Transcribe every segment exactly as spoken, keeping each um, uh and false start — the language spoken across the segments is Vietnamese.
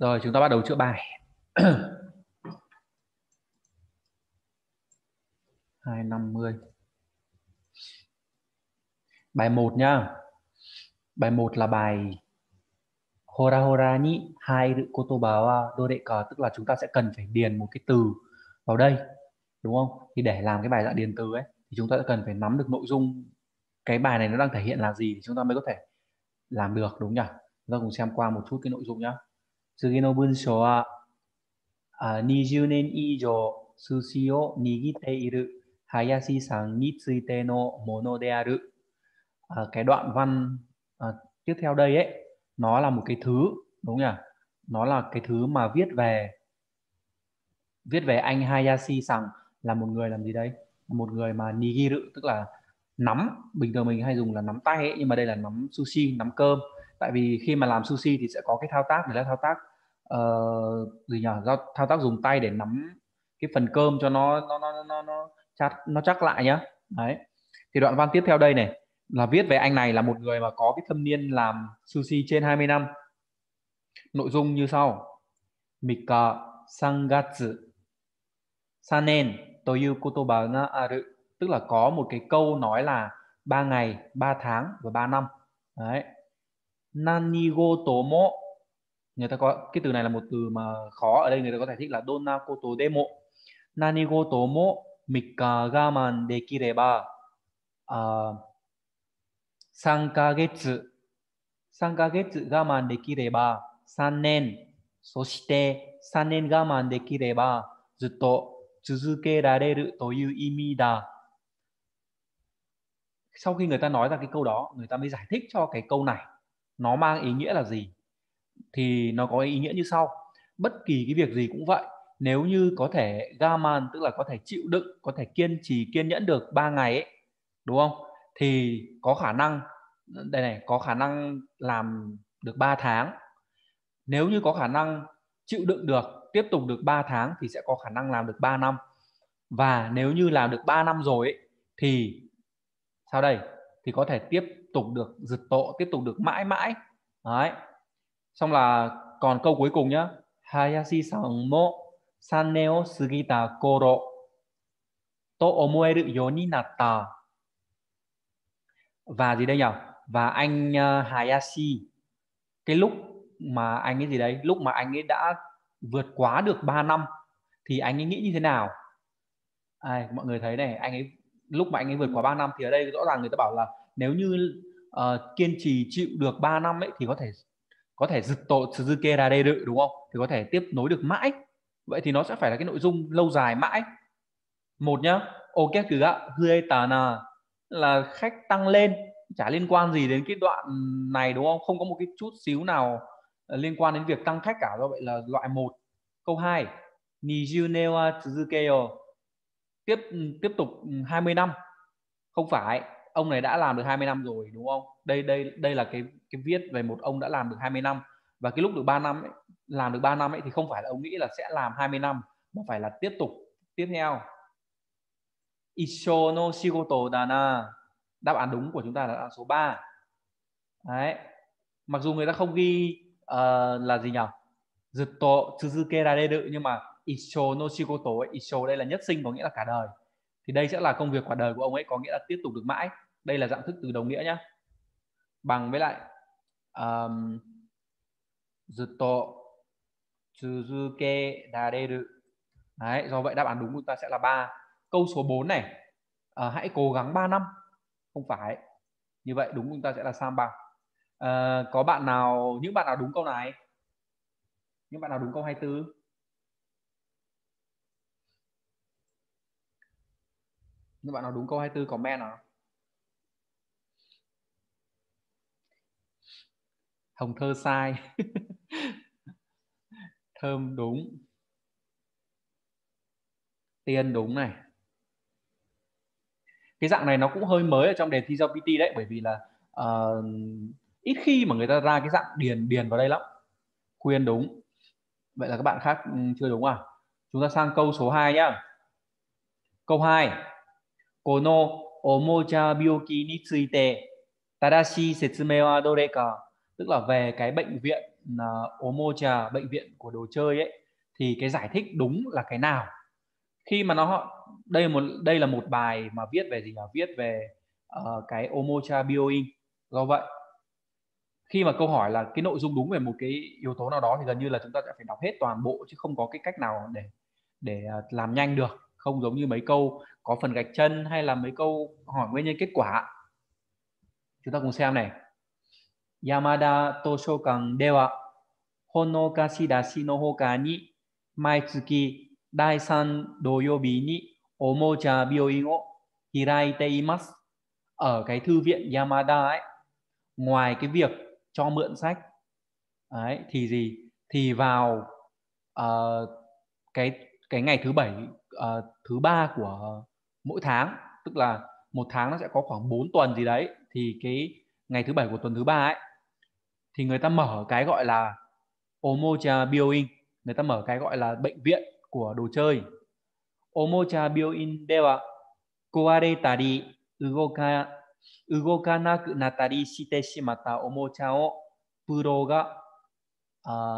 Rồi chúng ta bắt đầu chữa bài. hai trăm năm mươi. Bài một nha. Bài một là bài Hora hora ni hairu kotoba wa doreka, tức là chúng ta sẽ cần phải điền một cái từ vào đây, đúng không? Thì để làm cái bài dạng điền từ ấy thì chúng ta sẽ cần phải nắm được nội dung cái bài này nó đang thể hiện là gì thì chúng ta mới có thể làm được, đúng nhỉ? Chúng ta cùng xem qua một chút cái nội dung nhá. Tsugi no bunsho wa hai mươi nen ijou sushi o nigite iru Hayashi-san ni tsuite no mono de aru. Cái đoạn văn à, tiếp theo đây ấy, nó là một cái thứ, đúng nhỉ? Nó là cái thứ mà viết về viết về anh Hayashi-san, là một người làm gì đấy? Một người mà nigiru tức là nắm, bình thường mình hay dùng là nắm tay ấy, nhưng mà đây là nắm sushi, nắm cơm. Tại vì khi mà làm sushi thì sẽ có cái thao tác để là thao tác uh, gì nhỉ? Thao tác dùng tay để nắm cái phần cơm cho nó nó nó nó nó chắc nó chắc lại nhá. Đấy. Thì đoạn văn tiếp theo đây này là viết về anh này là một người mà có cái thâm niên làm sushi trên hai mươi năm. Nội dung như sau. Mika sangatsu sanen toyu kotoba ga aru, tức là có một cái câu nói là ba ngày, ba tháng và ba năm. Đấy. Nani goto mo, người ta có cái từ này là một từ mà khó, ở đây người ta có thể thích là donna koto demo. Nani goto mo mika gaman dekireba sa n kagetsu, sa n kagetsu gaman dekireba sa nen, soshite sa nen gaman dekireba zutto tsuzukerareru toyu imi da. Sau khi người ta nói ra cái câu đó, người ta mới giải thích cho cái câu này nó mang ý nghĩa là gì. Thì nó có ý nghĩa như sau. Bất kỳ cái việc gì cũng vậy, nếu như có thể gaman tức là có thể chịu đựng, có thể kiên trì, kiên nhẫn được ba ngày ấy, đúng không? Thì có khả năng đây này, có khả năng làm được ba tháng. Nếu như có khả năng chịu đựng được, tiếp tục được ba tháng thì sẽ có khả năng làm được ba năm. Và nếu như làm được ba năm rồi ấy, thì sau đây thì có thể tiếp tục được dứt tộ, tiếp tục được mãi mãi. Đấy. Xong là còn câu cuối cùng nhá. Hayashi-san mo sa nen o sugita koro to omoeru you ni natta. Và gì đây nhỉ? Và anh uh, Hayashi, cái lúc mà anh ấy gì đấy, lúc mà anh ấy đã vượt quá được ba năm thì anh ấy nghĩ như thế nào? À, mọi người thấy này, anh ấy lúc mà anh ấy vượt quá ba năm thì ở đây rõ ràng người ta bảo là nếu như uh, kiên trì chịu được ba năm ấy thì có thể có thể dứt tổ Suzuki ra đây được, đúng không? Thì có thể tiếp nối được mãi. Vậy thì nó sẽ phải là cái nội dung lâu dài mãi. Một nhá, ok cứ ạ, huetana là khách tăng lên, chả liên quan gì đến cái đoạn này, đúng không? Không có một cái chút xíu nào liên quan đến việc tăng khách cả, do vậy là loại một. Câu hai, nijū nen wa tsuzuke yo, tiếp tiếp tục hai mươi năm. Không phải, ông này đã làm được hai mươi năm rồi, đúng không? Đây đây đây là cái cái viết về một ông đã làm được hai mươi năm, và cái lúc được ba năm ấy, làm được ba năm ấy thì không phải là ông nghĩ là sẽ làm hai mươi năm, mà phải là tiếp tục tiếp theo. Isho no shigoto dana. Đáp án đúng của chúng ta là đáp án số ba. Đấy. Mặc dù người ta không ghi uh, là gì nhỉ? Zutto tsuzukerareru, nhưng mà isho no shigoto ấy, isho đây là nhất sinh, có nghĩa là cả đời. Thì đây sẽ là công việc cả đời của ông ấy, có nghĩa là tiếp tục được mãi. Đây là dạng thức từ đồng nghĩa nhá. Bằng với lại um, zutto tsuzukerareru. Đấy, do vậy đáp án đúng của chúng ta sẽ là ba. Câu số bốn này, à, hãy cố gắng ba năm. Không phải. Như vậy đúng chúng ta sẽ là samba. À, có bạn nào, những bạn nào đúng câu này? Những bạn nào đúng câu hai mươi tư? Những bạn nào đúng câu hai mươi tư comment nào. Hồng Thơ sai. Thơm đúng. Tiên đúng này. Cái dạng này nó cũng hơi mới ở trong đề thi gi lờ pê tê đấy, bởi vì là uh, ít khi mà người ta ra cái dạng điền điền vào đây lắm. Khuyên đúng. Vậy là các bạn khác chưa đúng à? Chúng ta sang câu số hai nhá. Câu hai. Kono omocha byōki ni tsuite tadashi setsume wa doreka, tức là về cái bệnh viện Omocha, bệnh viện của đồ chơi ấy, thì cái giải thích đúng là cái nào? Khi mà nó đây một đây là một bài mà viết về gì nhỉ? Viết về uh, cái Omocha Byōin. Do vậy khi mà câu hỏi là cái nội dung đúng về một cái yếu tố nào đó thì gần như là chúng ta sẽ phải đọc hết toàn bộ, chứ không có cái cách nào để để làm nhanh được, không giống như mấy câu có phần gạch chân hay là mấy câu hỏi nguyên nhân kết quả. Chúng ta cùng xem này. Yamada Toshokan dewa hono kashidashi no hoka ni maitsuki dai san doyobi ni Omocha Byōin o hiraite imasu. Ở cái thư viện Yamada ấy, ngoài cái việc cho mượn sách ấy, thì gì thì vào uh, cái cái ngày thứ bảy uh, thứ ba của mỗi tháng, tức là một tháng nó sẽ có khoảng bốn tuần gì đấy, thì cái ngày thứ bảy của tuần thứ ba ấy thì người ta mở cái gọi là Omocha Byōin, người ta mở cái gọi là bệnh viện của đồ chơi. Omocha Byōin dewa kowaretari ugoka ugokanaku natari shite shimata omocha o pro ga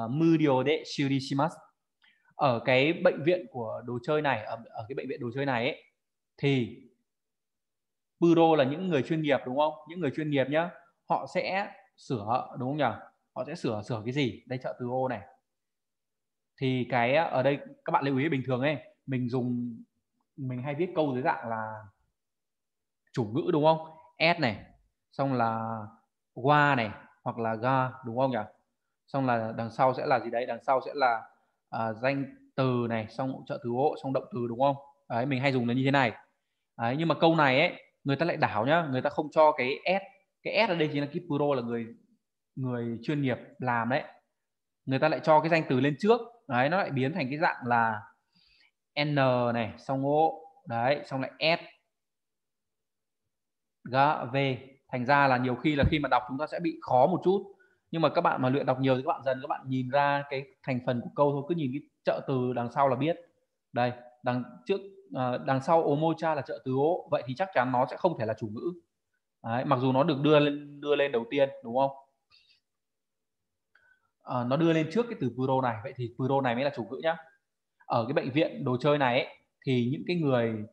muryō de shūri shimasu. Ở cái bệnh viện của đồ chơi này, ở, ở cái bệnh viện đồ chơi này ấy, thì pro là những người chuyên nghiệp, đúng không? Những người chuyên nghiệp nhá, họ sẽ sửa, đúng không nhỉ? Họ sẽ sửa sửa cái gì? Đây trợ từ ô này. Thì cái ở đây các bạn lưu ý, bình thường ấy, mình dùng mình hay viết câu dưới dạng là chủ ngữ, đúng không? S này, xong là wa này, hoặc là ga, đúng không nhỉ? Xong là đằng sau sẽ là gì đấy? Đằng sau sẽ là à, danh từ này, xong trợ từ hộ, xong động từ, đúng không? Đấy, mình hay dùng nó như thế này. Đấy, nhưng mà câu này ấy, người ta lại đảo nhá, người ta không cho cái S. Cái S ở đây chính là cái pro, là người người chuyên nghiệp làm đấy. Người ta lại cho cái danh từ lên trước. Đấy, nó lại biến thành cái dạng là N này, xong O, đấy, xong lại S, ga, V. Thành ra là nhiều khi là khi mà đọc chúng ta sẽ bị khó một chút, nhưng mà các bạn mà luyện đọc nhiều thì các bạn dần các bạn nhìn ra cái thành phần của câu thôi, cứ nhìn cái trợ từ đằng sau là biết. Đây, đằng trước đằng sau Omocha là trợ từ O, vậy thì chắc chắn nó sẽ không thể là chủ ngữ. Đấy, mặc dù nó được đưa lên đưa lên đầu tiên, đúng không? À, nó đưa lên trước cái từ pro này, vậy thì pro này mới là chủ ngữ nhá. Ở cái bệnh viện đồ chơi này ấy, thì những cái người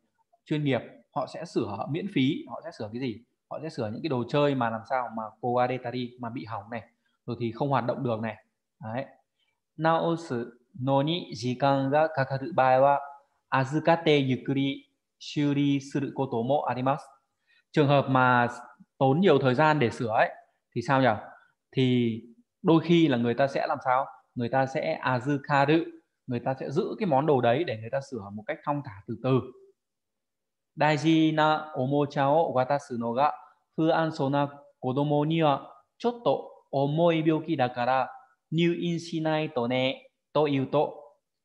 chuyên nghiệp họ sẽ sửa miễn phí. Họ sẽ sửa cái gì? Họ sẽ sửa những cái đồ chơi mà làm sao mà kowaretari, mà bị hỏng này, rồi thì không hoạt động được này. Đấy. Naosu no ni jikan ga kakaru bae wa azukate yukuri shuri suru koto mo arimasu. Trường hợp mà tốn nhiều thời gian để sửa ấy thì sao nhỉ? Thì đôi khi là người ta sẽ làm sao? Người ta sẽ azukaru, người ta sẽ giữ cái món đồ đấy để người ta sửa một cách thong thả từ từ. Daiji na omocha o watasu no ga fuansō na kodomo ni wa chotto omoi byōki da kara nyūin shinai to ne to iu to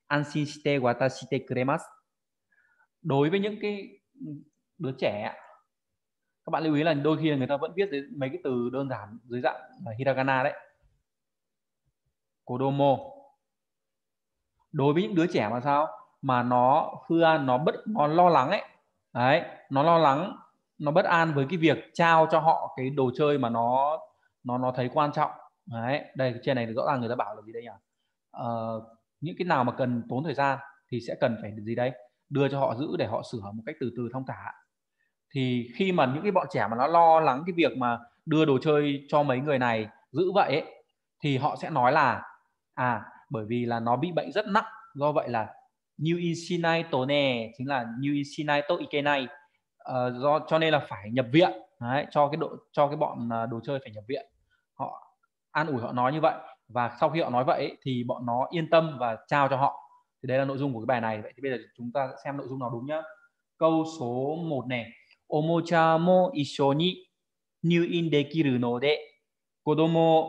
anshin shite watashite kuremasu. Đối với những cái đứa trẻ, các bạn lưu ý là đôi khi là người ta vẫn viết mấy cái từ đơn giản dưới dạng hiragana đấy. Kodomo. Đối với những đứa trẻ mà sao? Mà nó fuan, nó bất nó lo lắng ấy. Đấy, nó lo lắng, nó bất an với cái việc trao cho họ cái đồ chơi mà nó nó nó thấy quan trọng. Đấy, đây trên này rõ ràng người ta bảo là gì đây nhỉ? À, những cái nào mà cần tốn thời gian thì sẽ cần phải gì đấy? Đưa cho họ giữ để họ sửa một cách từ từ thông thả. Thì khi mà những cái bọn trẻ mà nó lo lắng cái việc mà đưa đồ chơi cho mấy người này giữ vậy ấy, thì họ sẽ nói là à, bởi vì là nó bị bệnh rất nặng, do vậy là New Inshinai to ne chính là New Inshinai to ikenai, uh, do cho nên là phải nhập viện. Đấy, cho cái độ cho cái bọn đồ chơi phải nhập viện. Họ an ủi, họ nói như vậy, và sau khi họ nói vậy ấy, thì bọn nó yên tâm và trao cho họ. Thì đấy là nội dung của cái bài này. Vậy thì bây giờ chúng ta sẽ xem nội dung nào đúng nhá. Câu số một này. Omocha mo issho ni nyūin dekiru no de kodomo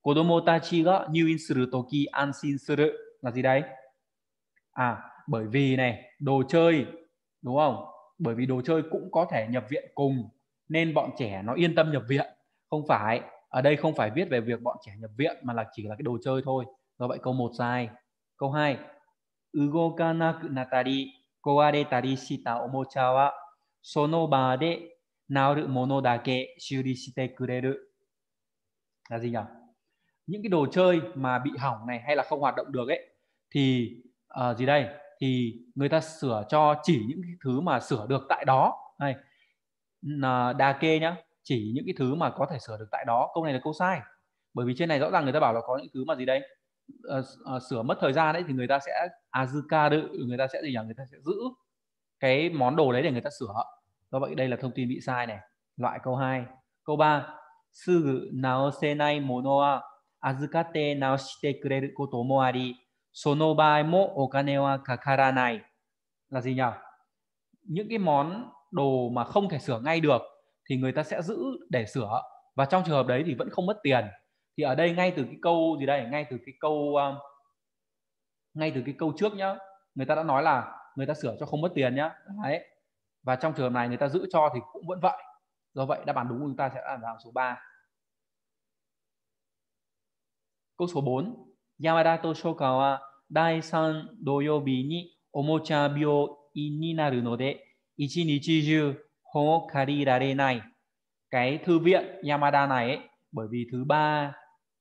kodomo tachi ga nyūin suru toki anshin suru. Là gì đấy? À, bởi vì này, đồ chơi, đúng không? Bởi vì đồ chơi cũng có thể nhập viện cùng, nên bọn trẻ nó yên tâm nhập viện. Không phải, ở đây không phải viết về việc bọn trẻ nhập viện, mà là chỉ là cái đồ chơi thôi. Do vậy câu một sai. Câu hai. Ugokanaku natari kowaretari shita omocha wa sono ba de naoru mono dake shūri shite kureru. Là gì nhỉ? những cái đồ chơi mà bị hỏng này hay là không hoạt động được ấy thì uh, gì đây thì người ta sửa cho chỉ những cái thứ mà sửa được tại đó này, đa kê nhá, chỉ những cái thứ mà có thể sửa được tại đó. Câu này là câu sai, bởi vì trên này rõ ràng người ta bảo là có những thứ mà gì đấy uh, uh, sửa mất thời gian đấy thì người ta sẽ azukaru, người ta sẽ gì nhỉ, người ta sẽ giữ cái món đồ đấy để người ta sửa. Do vậy đây là thông tin bị sai này, loại câu hai. Câu ba, sugu naosenai mono wa azukate naoshite kureru koto mo ari, sono bae mo okane wa kakaranai. Là gì nhỉ? Những cái món đồ mà không thể sửa ngay được thì người ta sẽ giữ để sửa, và trong trường hợp đấy thì vẫn không mất tiền. Thì ở đây ngay từ cái câu gì đây, ngay từ cái câu ngay từ cái câu trước nhá, người ta đã nói là người ta sửa cho không mất tiền nhá. Đấy. Và trong trường hợp này người ta giữ cho thì cũng vẫn vậy. Do vậy đáp án đúng của chúng ta sẽ là số ba. Câu số bốn. Yamada Toshokan wa dai san doyobi ni omocha byōin ni naru node ichinichi ju hon o karirarenai. Cái thư viện Yamada này ấy, bởi vì thứ ba,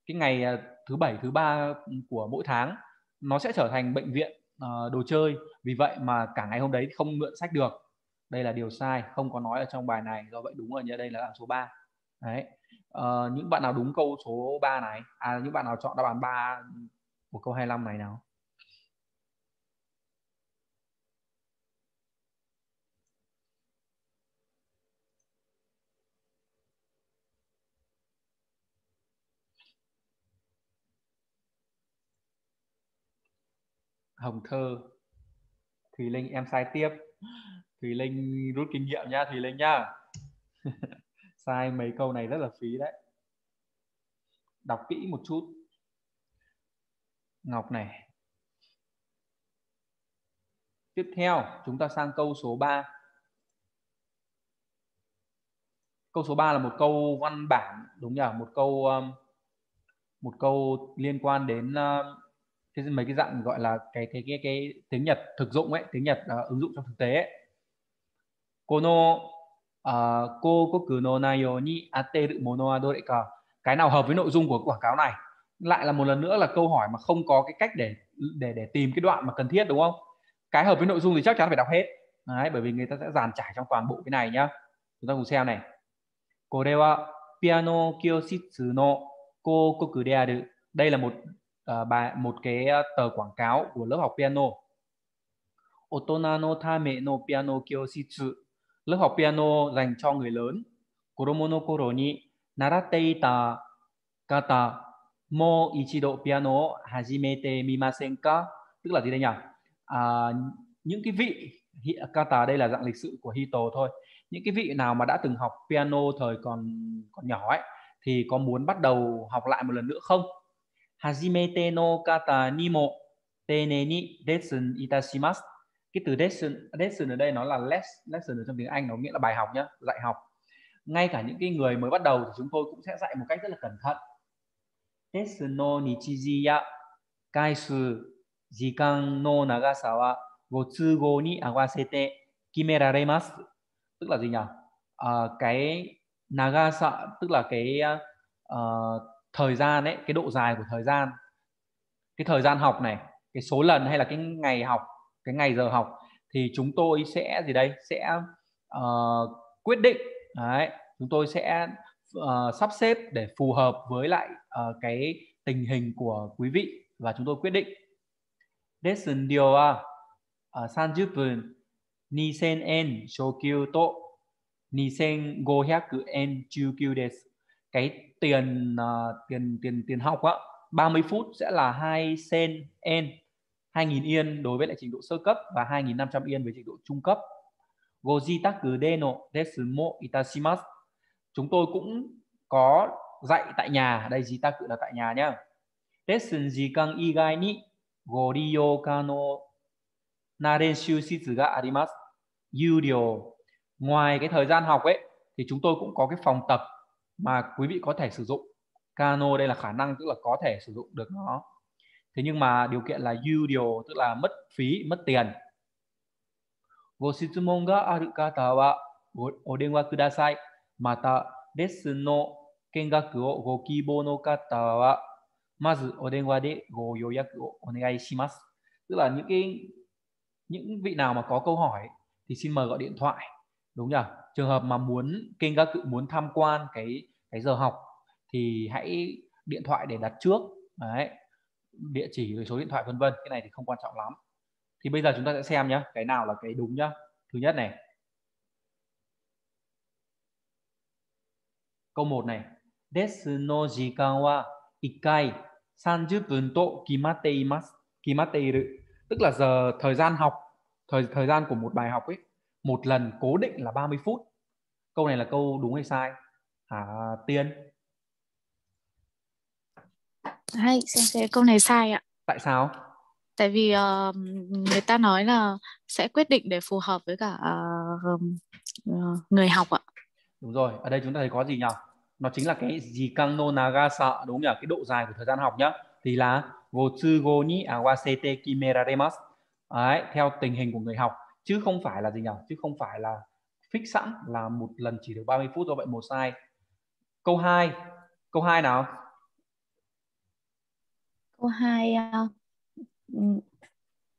cái ngày thứ bảy, thứ ba của mỗi tháng nó sẽ trở thành bệnh viện uh, đồ chơi. Vì vậy mà cả ngày hôm đấy không mượn sách được. Đây là điều sai, không có nói ở trong bài này. Do vậy đúng ở đây là số ba. Đấy. Ờ, những bạn nào đúng câu số ba này, à, những bạn nào chọn đáp án ba của câu hai mươi lăm này nào. Hồng Thơ, Thùy Linh em sai tiếp. Thùy Linh rút kinh nghiệm nha Thùy Linh nha. Sai mấy câu này rất là phí đấy. Đọc kỹ một chút. Ngọc này. Tiếp theo chúng ta sang câu số ba. Câu số ba là một câu văn bản, đúng nhỉ? Một câu một câu liên quan đến thế mấy cái dạng gọi là cái cái cái, cái tiếng Nhật thực dụng ấy, tiếng Nhật uh, ứng dụng trong thực tế ấy. Kono kokoku no nayo ni ateru mono wa doreka. Cái nào hợp với nội dung của quảng cáo này? Lại là một lần nữa là câu hỏi mà không có cái cách để để để tìm cái đoạn mà cần thiết, đúng không? Cái hợp với nội dung thì chắc chắn phải đọc hết. Đấy, bởi vì người ta sẽ dàn trải trong toàn bộ cái này nhá. Chúng ta cùng xem này. Kore wa piano kyoshitsu no kokoku de aru. Đây là một Uh, bài, một cái uh, tờ quảng cáo của lớp học piano. Otona no tame no piano kyoshitsu, lớp học piano dành cho người lớn. Koromo no koro ni narateita kata mo ichido piano hajimete mimasen ka. Tức là gì đây nhỉ? Uh, những cái vị kata đây là dạng lịch sự của hito thôi. Những cái vị nào mà đã từng học piano thời còn còn nhỏ ấy thì có muốn bắt đầu học lại một lần nữa không? Hajimete no kata ni mo tene ni lesson itashimasu. Cái từ lesson, lesson ở đây nó là lesson ở trong tiếng Anh, nó nghĩa là bài học nhá, dạy học. Ngay cả những cái người mới bắt đầu thì chúng tôi cũng sẽ dạy một cách rất là cẩn thận. Lesson no nichiji ya kaisu jikan no nagasa wa go tsugo ni awasete kimeraremasu. Tức là gì nhỉ? À, cái nagasa tức là cái uh, thời gian ấy, cái độ dài của thời gian, cái thời gian học này, cái số lần hay là cái ngày học, cái ngày giờ học thì chúng tôi sẽ gì đây, sẽ uh, quyết định. Đấy, chúng tôi sẽ uh, sắp xếp để phù hợp với lại uh, cái tình hình của quý vị và chúng tôi quyết định. Lesson điều a sa mươi pun ni sen en shokyu to ni sen gohyaku en chukyu desu. Cái tiền uh, tiền tiền tiền học á, ba mươi phút sẽ là hai sen en, hai nghìn yên đối với lại trình độ sơ cấp và hai nghìn năm trăm yên với trình độ trung cấp. Gojitaku de no desu mo itashimasu. Chúng tôi cũng có dạy tại nhà, đây jitaku là tại nhà nhá. Lesson jikan igai ni goriyo kano na renshu shitsu ga arimasu. Yuryo. Ngoài cái thời gian học ấy thì chúng tôi cũng có cái phòng tập mà quý vị có thể sử dụng. Kano đây là khả năng, tức là có thể sử dụng được nó. Thế nhưng mà điều kiện là yuryo, tức là mất phí, mất tiền. Go shitsumon ga aru kata wa odenwa kudasai. Mata lesson no kengaku o go kibou no kata wa まずお電話でご予約をお願いします。Tức là những cái những vị nào mà có câu hỏi thì xin mời gọi điện thoại, đúng nhỉ? Trường hợp mà muốn kênh các cự muốn tham quan cái cái giờ học thì hãy điện thoại để đặt trước. Đấy, địa chỉ rồi số điện thoại vân vân, cái này thì không quan trọng lắm. Thì bây giờ chúng ta sẽ xem nhé, cái nào là cái đúng nhá. Thứ nhất này, câu một này, desu no jikan wa ikkai sa mươi pun to kimatte imasu, kimatte iru, tức là giờ thời gian học, thời thời gian của một bài học ấy, một lần cố định là ba mươi phút. Câu này là câu đúng hay sai? À, Tiên. Hay, xem câu này sai ạ. Tại sao? Tại vì uh, người ta nói là sẽ quyết định để phù hợp với cả uh, người học ạ. Đúng rồi, ở đây chúng ta thấy có gì nhỉ? Nó chính là cái jikan no nagasa, đúng nhỉ? Cái độ dài của thời gian học nhá. Thì là gotsugo ni awasete kimeraremasu. Đấy, theo tình hình của người học, chứ không phải là gì nhỉ? Chứ không phải là fix sẵn là một lần chỉ được ba mươi phút, do vậy một sai. Câu hai. Câu hai nào? Câu hai uh,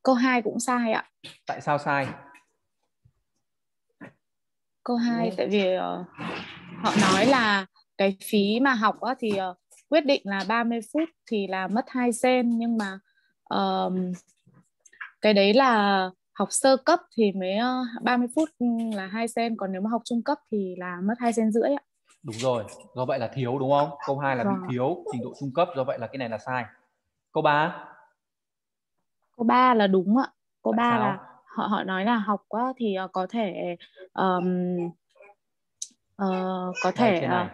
câu hai cũng sai ạ. Tại sao sai? Câu hai ừ. Tại vì uh, họ nói là cái phí mà học á, thì uh, quyết định là ba mươi phút thì là mất hai sen, nhưng mà uh, cái đấy là học sơ cấp thì mới uh, ba mươi phút là hai sen, còn nếu mà học trung cấp thì là mất hai sen rưỡi ạ. Đúng rồi, do vậy là thiếu đúng không? Câu hai là rồi. Bị thiếu trình độ trung cấp, do vậy là cái này là sai. Câu ba. Câu ba là đúng ạ. Câu ba là họ họ nói là học quá thì có thể um, uh, có thể uh,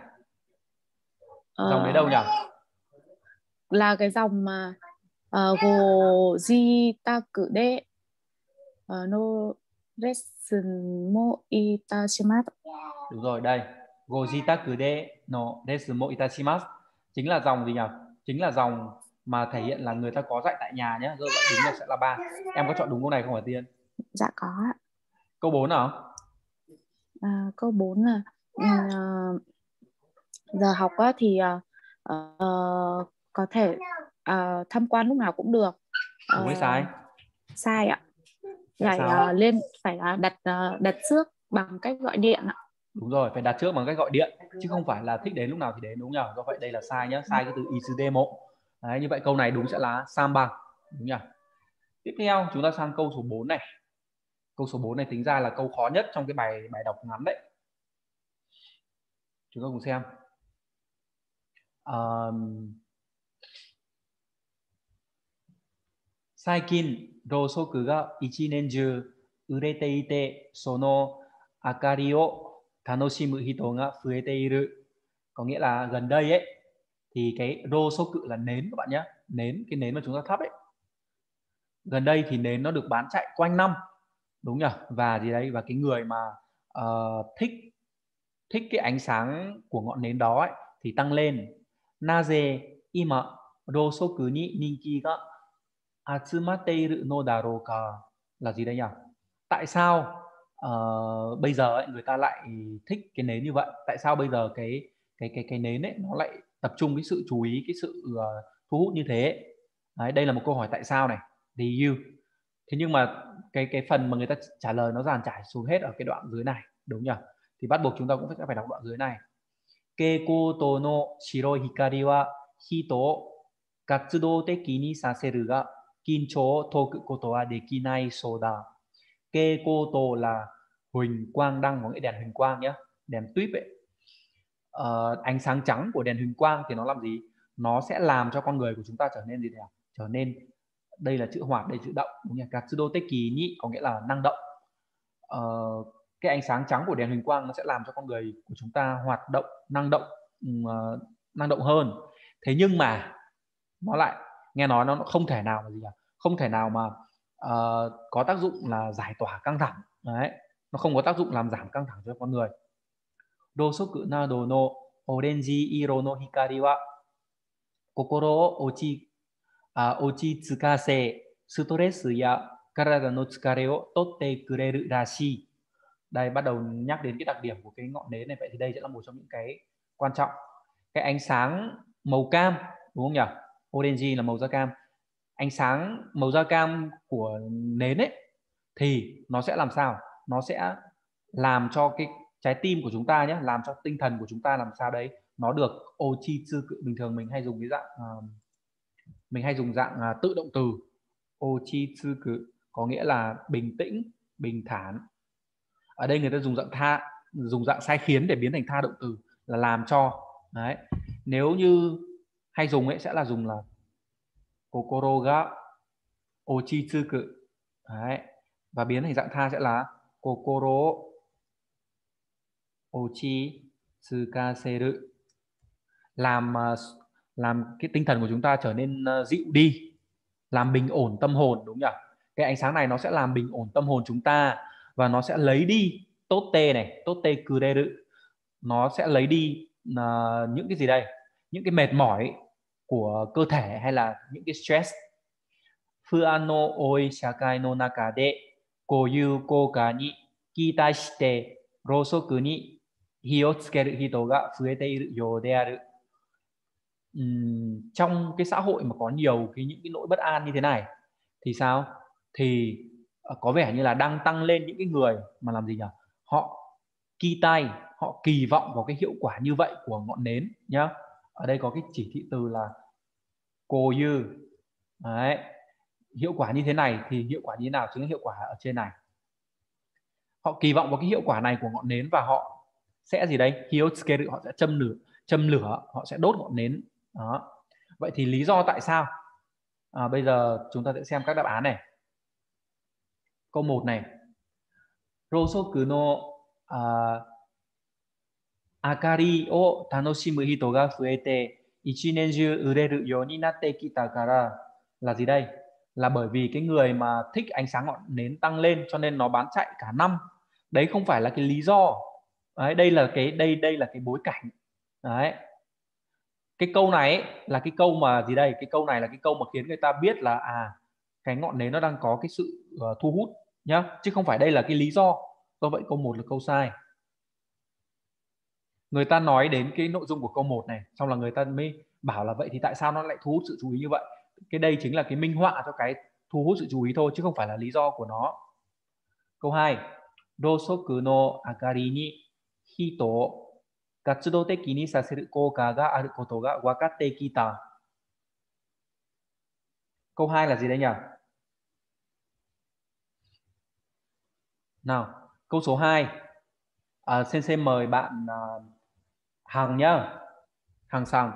dòng đấy đâu nhỉ? Là cái dòng mà goji takude no resumo itashimasu. Đúng rồi, đây goji takude no resumo itashimasu chính là dòng gì nhỉ? Chính là dòng mà thể hiện là người ta có dạy tại nhà nhé. Rồi đúng là sẽ là ba. Em có chọn đúng câu này không hả Tiên? Dạ có. Câu bốn nào? À, câu bốn là uh, giờ học á, thì uh, có thể uh, tham quan lúc nào cũng được. Đúng hay uh, sai? Sai ạ. Phải uh, lên phải uh, đặt uh, đặt trước bằng cách gọi điện ạ. Đúng rồi, phải đặt trước bằng cách gọi điện chứ không phải là thích đến lúc nào thì đến, đúng nhỉ? Do vậy đây là sai nhá. Sai cái từ isu demo. Đấy, như vậy câu này đúng sẽ là sam bằng, đúng nhỉ? Tiếp theo chúng ta sang câu số bốn này. Câu số bốn này tính ra là câu khó nhất trong cái bài bài đọc ngắn đấy. Chúng ta cùng xem. Saikin rōsoku ga ichi nen jū urete ite sono akari wo tanoshimu hito ga fuete iru. Có nghĩa là gần đây ấy thì cái rô số cự là nến các bạn nhé, nến, cái nến mà chúng ta thắp ấy, gần đây thì nến nó được bán chạy quanh năm, đúng nhỉ? Và gì đấy, và cái người mà uh, thích thích cái ánh sáng của ngọn nến đó ấy, thì tăng lên. Naze ima rô số cự ni ninki ga atsumatte iru no daro ka, là gì đấy nhỉ? Tại sao uh, bây giờ ấy, người ta lại thích cái nến như vậy? Tại sao bây giờ cái cái cái cái nến ấy nó lại tập trung cái sự chú ý, cái sự uh, thu hút như thế. Đấy, đây là một câu hỏi tại sao này, the you. Thế nhưng mà cái cái phần mà người ta trả lời nó dàn trải xuống hết ở cái đoạn dưới này, đúng nhỉ? Thì bắt buộc chúng ta cũng phải phải đọc đoạn dưới này. Keikoto no shiroi hikari wa hito katsudou teki ni saseru ga kinchō wo toku koto wa dekinai so da. Keikoto là huỳnh quang đăng, có nghĩa đèn huỳnh quang nhá, đèn tuýp ấy. Uh, ánh sáng trắng của đèn huỳnh quang thì nó làm gì? Nó sẽ làm cho con người của chúng ta trở nên gì nhỉ? Trở nên, đây là chữ hoạt, đây là chữ động, đúng nhỉ? Katsudo teki ni có nghĩa là năng động. Uh, cái ánh sáng trắng của đèn huỳnh quang nó sẽ làm cho con người của chúng ta hoạt động, năng động, uh, năng động hơn. Thế nhưng mà nó lại nghe nói nó không thể nào mà gì nhỉ? Không thể nào mà uh, có tác dụng là giải tỏa căng thẳng. Đấy, nó không có tác dụng làm giảm căng thẳng cho con người. Rōsoku nado no orenji iro no hikari wa kokoro o ochi ochiitsukase sutoresu ya karada no tsukare wo totte kureru rashii. Đây bắt đầu nhắc đến cái đặc điểm của cái ngọn nến này. Vậy thì đây sẽ là một trong những cái quan trọng. Cái ánh sáng màu cam, đúng không nhỉ? orange là màu da cam. Ánh sáng màu da cam của nến ấy thì nó sẽ làm sao? Nó sẽ làm cho cái trái tim của chúng ta nhé, làm cho tinh thần của chúng ta làm sao đấy nó được ochizu. Bình thường mình hay dùng cái dạng uh, mình hay dùng dạng uh, tự động từ ochizu, có nghĩa là bình tĩnh, bình thản. Ở đây người ta dùng dạng tha, dùng dạng sai khiến để biến thành tha động từ là làm cho. Đấy. Nếu như hay dùng ấy sẽ là dùng là kokoro ga ochizuku. Đấy. Và biến thành dạng tha sẽ là kokoro ochitsukaseru. Làm làm cái tinh thần của chúng ta trở nên dịu đi, làm bình ổn tâm hồn, đúng nhỉ? Cái ánh sáng này nó sẽ làm bình ổn tâm hồn chúng ta và nó sẽ lấy đi totte này, totte kureru. Nó sẽ lấy đi uh, những cái gì đây? Những cái mệt mỏi của cơ thể hay là những cái stress. Fuan no oi shakai no naka de koyu koka ni kitai shite rosoku ni hi o tsukeru hito ga fuete iru you de aru. Trong cái xã hội mà có nhiều cái những cái nỗi bất an như thế này thì sao? Thì có vẻ như là đang tăng lên những cái người mà làm gì nhỉ? Họ kỳ tay, họ kỳ vọng vào cái hiệu quả như vậy của ngọn nến nhá. Ở đây có cái chỉ thị từ là cô như. Đấy. Hiệu quả như thế này thì hiệu quả như thế nào chính là hiệu quả ở trên này. Họ kỳ vọng vào cái hiệu quả này của ngọn nến và họ sẽ gì đấy? Hiyotsukeru, họ sẽ châm lửa, châm lửa, họ sẽ đốt ngọn nến. Đó. Vậy thì lý do tại sao? À, bây giờ chúng ta sẽ xem các đáp án này. Câu một này. Rosoku no akari o tanoshimu hito ga fuete ichinen ju ureru you ni natte kita kara. Là gì đây? Là bởi vì cái người mà thích ánh sáng ngọn nến tăng lên cho nên nó bán chạy cả năm. Đấy không phải là cái lý do. Đấy, đây là cái đây đây là cái bối cảnh. Đấy. Cái câu này ấy, là cái câu mà gì đây? Cái câu này là cái câu mà khiến người ta biết là à, cái ngọn nến nó đang có cái sự uh, thu hút nhá, chứ không phải đây là cái lý do. Do vậy câu một là câu sai. Người ta nói đến cái nội dung của câu một này, xong là người ta mới bảo là vậy thì tại sao nó lại thu hút sự chú ý như vậy? Cái đây chính là cái minh họa cho cái thu hút sự chú ý thôi, chứ không phải là lý do của nó. Câu hai. Rosoku no akari ni hito katsudo teki ni saseru kouka ga aru koto ga wakatte kita. Câu hai là gì đấy nhỉ? Nào, câu số hai. À, sensei mời bạn à, Hằng nhá. Hằng Sằng.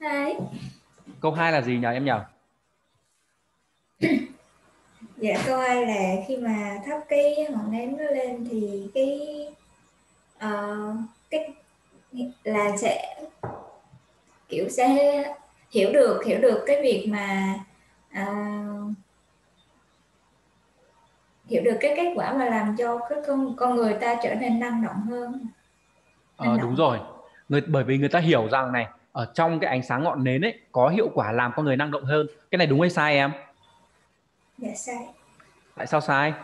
Đấy. Câu hai là gì nhỉ em nhỉ? Dạ, câu hai là khi mà thắp cái ngọn nến nó lên thì cái uh, cái là sẽ kiểu sẽ hiểu được hiểu được cái việc mà uh, hiểu được cái kết quả mà làm cho cái con con người ta trở nên năng động hơn. Năng à, động. Đúng rồi, người bởi vì người ta hiểu rằng này ở trong cái ánh sáng ngọn nến ấy có hiệu quả làm con người năng động hơn. Cái này đúng hay sai em? Dạ sai. Tại sao sai?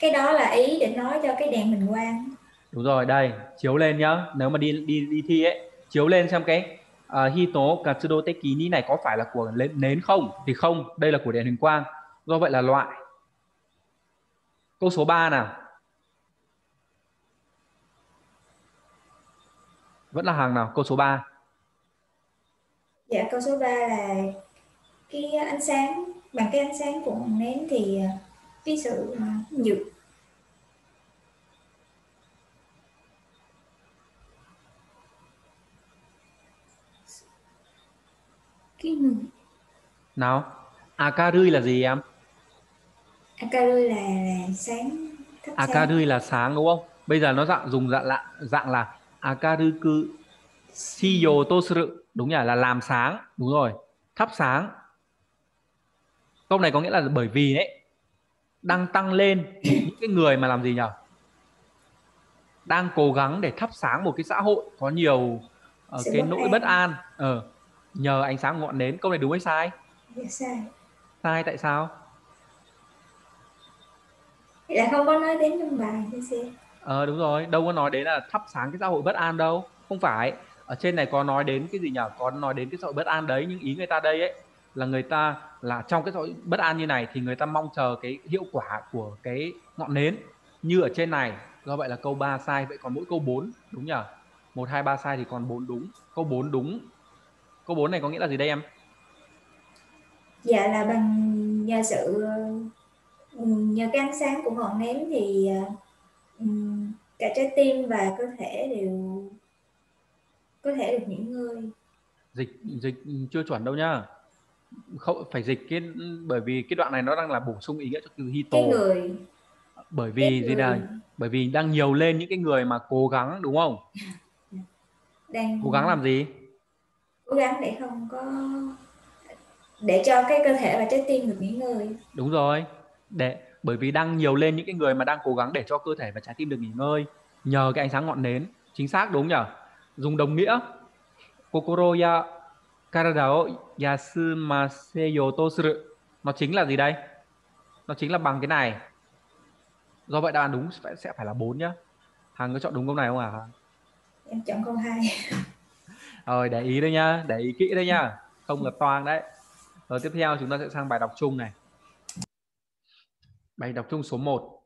Cái đó là ý để nói cho cái đèn mình quang. Đúng rồi, đây chiếu lên nhá. Nếu mà đi đi đi thi ấy, chiếu lên xem cái uh, hito katsudo tekini này có phải là của nến không? Thì không, đây là của đèn huỳnh quang. Do vậy là loại. Câu số ba nào. Vẫn là hàng nào, câu số ba. Dạ, câu số ba là cái ánh sáng, bằng cái ánh sáng của ngọn nến thì cái sự nhược. Cái nào, akarui là gì em? Akarui là, là sáng. Akarui là sáng đúng không? Bây giờ nó dạng dùng dạng là dạng là akaruku shiyo tosuru, đúng nhỉ, là làm sáng, đúng rồi, thắp sáng. Câu này có nghĩa là bởi vì đấy đang tăng lên những cái người mà làm gì nhỉ? Đang cố gắng để thắp sáng một cái xã hội có nhiều uh, cái nỗi bất an ờ, nhờ ánh sáng ngọn nến. Câu này đúng hay sai? Sai. Sai tại sao? Là không có nói đến trong bài. Ờ đúng rồi, đâu có nói đến là thắp sáng cái xã hội bất an đâu. Không phải, Ở trên này có nói đến cái gì nhỉ? Có nói đến cái sự bất an đấy, nhưng ý người ta đây ấy là người ta là trong cái sự bất an như này thì người ta mong chờ cái hiệu quả của cái ngọn nến như ở trên này. Do vậy là câu ba sai, vậy còn mỗi câu bốn đúng nhỉ? một, hai, ba sai thì còn bốn đúng. Câu bốn đúng. Câu bốn này có nghĩa là gì đây em? Dạ là bằng nhờ sự nhờ cái ánh sáng của ngọn nến thì cả trái tim và cơ thể đều có thể được nghỉ ngơi. Dịch dịch chưa chuẩn đâu nhá. Không phải dịch cái, bởi vì cái đoạn này nó đang là bổ sung ý nghĩa cho từ hito. Cái người. Bởi vì cái gì người. Đây? Bởi vì đang nhiều lên những cái người mà cố gắng đúng không? Đang cố gắng làm gì? Cố gắng để không có để cho cái cơ thể và trái tim được nghỉ ngơi. Đúng rồi. Để bởi vì đang nhiều lên những cái người mà đang cố gắng để cho cơ thể và trái tim được nghỉ ngơi nhờ cái ánh sáng ngọn nến. Chính xác đúng nhỉ? Dùng đồng nghĩa kokoro ya karada o yasumaseyo to suru, nó chính là gì đây? Nó chính là bằng cái này. Do vậy đáp án đúng sẽ phải là bốn nhá. Hằng có chọn đúng câu này không à? Em chọn câu hai. Rồi để ý đấy nhá, để ý kỹ đấy nhá, không là toang đấy. Rồi tiếp theo chúng ta sẽ sang bài đọc chung này. Bài đọc chung số một.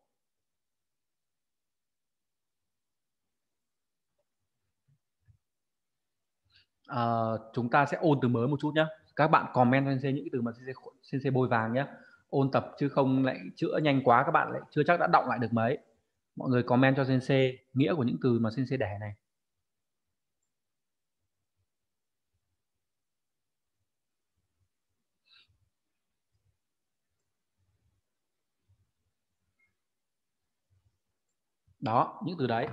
À, chúng ta sẽ ôn từ mới một chút nhé. Các bạn comment cho C C những cái từ mà C C bôi vàng nhé. Ôn tập chứ không lại chữa nhanh quá các bạn lại chưa chắc đã đọng lại được mấy. Mọi người comment cho C C nghĩa của những từ mà C C để này. Đó, những từ đấy.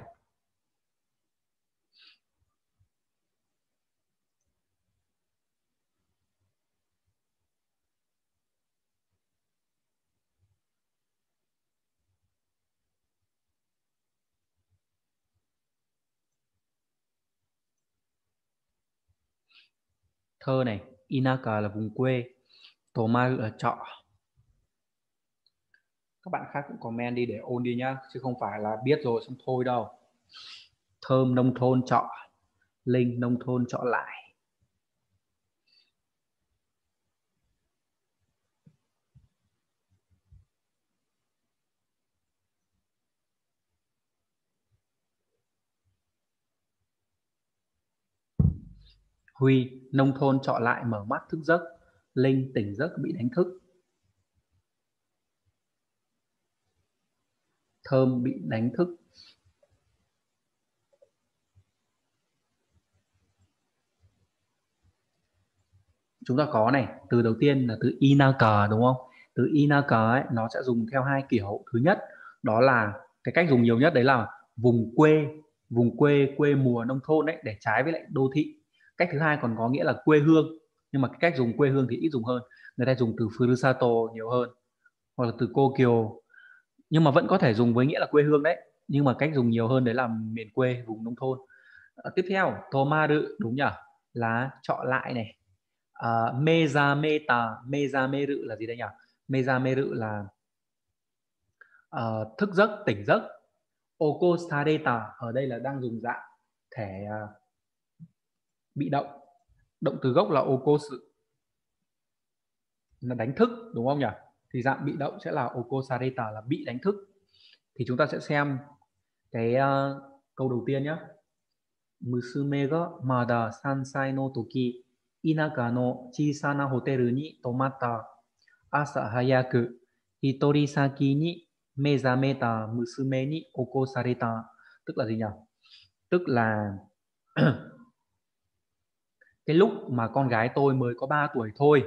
Thơ này, Inaka là vùng quê, Tomaru là trọ. Các bạn khác cũng comment đi để ôn đi nhá, chứ không phải là biết rồi xong thôi đâu. Thơm nông thôn trọ, Linh nông thôn trọ lại. Huy nông thôn trọ lại mở mắt thức giấc, Linh tỉnh giấc bị đánh thức. Thơm bị đánh thức. Chúng ta có này, từ đầu tiên là từ Inaka đúng không? Từ Inaka ấy, nó sẽ dùng theo hai kiểu. Thứ nhất, đó là cái cách dùng nhiều nhất đấy là vùng quê, vùng quê, quê mùa nông thôn đấy, để trái với lại đô thị. Cách thứ hai còn có nghĩa là quê hương, nhưng mà cái cách dùng quê hương thì ít dùng hơn. Người ta dùng từ furusato nhiều hơn, hoặc là từ kokyo. Nhưng mà vẫn có thể dùng với nghĩa là quê hương đấy, nhưng mà cách dùng nhiều hơn đấy là miền quê, vùng nông thôn. À, tiếp theo, tomaru đúng nhỉ? Là trọ lại này. À, mezameta, mezameru là gì đây nhỉ? Mezameru là uh, thức giấc, tỉnh giấc. Okosareta ở đây là đang dùng dạng thể uh, bị động. Động từ gốc là okosu, là đánh thức đúng không nhỉ? Thì dạng bị động sẽ là okosareta là bị đánh thức. Thì chúng ta sẽ xem cái uh, câu đầu tiên nhé. Musume ga mada sansai no toki inaka no chisana hoteru ni tomatta asa hayaku hitori saki ni mezameta musume ni okosareta. Tức là gì nhỉ? Tức là cái lúc mà con gái tôi mới có ba tuổi thôi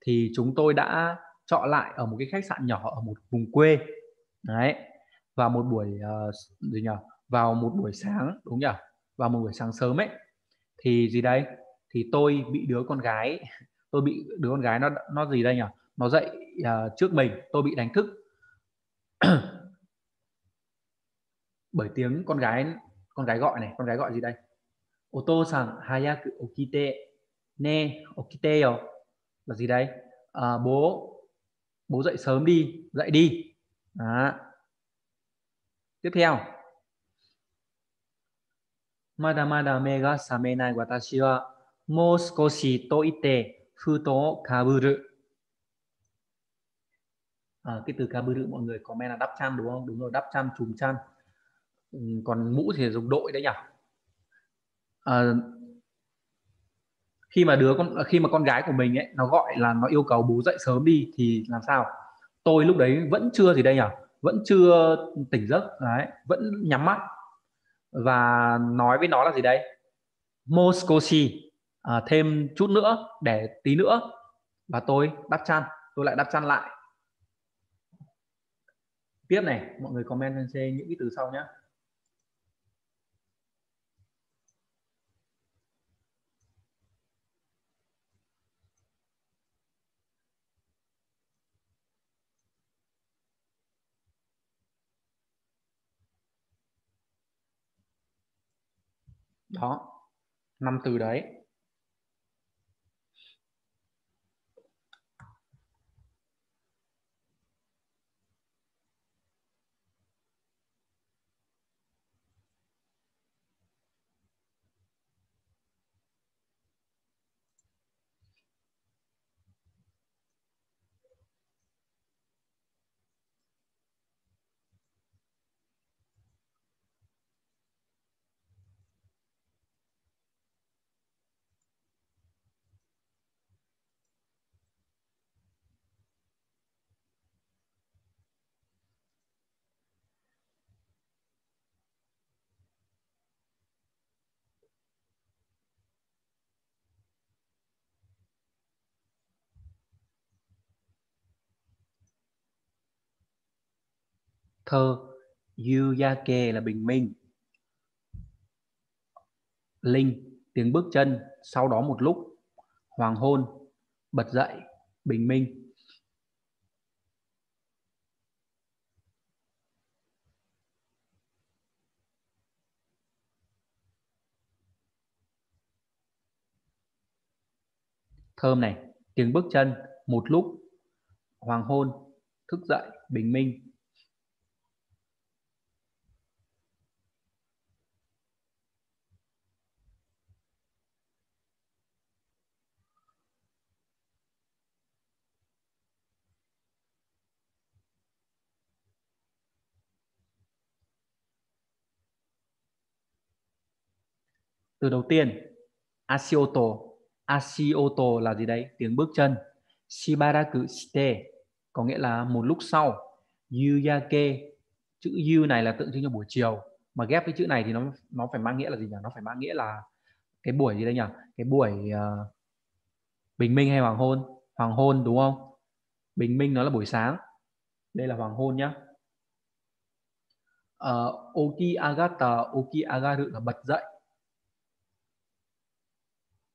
thì chúng tôi đã trọ lại ở một cái khách sạn nhỏ ở một vùng quê. Đấy. Vào một buổi uh, gì nhỉ? Vào một buổi sáng đúng nhỉ? Vào một buổi sáng sớm ấy thì gì đấy? Thì tôi bị đứa con gái tôi bị đứa con gái nó nó gì đây nhỉ? Nó dậy uh, trước mình, tôi bị đánh thức. Bởi tiếng con gái con gái gọi này, con gái gọi gì đây? Oto-san hayaku okite ne okite yo. Là gì đây? À, bố bố dậy sớm đi, dậy đi. Đó. Tiếp theo Mada mada me ga samenai watashi wa mou sukoshi to ite futon o kaburu. À, cái từ kaburu mọi người comment là đắp chăn đúng không? Đúng rồi, đắp chăn, chùm chăn. Ừ, còn mũ thì dùng đội đấy nhỉ? À, khi mà đứa con khi mà con gái của mình ấy nó gọi là nó yêu cầu bố dậy sớm đi thì làm sao? Tôi lúc đấy vẫn chưa gì đây nhỉ? Vẫn chưa tỉnh giấc đấy, vẫn nhắm mắt và nói với nó là gì đây? Moskoshi, à, thêm chút nữa, để tí nữa, và tôi đắp chăn, tôi lại đắp chăn lại. Tiếp này, mọi người comment cho C những cái từ sau nhé. Đó, năm từ đấy. Thơ yuyake là bình minh, linh tiếng bước chân, sau đó một lúc, hoàng hôn bật dậy, bình minh. Thơm này, tiếng bước chân, một lúc, hoàng hôn, thức dậy, bình minh. Từ đầu tiên, asioto. Asioto là gì đấy? Tiếng bước chân. Shibaraku shite có nghĩa là một lúc sau. Yuyake, chữ yu này là tượng trưng cho buổi chiều, mà ghép với chữ này thì nó nó phải mang nghĩa là gì nhỉ? Nó phải mang nghĩa là cái buổi gì đấy nhỉ? Cái buổi uh, bình minh hay hoàng hôn? Hoàng hôn đúng không? Bình minh nó là buổi sáng. Đây là hoàng hôn nhá. Uh, oki agata, oki agaru là bật dậy.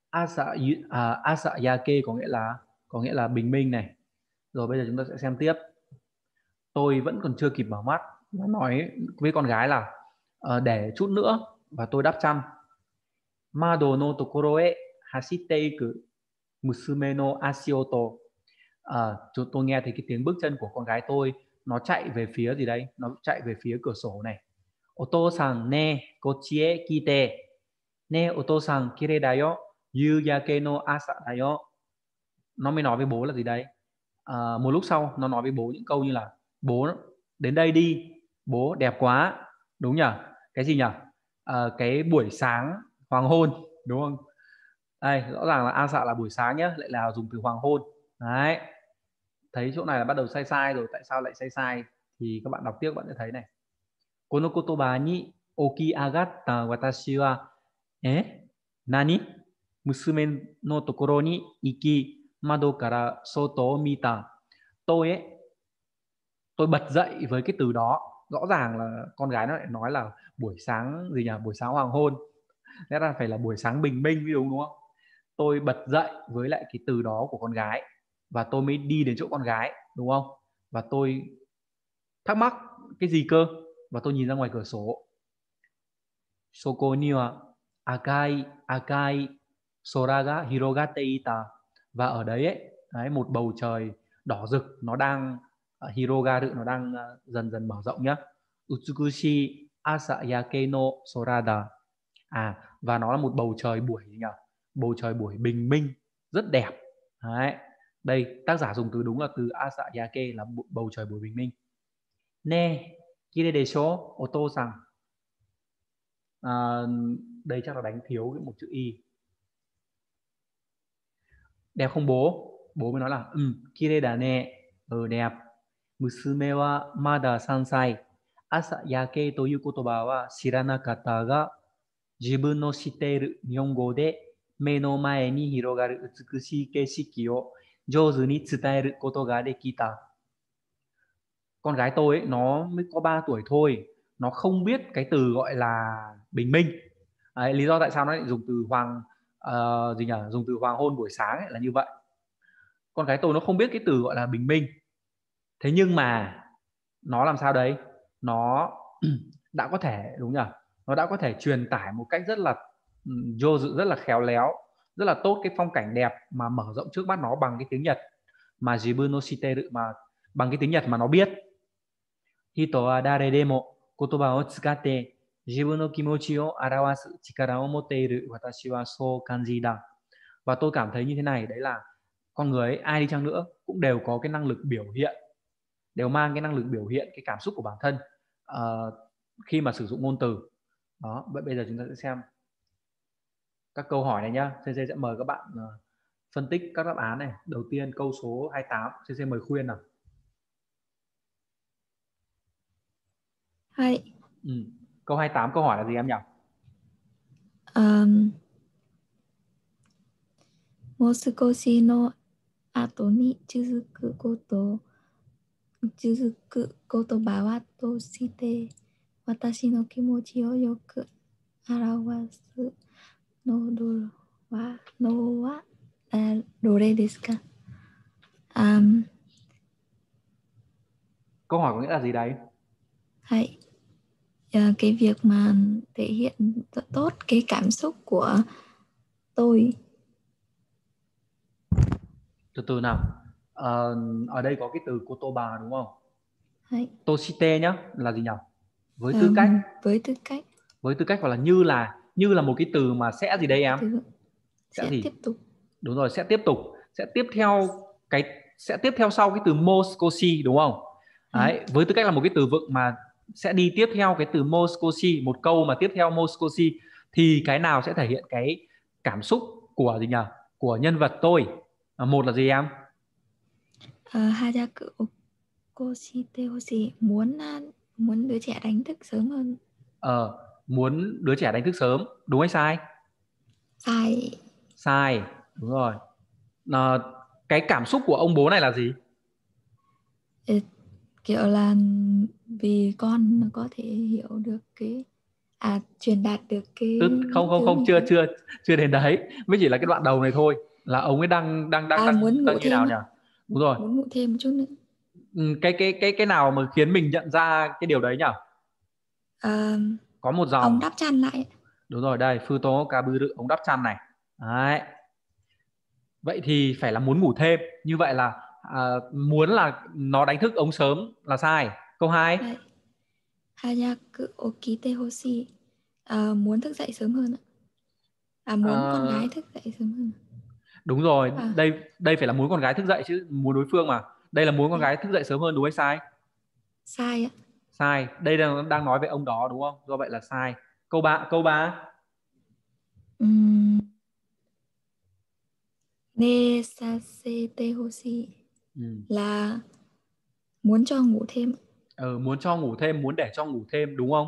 Asa, à, asa yake có nghĩa là có nghĩa là bình minh này. Rồi bây giờ chúng ta sẽ xem tiếp. Tôi vẫn còn chưa kịp mở mắt. Nó nói với con gái là uh, để chút nữa và tôi đắp chăn. Mado no tokoro e hashite iku musume no ashi oto. Uh, tôi nghe thấy cái tiếng bước chân của con gái tôi, nó chạy về phía gì đấy? Nó chạy về phía cửa sổ này. Oto-san ne kochi e kite. Ne oto-san kire da yo. Yuyake no asa dayo. Nó mới nói với bố là gì đấy? À, một lúc sau nó nói với bố những câu như là bố đến đây đi, bố đẹp quá, đúng nhỉ? Cái gì nhỉ? À, cái buổi sáng hoàng hôn đúng không? Đây rõ ràng là asa là buổi sáng nhé, lại là dùng từ hoàng hôn. Đấy, thấy chỗ này là bắt đầu sai sai rồi. Tại sao lại sai sai thì các bạn đọc tiếp bạn sẽ thấy này. Kono kotoba ni oki agatta watashi wa e nani? Musume no tokoro ni iki mado kara soto o mita. Tôi ấy, tôi bật dậy với cái từ đó. Rõ ràng là con gái nó lại nói là buổi sáng gì nhỉ? Buổi sáng hoàng hôn. Thế là phải là buổi sáng bình minh đúng đúng không? Tôi bật dậy với lại cái từ đó của con gái và tôi mới đi đến chỗ con gái đúng không? Và tôi thắc mắc cái gì cơ? Và tôi nhìn ra ngoài cửa sổ. Soko ni wa akai akai soraga hirogate ita. Và ở đấy, ấy, đấy một bầu trời đỏ rực nó đang uh, hirogaru nó đang uh, dần dần mở rộng nhá. Utsukushi asayake no sorada à và nó là một bầu trời buổi gì nhỉ? Bầu trời buổi bình minh rất đẹp. Đấy. Đây tác giả dùng từ đúng là từ asayake là bầu trời buổi bình minh. Ne kirei desho oto-san. À, đây chắc là đánh thiếu cái một chữ y. Đẹp không bố? Bố mới nói là ừ, kirei da ne, ừ, đẹp. Musume wa mada san sai. Asayake toyu kotoba wa shiranakata ga jibun no shiteru nihongo de me no mae ni hirogaru utsukushii keishiki o jōzu ni tsutaeru koto ga dekita. Con gái tôi ấy, nó mới có ba tuổi thôi, nó không biết cái từ gọi là bình minh. Đấy, lý do tại sao nó lại dùng từ hoàng uh, gì nhỉ? Dùng từ hoàng hôn buổi sáng ấy, là như vậy. Con gái tôi nó không biết cái từ gọi là bình minh. Thế nhưng mà nó làm sao đấy? Nó đã có thể đúng nhỉ? Nó đã có thể truyền tải một cách rất là vô dự, rất là khéo léo, rất là tốt cái phong cảnh đẹp mà mở rộng trước mắt nó bằng cái tiếng Nhật mà Jibu no Shiteru, mà bằng cái tiếng Nhật mà nó biết. Hito wa dare demo kotoba o tsukatte jibu no kimochi o arawasu chikara o moteiru watashi wa sou kanjida. Và tôi cảm thấy như thế này, đấy là con người ấy, ai đi chăng nữa cũng đều có cái năng lực biểu hiện, đều mang cái năng lực biểu hiện cái cảm xúc của bản thân uh, khi mà sử dụng ngôn từ. Đó, vậy bây giờ chúng ta sẽ xem các câu hỏi này nhá. xê xê sẽ mời các bạn uh, phân tích các đáp án này. Đầu tiên câu số hai mươi tám, xê xê mời khuyên nào. Hai. Ừ. Câu hai mươi tám câu hỏi là gì em nhỉ? Um, Mosukoshi no ato ni chuzuku koto chuzuku kotoba wa to shite watashi no kimochi o yoku arawasu no do wa no wa dore desu ka? Um, câu hỏi có nghĩa là gì đấy? Hay. À, cái việc mà thể hiện tốt cái cảm xúc của tôi. Từ từ nào. À, ở đây có cái từ kotoba đúng không? Hay. Toshite nhá, là gì nhỉ? Với tư à, cách. Với tư cách. Với tư cách hoặc là như là, như là một cái từ mà sẽ gì đây em? Từ... Sẽ, sẽ gì? Tiếp tục. Đúng rồi, sẽ tiếp tục, sẽ tiếp theo cái sẽ tiếp theo sau cái từ mosukoshi đúng không? Đấy, với tư cách là một cái từ vựng mà sẽ đi tiếp theo cái từ mosukoshi, một câu mà tiếp theo mosukoshi thì cái nào sẽ thể hiện cái cảm xúc của gì nhỉ? Của nhân vật tôi. À, một là gì em? Hayaku okoshite hoshi, muốn muốn đứa trẻ đánh thức sớm hơn. Ờ, muốn đứa trẻ đánh thức sớm, đúng hay sai? Sai. Sai, đúng rồi. À, cái cảm xúc của ông bố này là gì? It... kiểu là vì con nó có thể hiểu được cái à truyền đạt được cái Tức, không không không chưa chưa chưa đến đấy, mới chỉ là cái đoạn đầu này thôi, là ông ấy đang đang đang à, đang, muốn đang như nào nhỉ? Đúng rồi, muốn ngủ thêm một chút nữa. Cái cái cái cái nào mà khiến mình nhận ra cái điều đấy nhỉ? À, có một dòng ông đắp chăn lại. Đúng rồi, đây futo kaburu, ông đắp chăn này. Đấy. Vậy thì phải là muốn ngủ thêm, như vậy là à, muốn là nó đánh thức ông sớm là sai. Câu hai. Hayaku okite hoshi, muốn thức dậy sớm hơn. À, muốn à... con gái thức dậy sớm hơn. Đúng rồi, à. đây đây phải là muốn con gái thức dậy chứ, muốn đối phương mà. Đây là muốn con gái thức dậy sớm hơn, đúng hay sai? Sai ạ. Sai, đây là đang nói về ông đó đúng không? Do vậy là sai. Câu ba, câu ba. Uhm. Nesasete hoshi. Ừ. Là muốn cho ngủ thêm. Ừ, muốn cho ngủ thêm, muốn để cho ngủ thêm đúng không?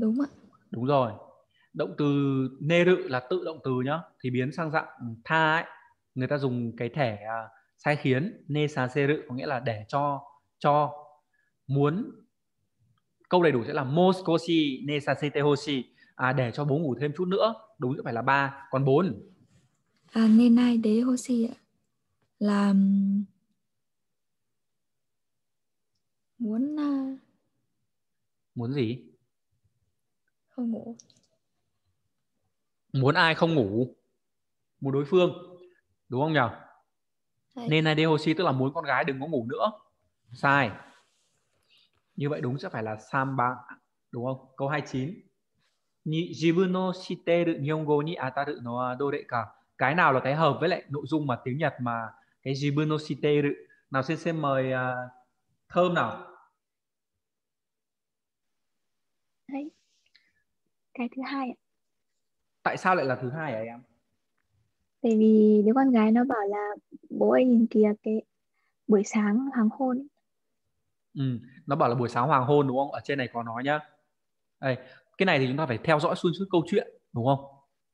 Đúng ạ. Đúng rồi. Động từ neru là tự động từ nhá, thì biến sang dạng tha ấy, người ta dùng cái thẻ uh, sai khiến. Nesaseru có nghĩa là để cho, cho muốn. Câu đầy đủ sẽ là mosukoshi nesasete hoshi, à, để cho bố ngủ thêm chút nữa. Đúng, phải là ba. Còn bốn. À, nenai de hoshi ạ, là muốn uh... muốn gì? Không ngủ. Muốn ai không ngủ? Muốn đối phương đúng không nhỉ? Đấy. Nên này Dehoshi tức là muốn con gái đừng có ngủ nữa. Sai. Như vậy đúng sẽ phải là Samba đúng không? Câu hai mươi chín. Jibun no shiteru Nihongo ni ataru no wa doreka. Cái nào là cái hợp với lại nội dung mà tiếng Nhật mà cái Jibun no shiteru. Nào xin xem mời uh, Thơm nào. Đấy. Cái thứ hai ạ. Tại sao lại là thứ hai hả em? Tại vì đứa con gái nó bảo là bố ơi nhìn kìa cái buổi sáng hoàng hôn ấy. Ừ, nó bảo là buổi sáng hoàng hôn đúng không? Ở trên này có nói nhá. Đây, cái này thì chúng ta phải theo dõi xuyên suốt câu chuyện đúng không?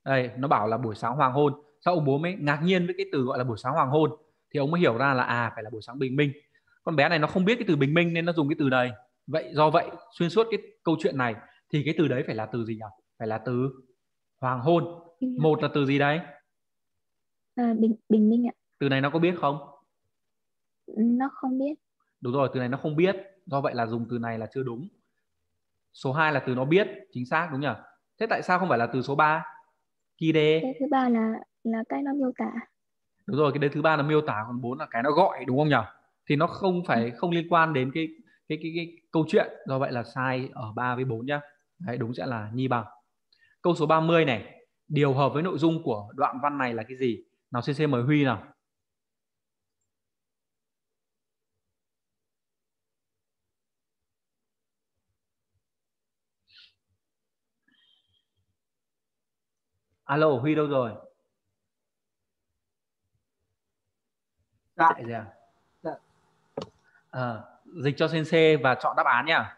Đây, nó bảo là buổi sáng hoàng hôn. Sao ông bố mới ngạc nhiên với cái từ gọi là buổi sáng hoàng hôn? Thì ông mới hiểu ra là à phải là buổi sáng bình minh. Con bé này nó không biết cái từ bình minh nên nó dùng cái từ này. Vậy do vậy xuyên suốt cái câu chuyện này thì cái từ đấy phải là từ gì nhỉ? Phải là từ hoàng hôn. Một là từ gì đấy? À, bình bình minh ạ. Từ này nó có biết không? Nó không biết. Đúng rồi, từ này nó không biết. Do vậy là dùng từ này là chưa đúng. Số hai là từ nó biết, chính xác đúng nhỉ? Thế tại sao không phải là từ số ba? Kide. Cái thứ ba là là cái nó miêu tả. Đúng rồi, cái đấy thứ ba là miêu tả, còn bốn là cái nó gọi đúng không nhỉ? Thì nó không phải không liên quan đến cái cái cái, cái câu chuyện, do vậy là sai ở ba với bốn nhá. Đấy, đúng sẽ là nhi bằng. Câu số ba mươi này, điều hợp với nội dung của đoạn văn này là cái gì? Nào xin xin mời Huy nào. Alo, Huy đâu rồi? Dạ. Chạy gì à? Dạ. À, dịch cho sensei và chọn đáp án nhá.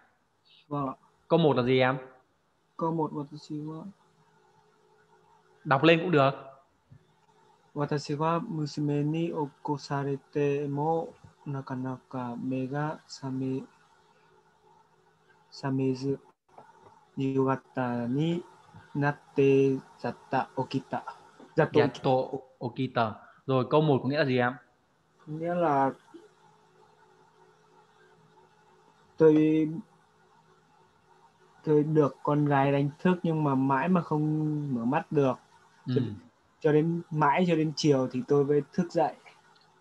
Vâng. Câu một là gì em? Câu một watashi wa. Đọc lên cũng được. Watashi wa musume ni okosarete mo nakanaka me ga same samezu yugata ni natte jatta okita. Jatta okita. Rồi câu một có nghĩa là gì em? Nghĩa là tôi tôi được con gái đánh thức nhưng mà mãi mà không mở mắt được. Ừ. Cho đến mãi cho đến chiều thì tôi mới thức dậy.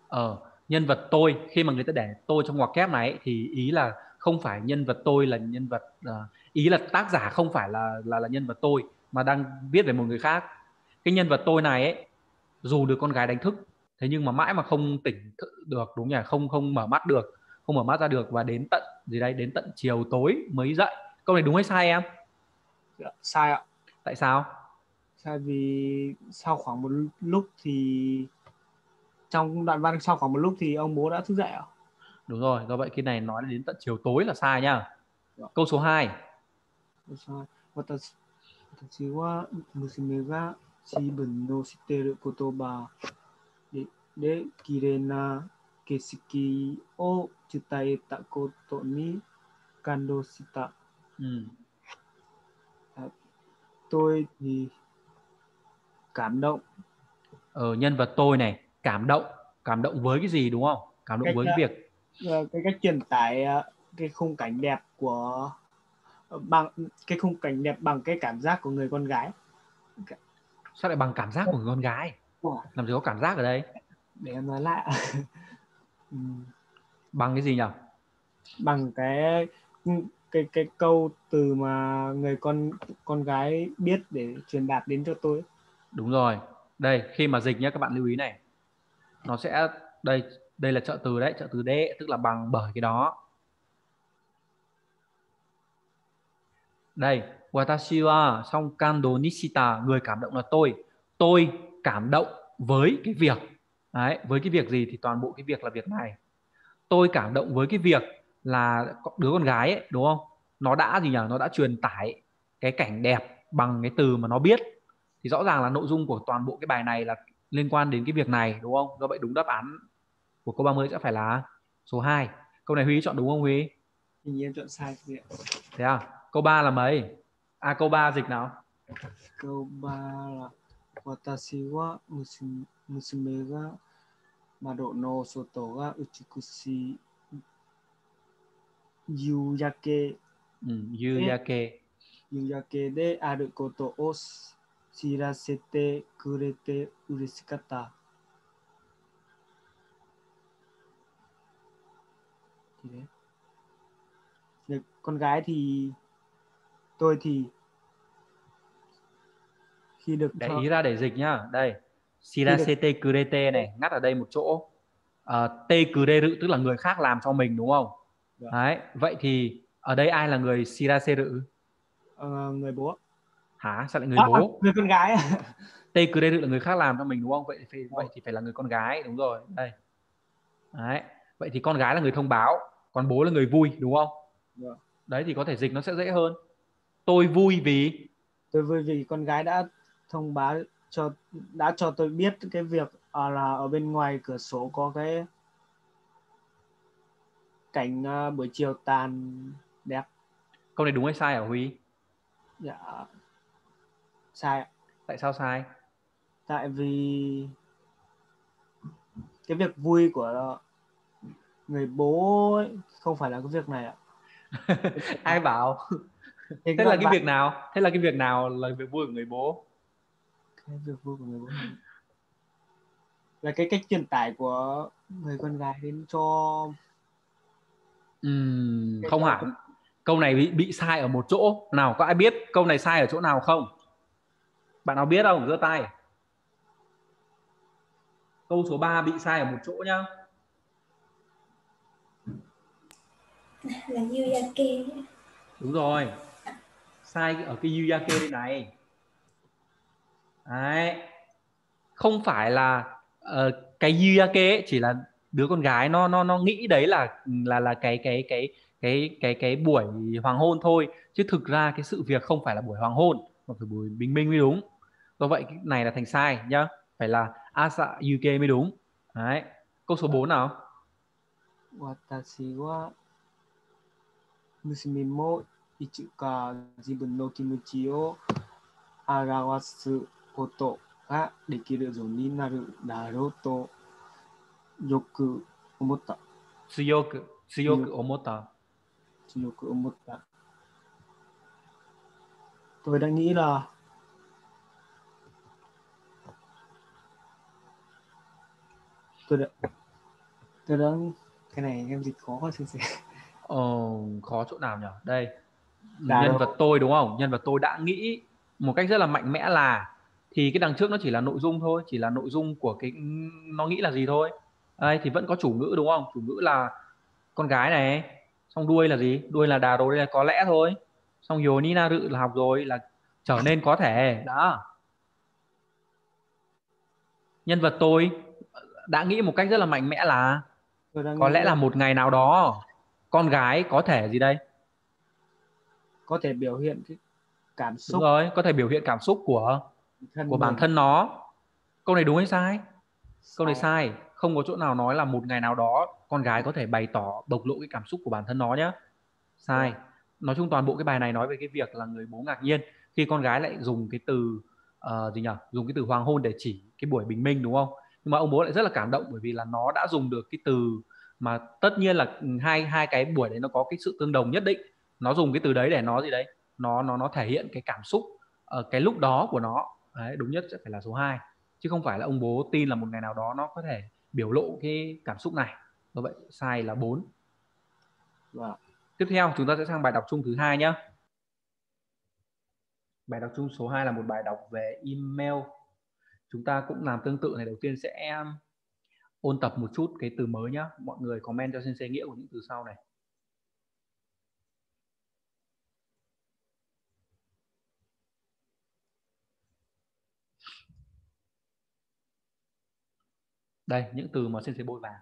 Ờ, nhân vật tôi khi mà người ta để tôi trong ngoặc kép này thì ý là không phải nhân vật tôi là nhân vật ý là tác giả không phải là là là nhân vật tôi mà đang viết về một người khác. Cái nhân vật tôi này ấy, dù được con gái đánh thức thế nhưng mà mãi mà không tỉnh được đúng nhỉ, không không mở mắt được, không mở mắt ra được và đến tận gì đấy, đến tận chiều tối mới dậy. Câu này đúng hay sai em? Dạ, sai ạ. Tại sao? Tại vì sau khoảng một lúc thì trong đoạn văn sau khoảng một lúc thì ông bố đã thức dậy ạ. Đúng rồi, do vậy cái này nói đến tận chiều tối là sai nhá. Dạ. Câu số hai. Câu số hai. Watashi wa musume ga shibun no shiteru kotoba de kirena keshiki o tsutaeta koto ni kando shita. Ừ. Tôi thì cảm động. Ờ, nhân vật tôi này cảm động, cảm động với cái gì đúng không? Cảm động cách, với cái việc cái cách truyền tải cái khung cảnh đẹp của bằng cái khung cảnh đẹp bằng cái cảm giác của người con gái. Sao lại bằng cảm giác của người con gái? Ủa? Làm gì có cảm giác ở đây? Để em nói lại. Ừ. Bằng cái gì nhỉ? Bằng cái cái cái câu từ mà người con con gái biết để truyền đạt đến cho tôi. Đúng rồi. Đây, khi mà dịch nhé các bạn lưu ý này. Nó sẽ đây đây là trợ từ đấy, trợ từ đế tức là bằng bởi cái đó. Đây, watashi wa song kando nishita, người cảm động là tôi. Tôi cảm động với cái việc. Đấy, với cái việc gì thì toàn bộ cái việc là việc này. Tôi cảm động với cái việc là đứa con gái ấy, đúng không? Nó đã gì nhỉ? Nó đã truyền tải cái cảnh đẹp bằng cái từ mà nó biết. Thì rõ ràng là nội dung của toàn bộ cái bài này là liên quan đến cái việc này đúng không? Do vậy đúng đáp án của câu ba mươi sẽ phải là số hai. Câu này Huy chọn đúng không Huy? Hình như em chọn sai gì ạ? Thế à? Câu ba là mấy? À câu ba dịch nào? Câu ba là watashi wa musume ga mado no soto ga uchikushi yuyake. Ừ, yuyake. Yuyake de aru koto o shirasete kurete ureshikatta. Con gái thì tôi thì Khi được để ý ra để dịch nhá. Đây, shirasete kurete này, ngắt ở đây một chỗ. Uh, te kureru tức là người khác làm cho mình đúng không? Dạ. Đấy, vậy thì ở đây ai là người shiraseru? Ờ, người bố. Hả? Sao lại người à, bố? À, người con gái. Te kureru là người khác làm cho mình đúng không? Vậy thì phải, ừ. vậy thì phải là người con gái, đúng rồi. Đây. Đấy, vậy thì con gái là người thông báo, còn bố là người vui đúng không? Dạ. Đấy thì có thể dịch nó sẽ dễ hơn. Tôi vui vì tôi vui vì con gái đã thông báo cho đã cho tôi biết cái việc à, là ở bên ngoài cửa sổ có cái cảnh uh, buổi chiều tàn đẹp. Câu này đúng hay sai hả Huy? Dạ sai ạ. Tại sao sai? Tại vì cái việc vui của người bố ấy, không phải là cái việc này ạ. Ai bảo? Thế, thế là cái bạn... việc nào? Thế là cái việc nào là việc vui của người bố? Cái việc vui của người bố là cái cách truyền tải của người con gái đến cho uhm, không cho... hẳn. Câu này bị, bị sai ở một chỗ nào, có ai biết câu này sai ở chỗ nào không? Bạn nào biết không? Giơ tay. Câu số ba bị sai ở một chỗ nhá. Là yuyake. Đúng rồi. Sai ở cái yuyake đây này. Đấy. Không phải là uh, cái yuyake ấy, chỉ là đứa con gái nó nó nó nghĩ đấy là là là cái cái cái cái cái cái buổi hoàng hôn thôi, chứ thực ra cái sự việc không phải là buổi hoàng hôn mà phải buổi bình minh mới đúng. Do vậy cái này là thành sai nhá. Phải là asa yuke mới đúng. Đấy. Câu số bốn nào? Watashi wa musume mo ichu ka jibun no kimuchi o arawasu koto ga dekiru you ni naru darou to yoku omotta. Tsuyoku, tsuyoku omotta. Tsuyoku omotta. Tôi đang nghĩ là Tôi đã Tôi đã cái này em dịch khó quá xin xin. Ồ, khó chỗ nào nhỉ? Đây. Đã nhân đâu. Vật tôi đúng không? Nhân vật tôi đã nghĩ một cách rất là mạnh mẽ là, thì cái đằng trước nó chỉ là nội dung thôi, chỉ là nội dung của cái nó nghĩ là gì thôi. Đây thì vẫn có chủ ngữ đúng không? Chủ ngữ là con gái này, xong đuôi là gì? Đuôi là đà rồi, đây là có lẽ thôi. Xong rồi Nina Rự là học rồi, là trở nên có thể. Đó. Nhân vật tôi đã nghĩ một cách rất là mạnh mẽ là có lẽ là một ngày nào đó con gái có thể gì đây? Có thể biểu hiện cái cảm xúc. Đúng rồi, có thể biểu hiện cảm xúc của thân của mình. Bản thân nó. Câu này đúng hay sai? sai? Câu này sai. Không có chỗ nào nói là một ngày nào đó con gái có thể bày tỏ, bộc lộ cái cảm xúc của bản thân nó nhé. Sai. Đúng. Nói chung toàn bộ cái bài này nói về cái việc là người bố ngạc nhiên khi con gái lại dùng cái từ uh, gì nhỉ? Dùng cái từ hoàng hôn để chỉ cái buổi bình minh đúng không? Nhưng mà ông bố lại rất là cảm động bởi vì là nó đã dùng được cái từ mà tất nhiên là hai hai cái buổi đấy nó có cái sự tương đồng nhất định. Nó dùng cái từ đấy để nó gì đấy? Nó nó nó thể hiện cái cảm xúc ở cái lúc đó của nó. Đấy, đúng nhất sẽ phải là số hai, chứ không phải là ông bố tin là một ngày nào đó nó có thể biểu lộ cái cảm xúc này. Do vậy sai là bốn. Wow. Tiếp theo chúng ta sẽ sang bài đọc chung thứ hai nhé. Bài đọc chung số hai là một bài đọc về email. Chúng ta cũng làm tương tự này. Đầu tiên sẽ ôn tập một chút cái từ mới nhé. Mọi người comment cho sensei nghĩa của những từ sau này. Đây, những từ mà sensei bôi vào.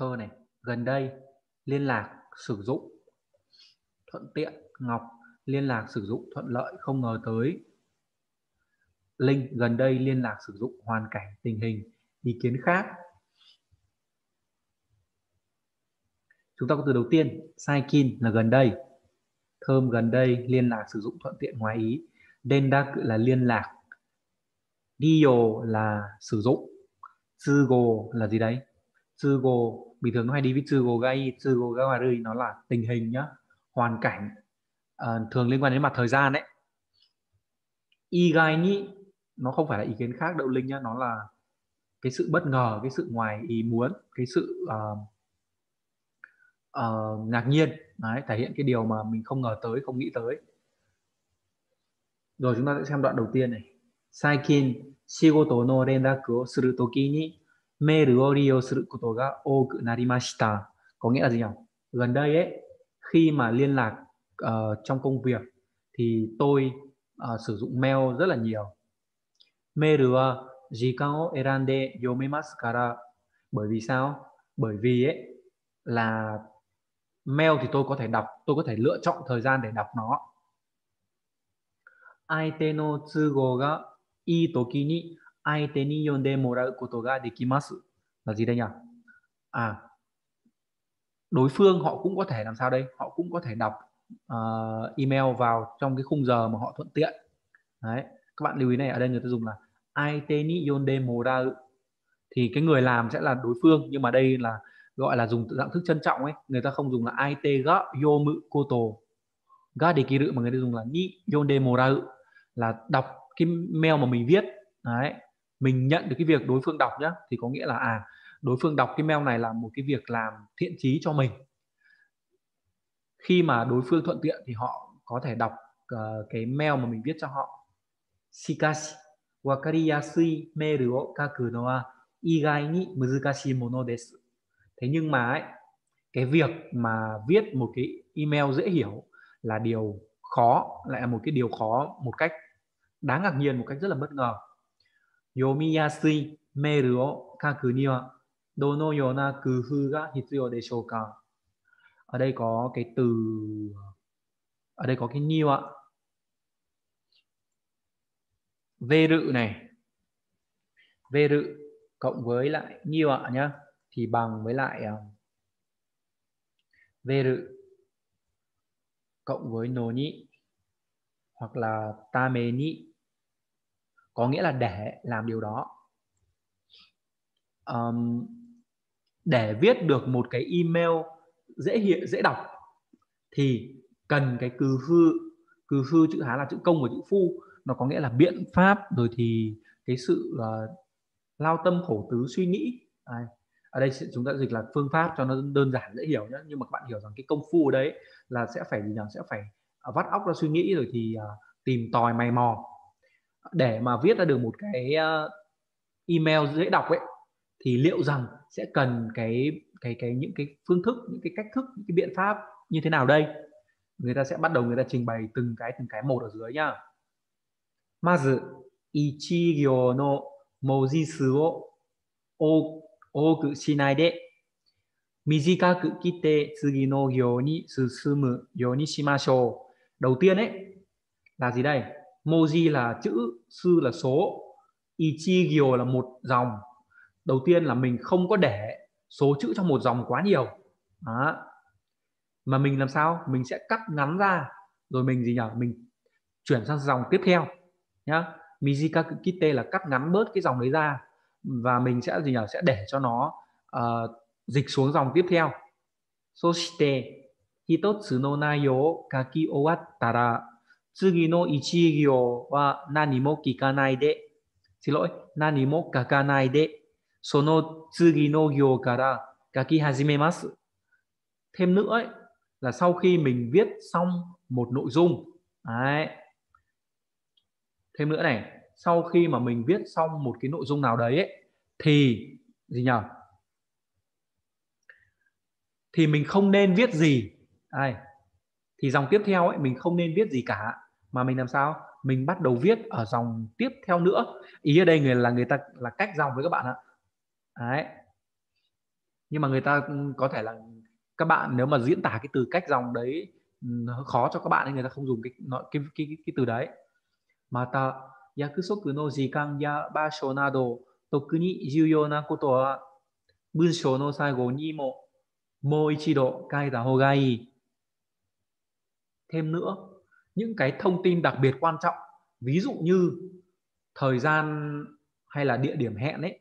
thơ này, gần đây, liên lạc, sử dụng thuận tiện, ngọc, liên lạc sử dụng thuận lợi, không ngờ tới. Linh, gần đây liên lạc sử dụng hoàn cảnh, tình hình, ý kiến khác. Chúng ta có từ đầu tiên, saikin là gần đây. Thơm gần đây, liên lạc sử dụng thuận tiện ngoài ý. Dendaku là liên lạc. Diyo là sử dụng. Tsugo là gì đấy? Tsugo, bình thường nó hay đi với tsugo gai, tsugo gawarui, nó là tình hình nhá, hoàn cảnh, à, thường liên quan đến mặt thời gian đấy. Igai ni, nó không phải là ý kiến khác đậu Linh nhá, nó là cái sự bất ngờ, cái sự ngoài ý muốn, cái sự uh, uh, ngạc nhiên. Đấy, thể hiện cái điều mà mình không ngờ tới, không nghĩ tới. Rồi chúng ta sẽ xem đoạn đầu tiên này. Saikin, shigoto no rendaku o suru toki ni meiru o riyō suru koto ga ooku narimashita. Có nghĩa là gì nhỉ? Gần đây ấy, khi mà liên lạc uh, trong công việc thì tôi uh, sử dụng mail rất là nhiều. Mail wa jikan o erande yomemasu kara. Bởi vì sao? Bởi vì ấy là mail thì tôi có thể đọc, tôi có thể lựa chọn thời gian để đọc nó. Aite no tsugo ga ii toki ni aite ni yonde morau koto ga dekimasu. Là gì đây nhỉ? À, đối phương họ cũng có thể làm sao đây? Họ cũng có thể đọc uh, email vào trong cái khung giờ mà họ thuận tiện. Đấy. Các bạn lưu ý này, ở đây người ta dùng là aite ni yonde morau. Thì cái người làm sẽ là đối phương, nhưng mà đây là gọi là dùng dạng thức trân trọng ấy. Người ta không dùng là aite ga yomu koto ga dekiru, mà người ta dùng là ni yonde morau, là đọc cái mail mà mình viết. Đấy. Mình nhận được cái việc đối phương đọc nhá, thì có nghĩa là à, đối phương đọc cái mail này là một cái việc làm thiện chí cho mình. Khi mà đối phương thuận tiện thì họ có thể đọc uh, cái mail mà mình viết cho họ. Shikashi, wakariyasui mail o kaku no wa igai ni muzukashii mono desu. Thế nhưng mà ấy, cái việc mà viết một cái email dễ hiểu là điều khó, lại là một cái điều khó một cách đáng ngạc nhiên, một cách rất là bất ngờ. Yomiyasui mail o kaku ni wa dono yona kufu ga hitsuyo deshou ka. Ở đây có cái từ, ở đây có cái ni ạ. Veru này, veru cộng với lại ni ạ nhá, thì bằng với lại veru cộng với no ni hoặc là tame ni, có nghĩa là để làm điều đó. Um, để viết được một cái email dễ hiện dễ đọc thì cần cái cừ hư. Cừ hư chữ Hán là chữ công và chữ phu, nó có nghĩa là biện pháp, rồi thì cái sự uh, lao tâm khổ tứ suy nghĩ. À, ở đây chúng ta dịch là phương pháp cho nó đơn giản dễ hiểu nhé, nhưng mà các bạn hiểu rằng cái công phu ở đấy là sẽ phải gì nhỉ? Sẽ phải vắt óc ra suy nghĩ, rồi thì uh, tìm tòi mày mò để mà viết ra được một cái uh, email dễ đọc ấy, thì liệu rằng sẽ cần cái cái cái những cái phương thức, những cái cách thức, những cái biện pháp như thế nào đây? Người ta sẽ bắt đầu người ta trình bày từng cái từng cái một ở dưới nhá. Mazu ichi gyo no moji su o ooku shinai de mijikaku kite tsugi no gyo ni susumu you ni shimashou. Đầu tiên ấy là gì đây? Moji là chữ, su là số, ichi gyo là một dòng. Đầu tiên là mình không có để số chữ trong một dòng quá nhiều. Đó. Mà mình làm sao? Mình sẽ cắt ngắn ra, rồi mình gì nhỉ? Mình chuyển sang dòng tiếp theo nhá. Mijikaku kite là cắt ngắn bớt cái dòng đấy ra, và mình sẽ gì nhỉ? Sẽ để cho nó uh, dịch xuống dòng tiếp theo. Soshite hitotsu no nayo kaki owattara tsugi no ichi gyo wa nanimo kikanai de. Xin lỗi, nanimo kakanai de sono tsugi no gyo kara kaki hajimemasu. Thêm nữa ấy, là sau khi mình viết xong một nội dung. Đấy. Thêm nữa này, sau khi mà mình viết xong một cái nội dung nào đấy ấy, thì gì nhỉ? Thì mình không nên viết gì. Đấy. Thì dòng tiếp theo ấy mình không nên viết gì cả, mà mình làm sao? Mình bắt đầu viết ở dòng tiếp theo nữa. Ý ở đây người là người ta là cách dòng với các bạn ạ. Đấy. nhưng mà người ta có thể là các bạn nếu mà diễn tả cái từ cách dòng đấy khó cho các bạn nên người ta không dùng cái cái cái, cái từ đấy. Mata yakusoku no jikan ya basho nado toku ni juyou na koto wa bunshō no saigo ni mo mou ichido kaita hoga ii. Thêm nữa, những cái thông tin đặc biệt quan trọng, ví dụ như thời gian hay là địa điểm hẹn ấy,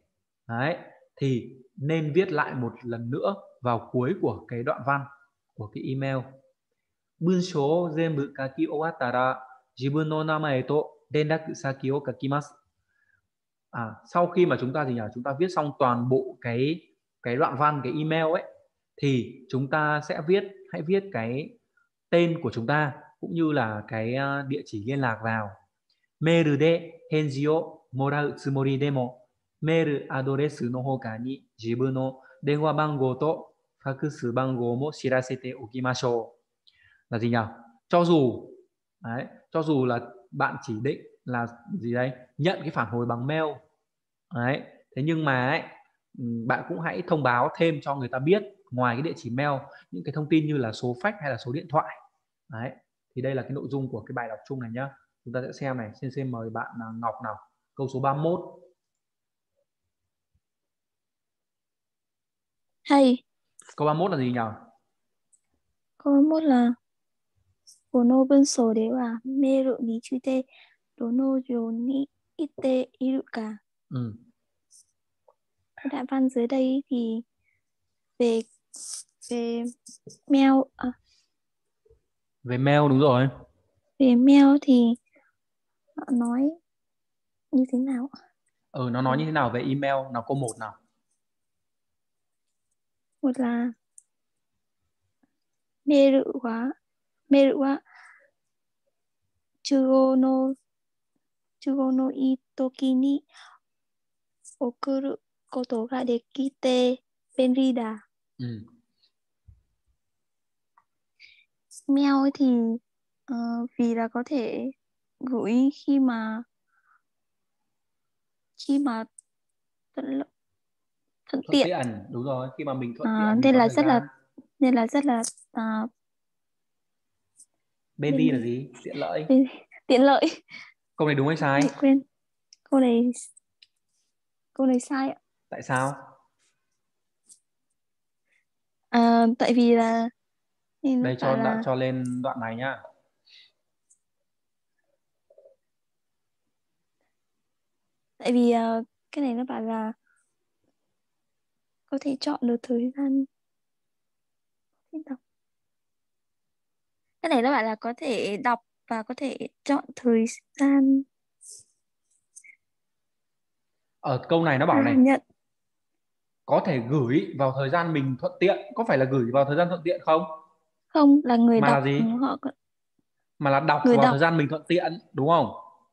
đấy, thì nên viết lại một lần nữa vào cuối của cái đoạn văn, của cái email. Bunshō zenbu kaki owattara jibun no namae to dendaku saki o kakimasu. À, sau khi mà chúng ta thì nhờ chúng ta viết xong toàn bộ cái cái đoạn văn, cái email ấy, thì chúng ta sẽ viết, hãy viết cái tên của chúng ta cũng như là cái địa chỉ liên lạc vào. Mail de henji o morau tsumori demo mail address no hoka ni jibun no denwa bango to fax bango mo shirasete okimashou. Là gì nhỉ? Cho dù đấy, cho dù là bạn chỉ định là gì đấy, nhận cái phản hồi bằng mail đấy, thế nhưng mà ấy, bạn cũng hãy thông báo thêm cho người ta biết ngoài cái địa chỉ mail những cái thông tin như là số fax hay là số điện thoại đấy. Thì đây là cái nội dung của cái bài đọc chung này nhá. Chúng ta sẽ xem này, xin xin mời bạn Ngọc nào. Câu số ba mươi mốt. Hay. Câu ba mươi mốt là gì nhỉ? Câu ba mươi mốt là Kono bunshō de wa meiru ni tsuite dono you ni ite iru ka. Ừ. Đoạn văn dưới đây thì về về mail à. Về mail đúng rồi. Về mail thì họ nói như thế nào? Ừ, nó nói như thế nào về email nào? Câu một nào. Một là meiru wa meiru wa chūgō no chūgō no itoki ni okuru koto ga dekite benri da. Ừ. Mail thì uh, vì là có thể gửi khi mà khi mà thuận, thuận tiện. tiện đúng rồi, khi mà mình thuận à, tiện nên là rất là nên là rất là uh, bên đi là gì? Tiện lợi. Bên, tiện lợi. Câu này đúng hay sai? Để quên. Câu này câu này sai ạ. Tại sao? À, tại vì là đây cho là... cho lên đoạn này nhá. Tại vì uh, cái này nó bảo là có thể chọn được thời gian. Cái này nó bảo là có thể đọc và có thể chọn thời gian. Ở câu này nó bảo à, này nhận. Có thể gửi vào thời gian mình thuận tiện, có phải là gửi vào thời gian thuận tiện không? Không, là người mà đọc là gì? Họ... Mà là đọc người vào đọc. Thời gian mình thuận tiện, đúng không?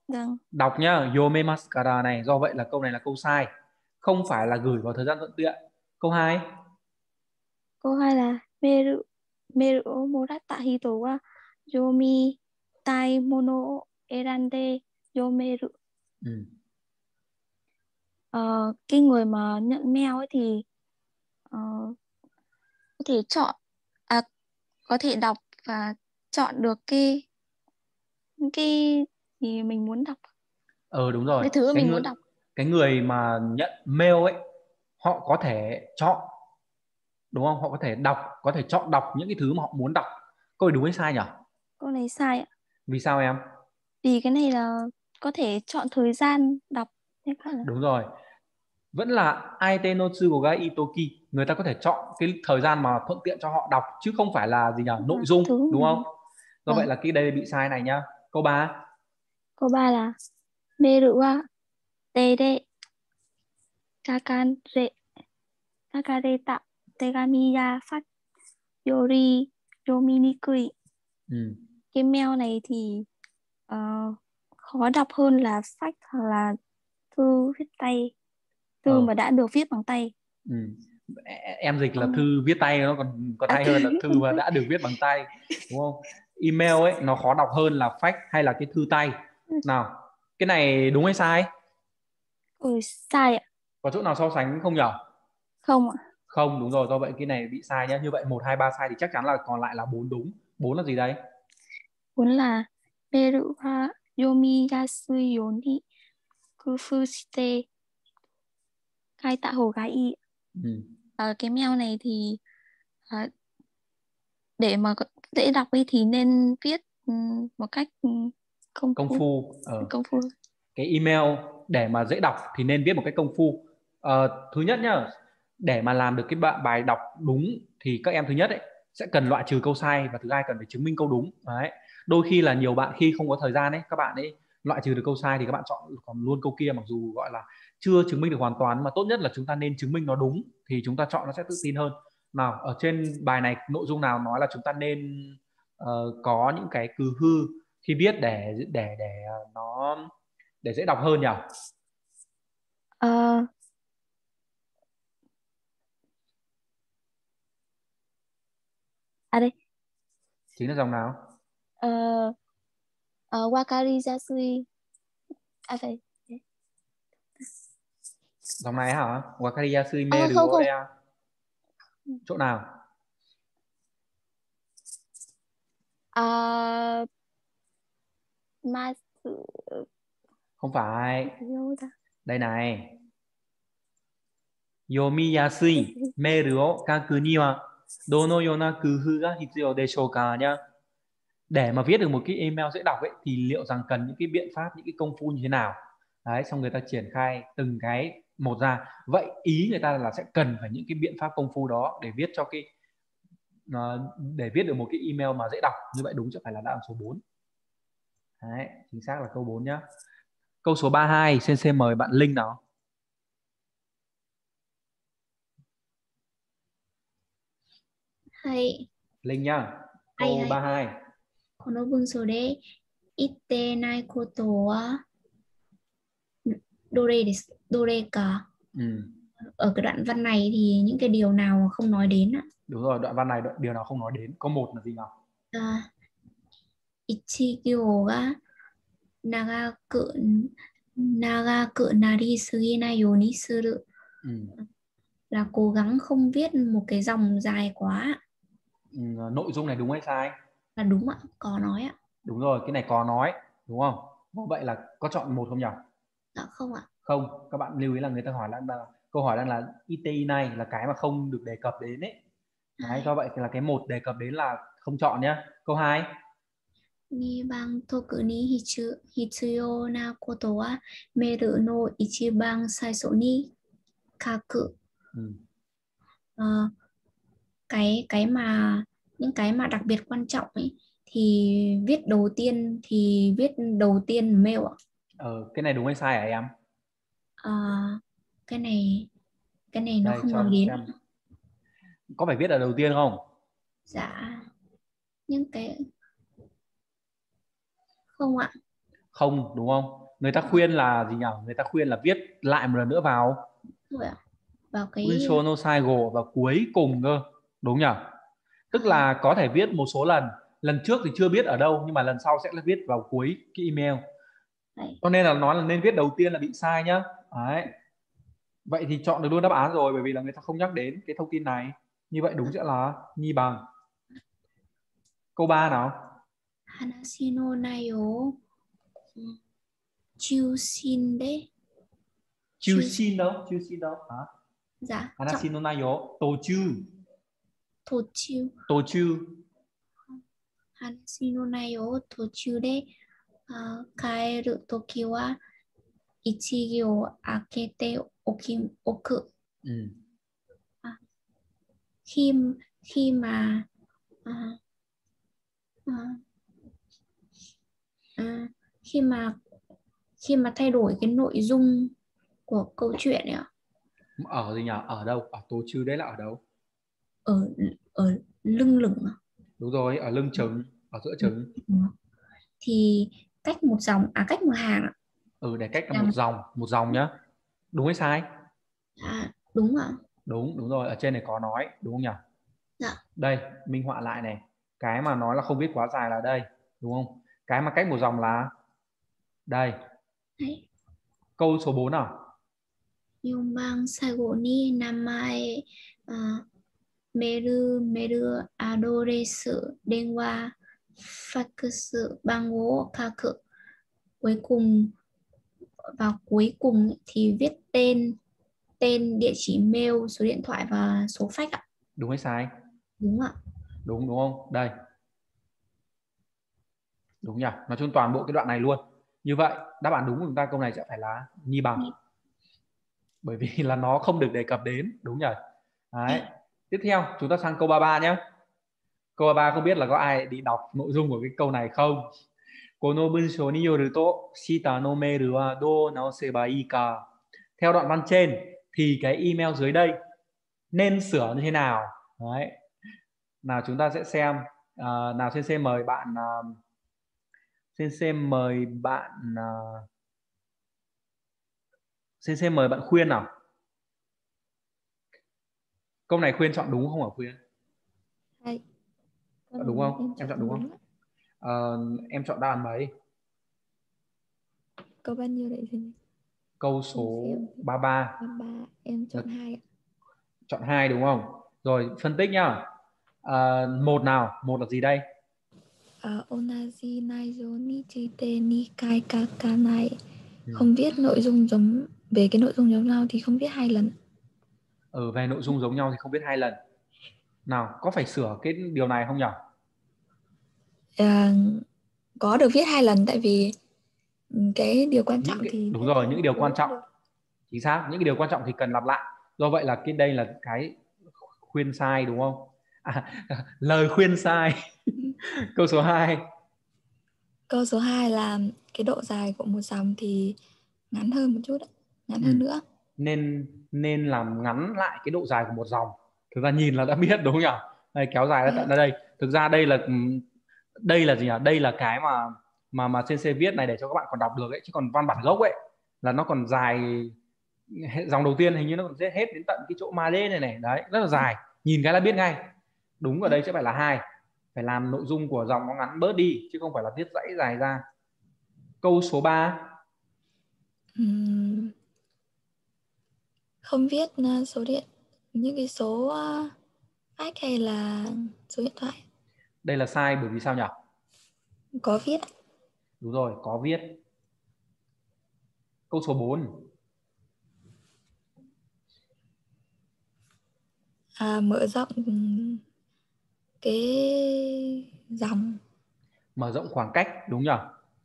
Đúng. Đọc nhá, yome mascara này, do vậy là câu này là câu sai. Không phải là gửi vào thời gian thuận tiện. Câu hai. Câu hai là meru meru morata hito wa yomi tai mono erande yomeru. Ừ. Uh, cái người mà nhận mail ấy thì uh, có thể chọn à, có thể đọc và chọn được cái cái gì mình muốn đọc. Ờ ừ, đúng rồi. Cái thứ cái mình người, muốn đọc. Cái người mà nhận mail ấy họ có thể chọn, đúng không? Họ có thể đọc, có thể chọn đọc những cái thứ mà họ muốn đọc. Câu này đúng hay sai nhỉ? Câu này sai ạ. Vì sao em? Vì cái này là có thể chọn thời gian đọc. Đúng rồi. Vẫn là Aitenotsu của Gai Itoki, người ta có thể chọn cái thời gian mà thuận tiện cho họ đọc chứ không phải là gì nhỉ, nội dung đúng, đúng không? Do vậy là cái đây bị sai này nhá. Câu ba. Câu ba là Meru wa Tere Takare Takareta Tegami ya Fat Yori Yominikui. Ừ. Cái mail này thì uh, khó đọc hơn là fax hoặc là thư viết tay. Thư ờ. mà đã được viết bằng tay. Ừ. Em dịch là thư viết tay nó còn còn hay hơn là thư mà đã được viết bằng tay, đúng không? Email ấy nó khó đọc hơn là fax hay là cái thư tay. Nào, cái này đúng hay sai? Ừ, sai ạ. Có chỗ nào so sánh không nhỉ? Không ạ. Không, đúng rồi, do vậy cái này bị sai nhé. Như vậy một, hai, ba sai thì chắc chắn là còn lại là bốn đúng. Bốn là gì đây? Bốn là Meru wa yomiyasui you ni kufu shite kaita hou ga ii. Cái mèo này thì à, để mà dễ đọc đi thì nên viết một cách công, công phu, phu. Ờ. Công phu. Cái email để mà dễ đọc thì nên viết một cách công phu. À, thứ nhất nhá, để mà làm được cái bài đọc đúng thì các em thứ nhất ấy, sẽ cần loại trừ câu sai, và thứ hai cần phải chứng minh câu đúng. Đấy. Đôi khi là nhiều bạn khi không có thời gian ấy, các bạn ấy loại trừ được câu sai thì các bạn chọn còn luôn câu kia, mặc dù gọi là chưa chứng minh được hoàn toàn, mà tốt nhất là chúng ta nên chứng minh nó đúng thì chúng ta chọn nó sẽ tự tin hơn. Nào, ở trên bài này nội dung nào nói là chúng ta nên uh, có những cái cừ hư khi viết để để để nó để dễ đọc hơn nhỉ? Ờ uh... À đây. Chính là dòng nào? Ờ uh, Wakari Jasui. À phải. Dòng này hả? Wakari Jasui Meru Orea. Chỗ nào? À uh, mà không phải. Đây này. Yomiyasui Meru o kaku ni wa dono yona kuhu ga hitsuyo deshou ka nhá. Để mà viết được một cái email dễ đọc ấy thì liệu rằng cần những cái biện pháp, những cái công phu như thế nào? Đấy, xong người ta triển khai từng cái một ra. Vậy ý người ta là sẽ cần phải những cái biện pháp công phu đó để viết cho cái để viết được một cái email mà dễ đọc. Như vậy đúng sẽ phải là đáp án số bốn. Đấy, chính xác là câu bốn nhá. Câu số ba mươi hai, xê xê mời bạn Linh nào. Hay. Linh nhá. Câu ba mươi hai. Kono bunso de itte nai koto wa dore desu, dore ka. Ở cái đoạn văn này thì những cái điều nào mà không nói đến ạ? Đúng rồi, đoạn văn này đoạn điều nào không nói đến. Có một là gì nào? À, Ichigyo ga nagaku nagaku nari suginai you ni suru. Là cố gắng không viết một cái dòng dài quá. Ừ, nội dung này đúng hay sai? Là đúng ạ, có nói ạ. Đúng rồi, cái này có nói, đúng không? Vậy là có chọn một không nhỉ? Dạ không ạ. Không, các bạn lưu ý là người ta hỏi là, là câu hỏi đang là i tê i này là cái mà không được đề cập đến ấy. Đấy, do vậy là cái một đề cập đến là không chọn nhá. Câu hai. Nibang toku ni hitsuyo na koto wa meru no ichibang saiso ni kaku. Ừ. Uh, cái cái mà những cái mà đặc biệt quan trọng ấy thì viết đầu tiên thì viết đầu tiên mail ạ. Ờ, cái này đúng hay sai hả em? Uh, cái này cái này nó đây, không nói đến. Xem. Có phải viết ở đầu tiên không? Dạ. Những cái không ạ. Không đúng không? Người ta khuyên là gì nhỉ? Người ta khuyên là viết lại một lần nữa vào. Đúng rồi ạ. Vào cái no saigo vào cuối cùng cơ, đúng nhỉ? Tức là có thể viết một số lần, lần trước thì chưa biết ở đâu nhưng mà lần sau sẽ viết vào cuối cái email. Đấy. Cho nên là nói là nên viết đầu tiên là bị sai nhá. Đấy. Vậy thì chọn được luôn đáp án rồi, bởi vì là người ta không nhắc đến cái thông tin này. Như vậy đúng sẽ là nhi bằng. Câu ba nào? Hanashi no nayo Chushin de. Chushin đâu? Chushin đâu? Hả? Dạ. Hanashi no nayo tochu. Tochu. Tochu. Hanashi no nayo tochu de kaeru toki wa ichigi o akete oku. Ừ. À, khi khi mà à, à, à, khi mà khi mà thay đổi cái nội dung của câu chuyện ấy ạ. Ở gì nhỉ? Ở đâu? Ở tố chư đấy là ở đâu? Ở ở lưng lửng. Đúng rồi, ở lưng chừng, ở giữa chừng. Thì cách một dòng, à cách một hàng. Ừ, để cách là một dòng, một dòng nhá. Đúng hay sai? À, đúng ạ. Đúng, đúng rồi, ở trên này có nói, đúng không nhỉ? Dạ. Đây, minh họa lại này. Cái mà nói là không viết quá dài là đây, đúng không? Cái mà cách một dòng là đây. Đấy. Câu số bốn nào? nhưng bang saigo ni namae meru meru adoresu denwa fakusu bango kaku. Cuối cùng, vào cuối cùng thì viết tên, tên, địa chỉ mail, số điện thoại và số fax ạ. Đúng hay sai? Đúng ạ. Đúng đúng không? Đây. Đúng nhỉ? Nói chung toàn bộ cái đoạn này luôn. Như vậy đáp án đúng của chúng ta câu này sẽ phải là Nhi bằng. Nhi. Bởi vì là nó không được đề cập đến. Đúng nhỉ? Đấy. Tiếp theo chúng ta sang câu ba mươi ba nhé. Câu ba mươi ba không biết là có ai đi đọc nội dung của cái câu này không? Kono bunsho ni yoru to shita no meiru wa dou naoseba ii ka. Theo đoạn văn trên thì cái email dưới đây nên sửa như thế nào? Đấy. Nào chúng ta sẽ xem. À, nào xin xem mời bạn... Uh, xin xem mời bạn uh, xin xem mời bạn Khuyên nào. Câu này Khuyên chọn đúng không hả Khuyên? Đấy. Đúng không? Em, em chọn đúng, đúng không? Uh, em chọn đáp án mấy? Câu bao nhiêu đấy thì? Câu số ba mươi ba. ba mươi ba em chọn hai ạ. Chọn hai đúng không? Rồi phân tích nhá. Uh, một nào, một là gì đây? Onaji naizo ni chite ni kai kaka nai. Không viết nội dung giống, về cái nội dung giống nhau thì không viết hai lần. Ở về nội dung giống nhau thì không viết hai lần. Nào, có phải sửa cái điều này không nhỉ? À, có được viết hai lần tại vì cái điều quan trọng cái, thì đúng rồi, những điều quan trọng. Được. Chính xác, những cái điều quan trọng thì cần lặp lại. Do vậy là cái đây là cái khuyên sai đúng không? À, lời khuyên sai. Câu số hai. Câu số hai là cái độ dài của một dòng thì ngắn hơn một chút, ngắn ừ. hơn nữa. Nên nên làm ngắn lại cái độ dài của một dòng. Thực ra nhìn là đã biết đúng không nhỉ? Đây, kéo dài ra tận đây. Thực ra đây là đây là gì nhỉ? Đây là cái mà mà mà xê xê viết này để cho các bạn còn đọc được ấy, chứ còn văn bản gốc ấy là nó còn dài, dòng đầu tiên hình như nó còn hết hết đến tận cái chỗ ma đê này này, đấy, rất là dài. Nhìn cái là biết ngay. Đúng ở đây sẽ phải là hai. Phải làm nội dung của dòng nó ngắn bớt đi chứ không phải là viết dãy dài ra. Câu số ba. uhm, Không viết số điện, những cái số fax hay là số điện thoại. Đây là sai bởi vì sao nhỉ? Có viết. Đúng rồi, có viết. Câu số bốn. À, mở rộng cái dòng, mở rộng khoảng cách đúng nhỉ,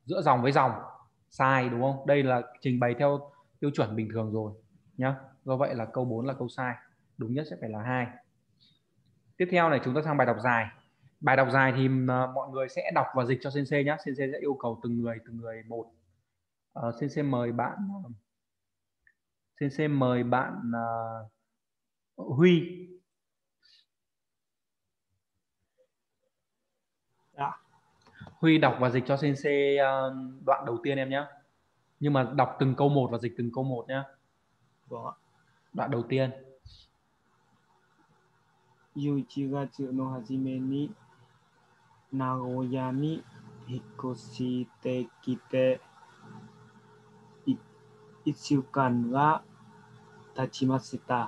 giữa dòng với dòng. Sai đúng không? Đây là trình bày theo tiêu chuẩn bình thường rồi nhá. Do vậy là câu bốn là câu sai, đúng nhất sẽ phải là hai. Tiếp theo này chúng ta sang bài đọc dài. Bài đọc dài thì mọi người sẽ đọc và dịch cho sensei nhé. Sensei sẽ yêu cầu từng người từng người một. À, sensei mời bạn sensei mời bạn uh, Huy. Huy đọc và dịch cho sensei đoạn đầu tiên em nhé. Nhưng mà đọc từng câu một và dịch từng câu một nhé. Đoạn đầu tiên. Yuichigatsu no hajime ni Nagoya ni hikoshite kite ichukan ga tachimashita.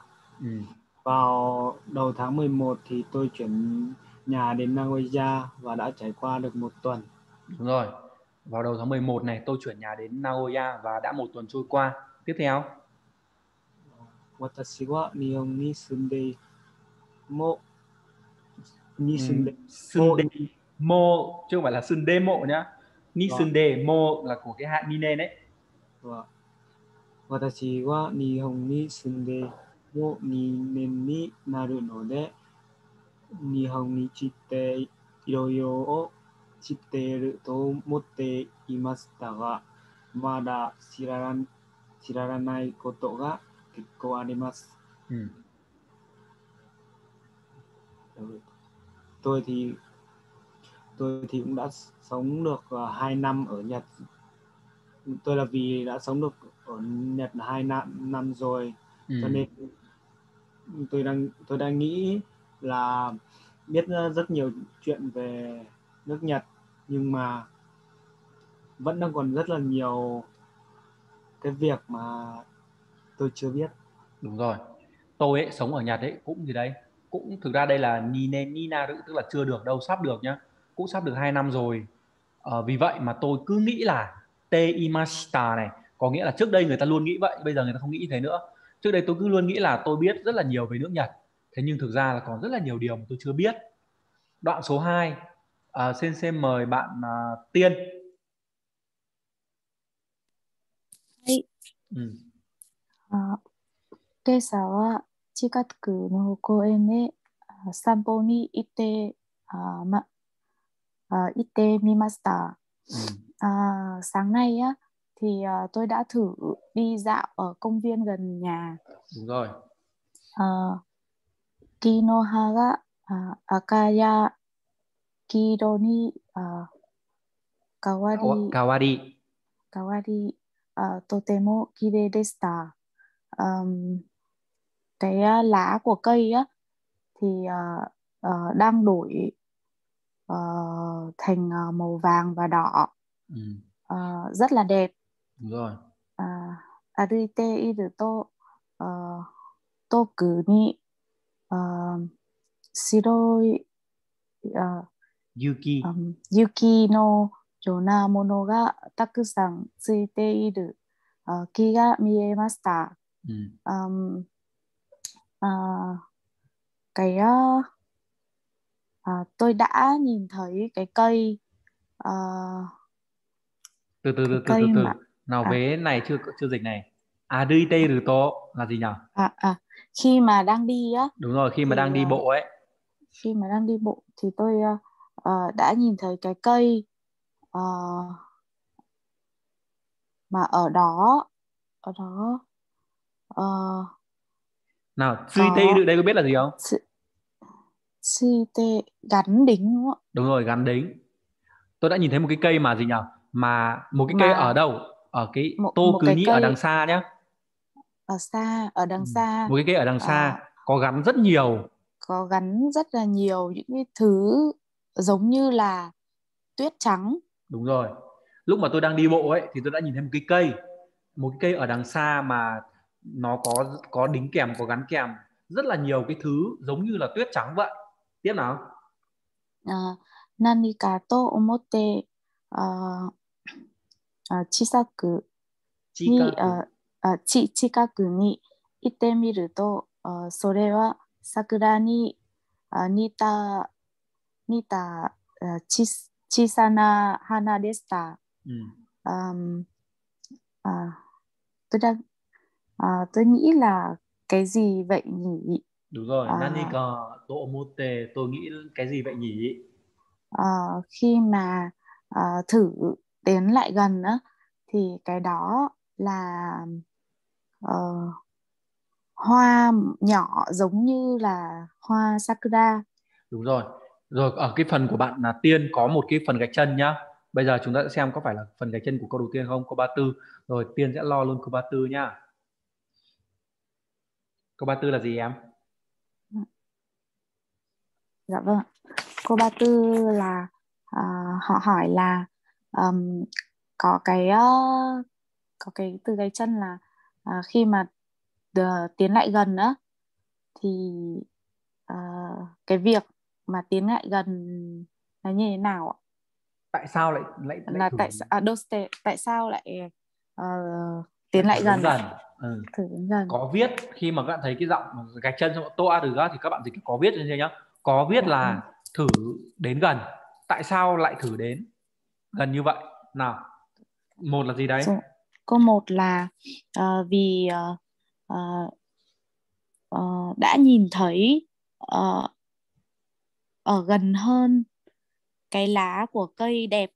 Vào đầu tháng mười một thì tôi chuyển nhà đến Nagoya và đã trải qua được một tuần. Đúng rồi. Vào đầu tháng mười một này tôi chuyển nhà đến Nagoya và đã một tuần trôi qua. Tiếp theo. Watashi wa Nihon ni sundei mo ni sundei mo, chứ không phải là sundei mo nhá. Ni sundei mo là của cái hạn minen đấy. Watashi wa Nihon ni sundei mo ni nen ni naru no de Nihon ni chite iroyo o chiteru to omotte imashita ga mada shiraran shiraranai koto ga kekkou arimasu. Tôi thì tôi thì cũng đã sống được hai năm ở Nhật. Tôi là vì đã sống được ở Nhật hai năm năm rồi, ừ. cho nên tôi đang tôi đang nghĩ là biết rất nhiều chuyện về nước Nhật nhưng mà vẫn đang còn rất là nhiều cái việc mà tôi chưa biết. Đúng rồi. Tôi ấy, sống ở Nhật ấy cũng gì đấy, cũng thực ra đây là ni nên ni na, tức là chưa được đâu, sắp được nhá, cũng sắp được hai năm rồi. À, vì vậy mà tôi cứ nghĩ là te imashita này có nghĩa là trước đây người ta luôn nghĩ vậy, bây giờ người ta không nghĩ thế nữa. Trước đây tôi cứ luôn nghĩ là tôi biết rất là nhiều về nước Nhật, thế nhưng thực ra là còn rất là nhiều điều mà tôi chưa biết. Đoạn số hai, à, sensei mời bạn à, Tiên. Ừ. À, Kê sa wa chikaku no koen e sanpo ni ite ma ite mimashita. Sáng nay á thì uh, tôi đã thử đi dạo ở công viên gần nhà. Đúng rồi. Uh, Kinohara uh, Akaya Kiro ni uh, Kawari Kawari Kawari uh, Totemo kirei deshita. Um, cái uh, lá của cây á thì uh, uh, đang đổi uh, thành uh, màu vàng và đỏ. Ừ. Uh, rất là đẹp. Đúng rồi. Arite iru to toku ni shiroi yuki yuki no yona mono ga takusan tsuite iru ki ga miemashita. Cái uh, tôi đã nhìn thấy cái cây uh, từ từ từ từ từ nào vế à. Này chưa chưa dịch này à đi tê từ to là gì nhỉ? À, à khi mà đang đi á, đúng rồi, khi mà đang là, đi bộ ấy, khi mà đang đi bộ thì tôi uh, đã nhìn thấy cái cây uh, mà ở đó ở đó uh, nào suy tê từ đây có biết là gì không? Suy tê gắn đính đúng không? Đúng rồi, gắn đính. Tôi đã nhìn thấy một cái cây mà gì nhỉ? Mà một cái cây mà, ở đâu? Ở cái một, tô một cứ nghĩ ở đằng xa nhá. Ở xa, ở đằng xa. Một cái cây ở đằng xa à, có gắn rất nhiều. Có gắn rất là nhiều những cái thứ giống như là tuyết trắng. Đúng rồi. Lúc mà tôi đang đi bộ ấy thì tôi đã nhìn thấy một cái cây, một cái cây ở đằng xa mà nó có có đính kèm, có gắn kèm rất là nhiều cái thứ giống như là tuyết trắng vậy. Tiếp nào. Nanika to omote chisaku ni chikaku ni ite miru to sore wa sakura ni nita nita chisana hana deshita. Tôi đang tôi nghĩ là cái gì vậy nhỉ? Đúng rồi, nanika to omote, tôi nghĩ cái gì vậy nhỉ? Khi mà Uh, thử đến lại gần á thì cái đó là uh, hoa nhỏ giống như là hoa sakura. Đúng rồi. Rồi ở cái phần của bạn là Tiên có một cái phần gạch chân nhá. Bây giờ chúng ta sẽ xem có phải là phần gạch chân của câu đầu tiên không, câu ba mươi tư. Rồi Tiên sẽ lo luôn câu ba mươi tư nhá. Câu ba mươi tư là gì em? Dạ vâng. Câu ba mươi tư là Uh, họ hỏi là um, có cái uh, có cái từ cái chân là uh, khi mà uh, tiến lại gần á thì uh, cái việc mà tiến lại gần là như thế nào? Tại sao lại lại, lại là thử... tại à, doste, tại sao lại uh, tiến lại gần? Gần. Ừ. Thử gần. Có viết khi mà các bạn thấy cái giọng gạch chân toa từ ra thì các bạn dịch có viết như thế nhá. Có viết là thử đến gần. Tại sao lại thử đến gần như vậy? Nào, một là gì đấy? Câu một là uh, vì uh, uh, đã nhìn thấy uh, ở gần hơn cái lá của cây đẹp.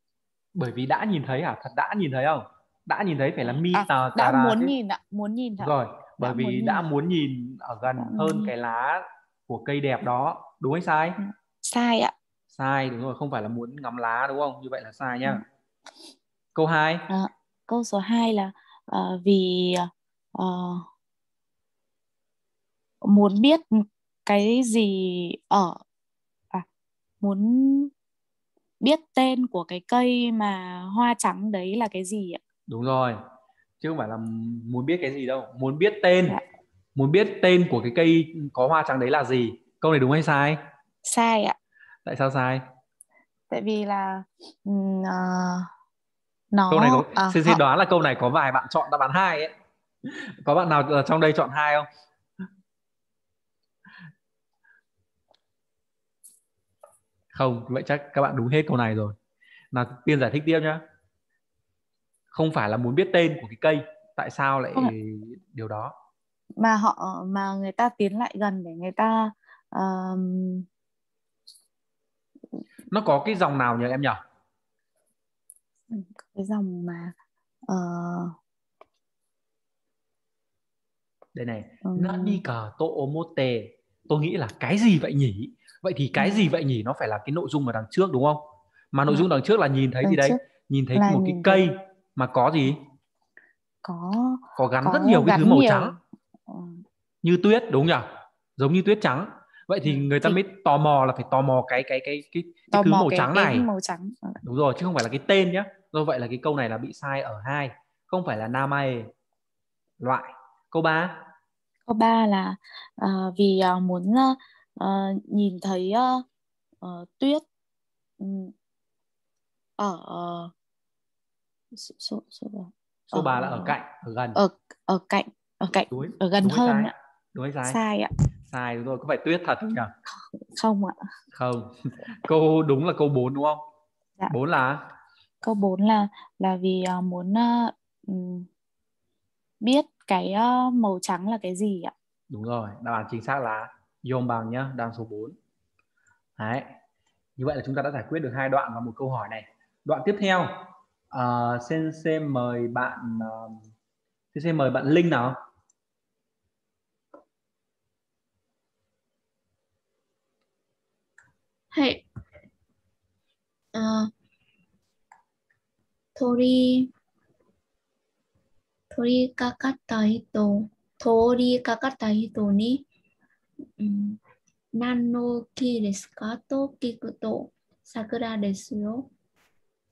Bởi vì đã nhìn thấy hả? Thật đã nhìn thấy không? Đã nhìn thấy phải là mi à, tà, đã tà muốn, nhìn ạ, muốn nhìn ạ. Rồi, bởi đã vì muốn đã nhìn. muốn nhìn ở gần đã hơn nhìn. Cái lá của cây đẹp đó. Đúng hay sai? Sai ạ. Sai, đúng rồi, không phải là muốn ngắm lá đúng không? Như vậy là sai nhá. Ừ. Câu hai. À, câu số hai là uh, vì uh, muốn biết cái gì ở à, muốn biết tên của cái cây mà hoa trắng đấy là cái gì ạ? Đúng rồi. Chứ không phải là muốn biết cái gì đâu, muốn biết tên. Dạ. muốn biết tên của cái cây có hoa trắng đấy là gì. Câu này đúng hay sai? Sai ạ. Tại sao sai? Tại vì là uh, nó câu này có... à, xin, họ... xin đoán là câu này có vài bạn chọn đáp án hai ấy. Có bạn nào ở trong đây chọn hai không? Không, vậy chắc các bạn đúng hết câu này rồi. Nào, Tiên giải thích tiếp nhá. Không phải là muốn biết tên của cái cây, tại sao lại điều đó? Mà họ mà người ta tiến lại gần để người ta um... nó có cái dòng nào nhỉ em nhỉ? Cái dòng mà uh... đây này, ừ. Nani ka to omote. Tôi nghĩ là cái gì vậy nhỉ? Vậy thì cái gì vậy nhỉ? Nó phải là cái nội dung ở đằng trước đúng không? Mà nội dung đằng trước là nhìn thấy đằng gì đấy? Nhìn thấy một cái cây thấy... mà có gì? Có có gắn có rất nhiều cái thứ màu nhiều. Trắng. Như tuyết đúng nhỉ? Giống như tuyết trắng. Vậy thì người ta thì... mới tò mò là phải tò mò cái cái cái cái, cái thứ màu cái, trắng này. Màu trắng. Đúng rồi, chứ không phải là cái tên nhá. Do vậy là cái câu này là bị sai ở hai, không phải là namae loại. Câu ba. Câu ba là uh, vì uh, muốn uh, nhìn thấy uh, uh, tuyết ở uh, uh, số số số ba, số ba là ở cạnh, ở gần. Ở ở cạnh, ở cạnh, đối, ở gần hơn sai. Ạ. Đối sai. Sai ạ. Sai đúng rồi, có phải tuyết thật không nhỉ? Không ạ. Không. Câu đúng là câu bốn đúng không? Dạ. bốn là câu bốn là là vì uh, muốn uh, biết cái uh, màu trắng là cái gì ạ? Đúng rồi, đáp án chính xác là Yom bằng nhá, đáp án số bốn. Đấy. Như vậy là chúng ta đã giải quyết được hai đoạn và một câu hỏi này. Đoạn tiếp theo, uh, sensei mời bạn uh, sensei mời bạn Linh nào. Hey. Uh, Tori Tori kakata hito, Tori kakata hito ni nan no ki desu ka to kikuto sakura desu yo.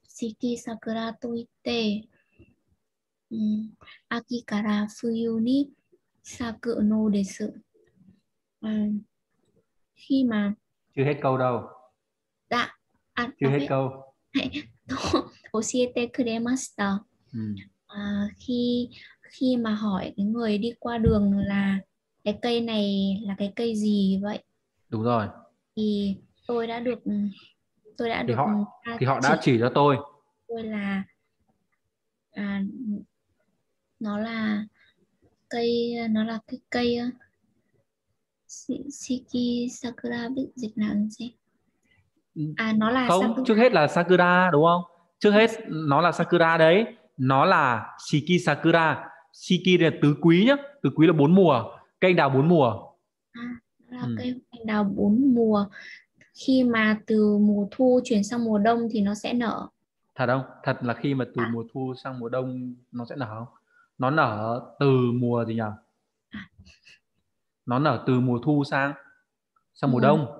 Shiki sakura to itte aki kara fuyu ni saku no desu. Khi mà chưa hết câu đâu. Đã. À, chưa hết câu. Oshiete kuremashita. À, khi khi mà hỏi cái người đi qua đường là cái cây này là cái cây gì vậy? Đúng rồi. Thì tôi đã được tôi đã thì được họ, thì họ đã chỉ, chỉ cho tôi. Tôi là à, nó là cây nó là cái cây Shiki-zakura biết dịch là gì? À nó là không sakura. Trước hết là sakura đúng không? Trước hết nó là sakura đấy. Nó là Shiki-zakura. Shiki là tứ quý nhá. Tứ quý là bốn mùa. Cây đào bốn mùa. À, là ừ. Cây đào bốn mùa. Khi mà từ mùa thu chuyển sang mùa đông thì nó sẽ nở. Thật không? Thật là khi mà từ à. Mùa thu sang mùa đông nó sẽ nở không? Nó nở từ mùa gì nhỉ? À. Nó nở từ mùa thu sang sang mùa ừ. đông.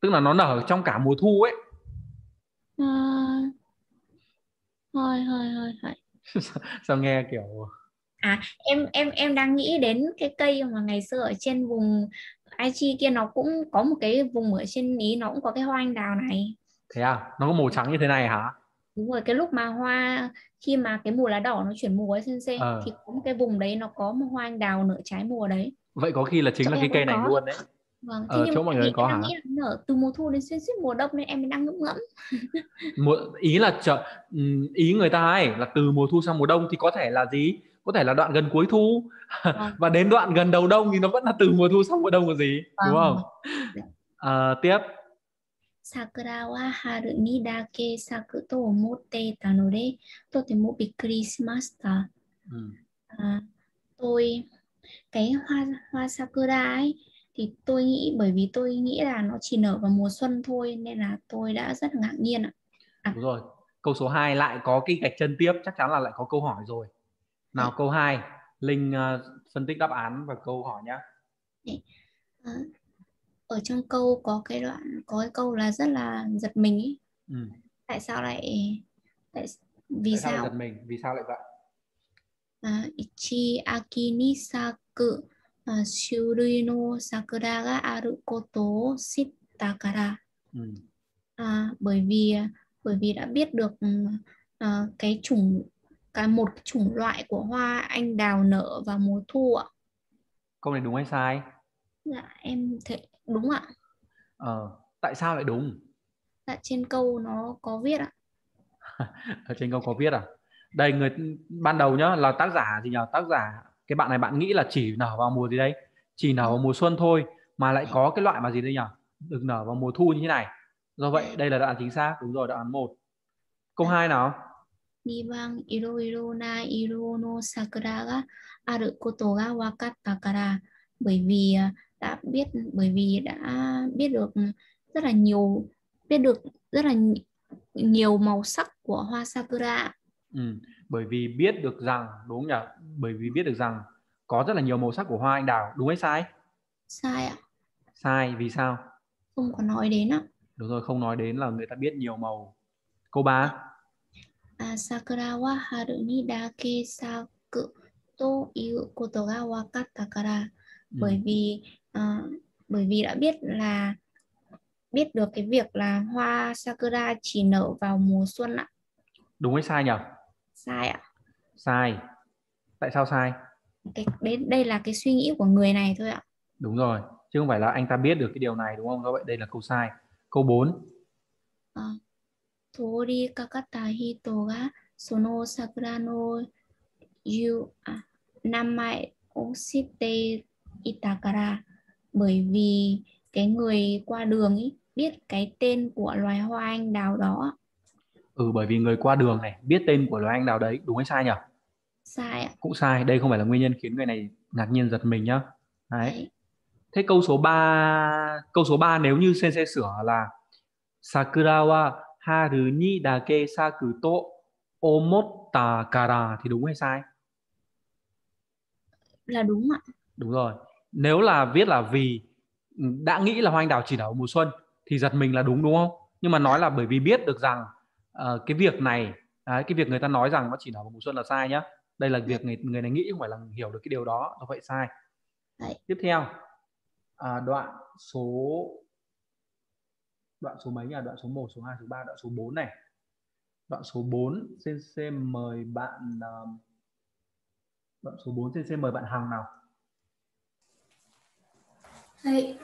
Tức là nó nở trong cả mùa thu ấy. À. Thôi, thôi, thôi, thôi. Sao nghe kiểu à em em em đang nghĩ đến cái cây mà ngày xưa ở trên vùng Aichi kia, nó cũng có một cái vùng ở trên Ý, nó cũng có cái hoa anh đào này. Thế à, nó có màu trắng như thế này hả? Đúng rồi, cái lúc mà hoa khi mà cái mùa lá đỏ nó chuyển mùa ấy sensei ờ. thì cũng cái vùng đấy nó có một hoa anh đào nở trái mùa đấy. Vậy có khi là chính chỗ là cái cây này có. Luôn đấy. Vâng, ờ, chỗ mọi người có hả? Nở từ mùa thu đến xuyên suốt mùa đông nên em đang ngẫm ngẫm. Ý là chợ, ý người ta ấy là từ mùa thu sang mùa đông thì có thể là gì? Có thể là đoạn gần cuối thu à. Và đến đoạn gần đầu đông thì nó vẫn là từ mùa thu sang mùa đông là gì? À. Đúng không? À, tiếp. Sakura wa haru ni dake saku to omotte ita node totemo bikkuri shimashita. Tôi cái hoa hoa sakura ấy thì tôi nghĩ bởi vì tôi nghĩ là nó chỉ nở vào mùa xuân thôi nên là tôi đã rất ngạc nhiên ạ. À. Đúng rồi. Câu số hai lại có cái gạch chân tiếp, chắc chắn là lại có câu hỏi rồi. Nào ừ. Câu hai, Linh uh, phân tích đáp án và câu hỏi nhá. Ở trong câu có cái đoạn có cái câu là rất là giật mình ấy. Ừ. Tại sao lại tại vì tại sao, sao? Giật mình, vì sao lại vậy? uh, Ichi aki ni saku uh, shurui no sakura ga aru koto o shitta kara. Ừ. À, bởi vì bởi vì đã biết được uh, cái chủng cái một chủng loại của hoa anh đào nở vào mùa thu ạ. Câu này đúng hay sai? Dạ em thấy đúng ạ. Ờ, tại sao lại đúng? Dạ trên câu nó có viết ạ. Ở trên câu có viết à? Đây người ban đầu nhá là tác giả gì nhờ? Tác giả cái bạn này bạn nghĩ là chỉ nở vào mùa gì đây? Chỉ nở vào mùa xuân thôi mà lại có cái loại mà gì đây nhờ? Được nở vào mùa thu như thế này. Do vậy đây là đáp án chính xác, đúng rồi đáp án một. Câu hai nào? Niban iroiro na iro no sakura ga aru koto ga wakatta kara. Bởi vì đã biết bởi vì đã biết được rất là nhiều biết được rất là nhiều màu sắc của hoa sakura. Ừ, bởi vì biết được rằng đúng không nhỉ? Bởi vì biết được rằng có rất là nhiều màu sắc của hoa anh đào, đúng hay sai? Sai ạ. Sai vì sao? Không có nói đến ạ. Đúng rồi, không nói đến là người ta biết nhiều màu. Câu ba. À, sakura wa haru ni dake saku to iu koto ga wakatta kara. Ừ. Bởi vì à, bởi vì đã biết là biết được cái việc là hoa sakura chỉ nở vào mùa xuân ạ. Đúng hay sai nhỉ? Sai ạ. Sai. Tại sao sai? Cái, đây, đây là cái suy nghĩ của người này thôi ạ. Đúng rồi, chứ không phải là anh ta biết được cái điều này đúng không? Do vậy đây là câu sai. Câu bốn. Tori kakata hito ga sono sakura no yu namae o shite itakara. Bởi vì cái người qua đường ý, biết cái tên của loài hoa anh đào đó. Ừ, bởi vì người qua đường này biết tên của loài anh đào đấy, đúng hay sai nhỉ? Sai ạ. Cũng sai, đây không phải là nguyên nhân khiến người này ngạc nhiên giật mình nhá. Đấy. Đấy. Thế câu số ba, câu số ba nếu như sensei sửa là sakura wa haru ni dake saku to omotta kara thì đúng hay sai? Là đúng ạ. Đúng rồi. Nếu là viết là vì đã nghĩ là hoa anh đào chỉ nở mùa xuân thì giật mình là đúng đúng không? Nhưng mà nói là bởi vì biết được rằng uh, cái việc này, đấy, cái việc người ta nói rằng nó chỉ nở mùa xuân là sai nhá. Đây là việc người, người này nghĩ không phải là hiểu được cái điều đó, nó vậy sai. Đấy. Tiếp theo. À, đoạn số đoạn số mấy nhỉ? Đoạn số một, số hai, số ba, đoạn số bốn này. Đoạn số bốn sensei mời bạn đoạn số bốn sensei mời bạn Hằng nào. Hey.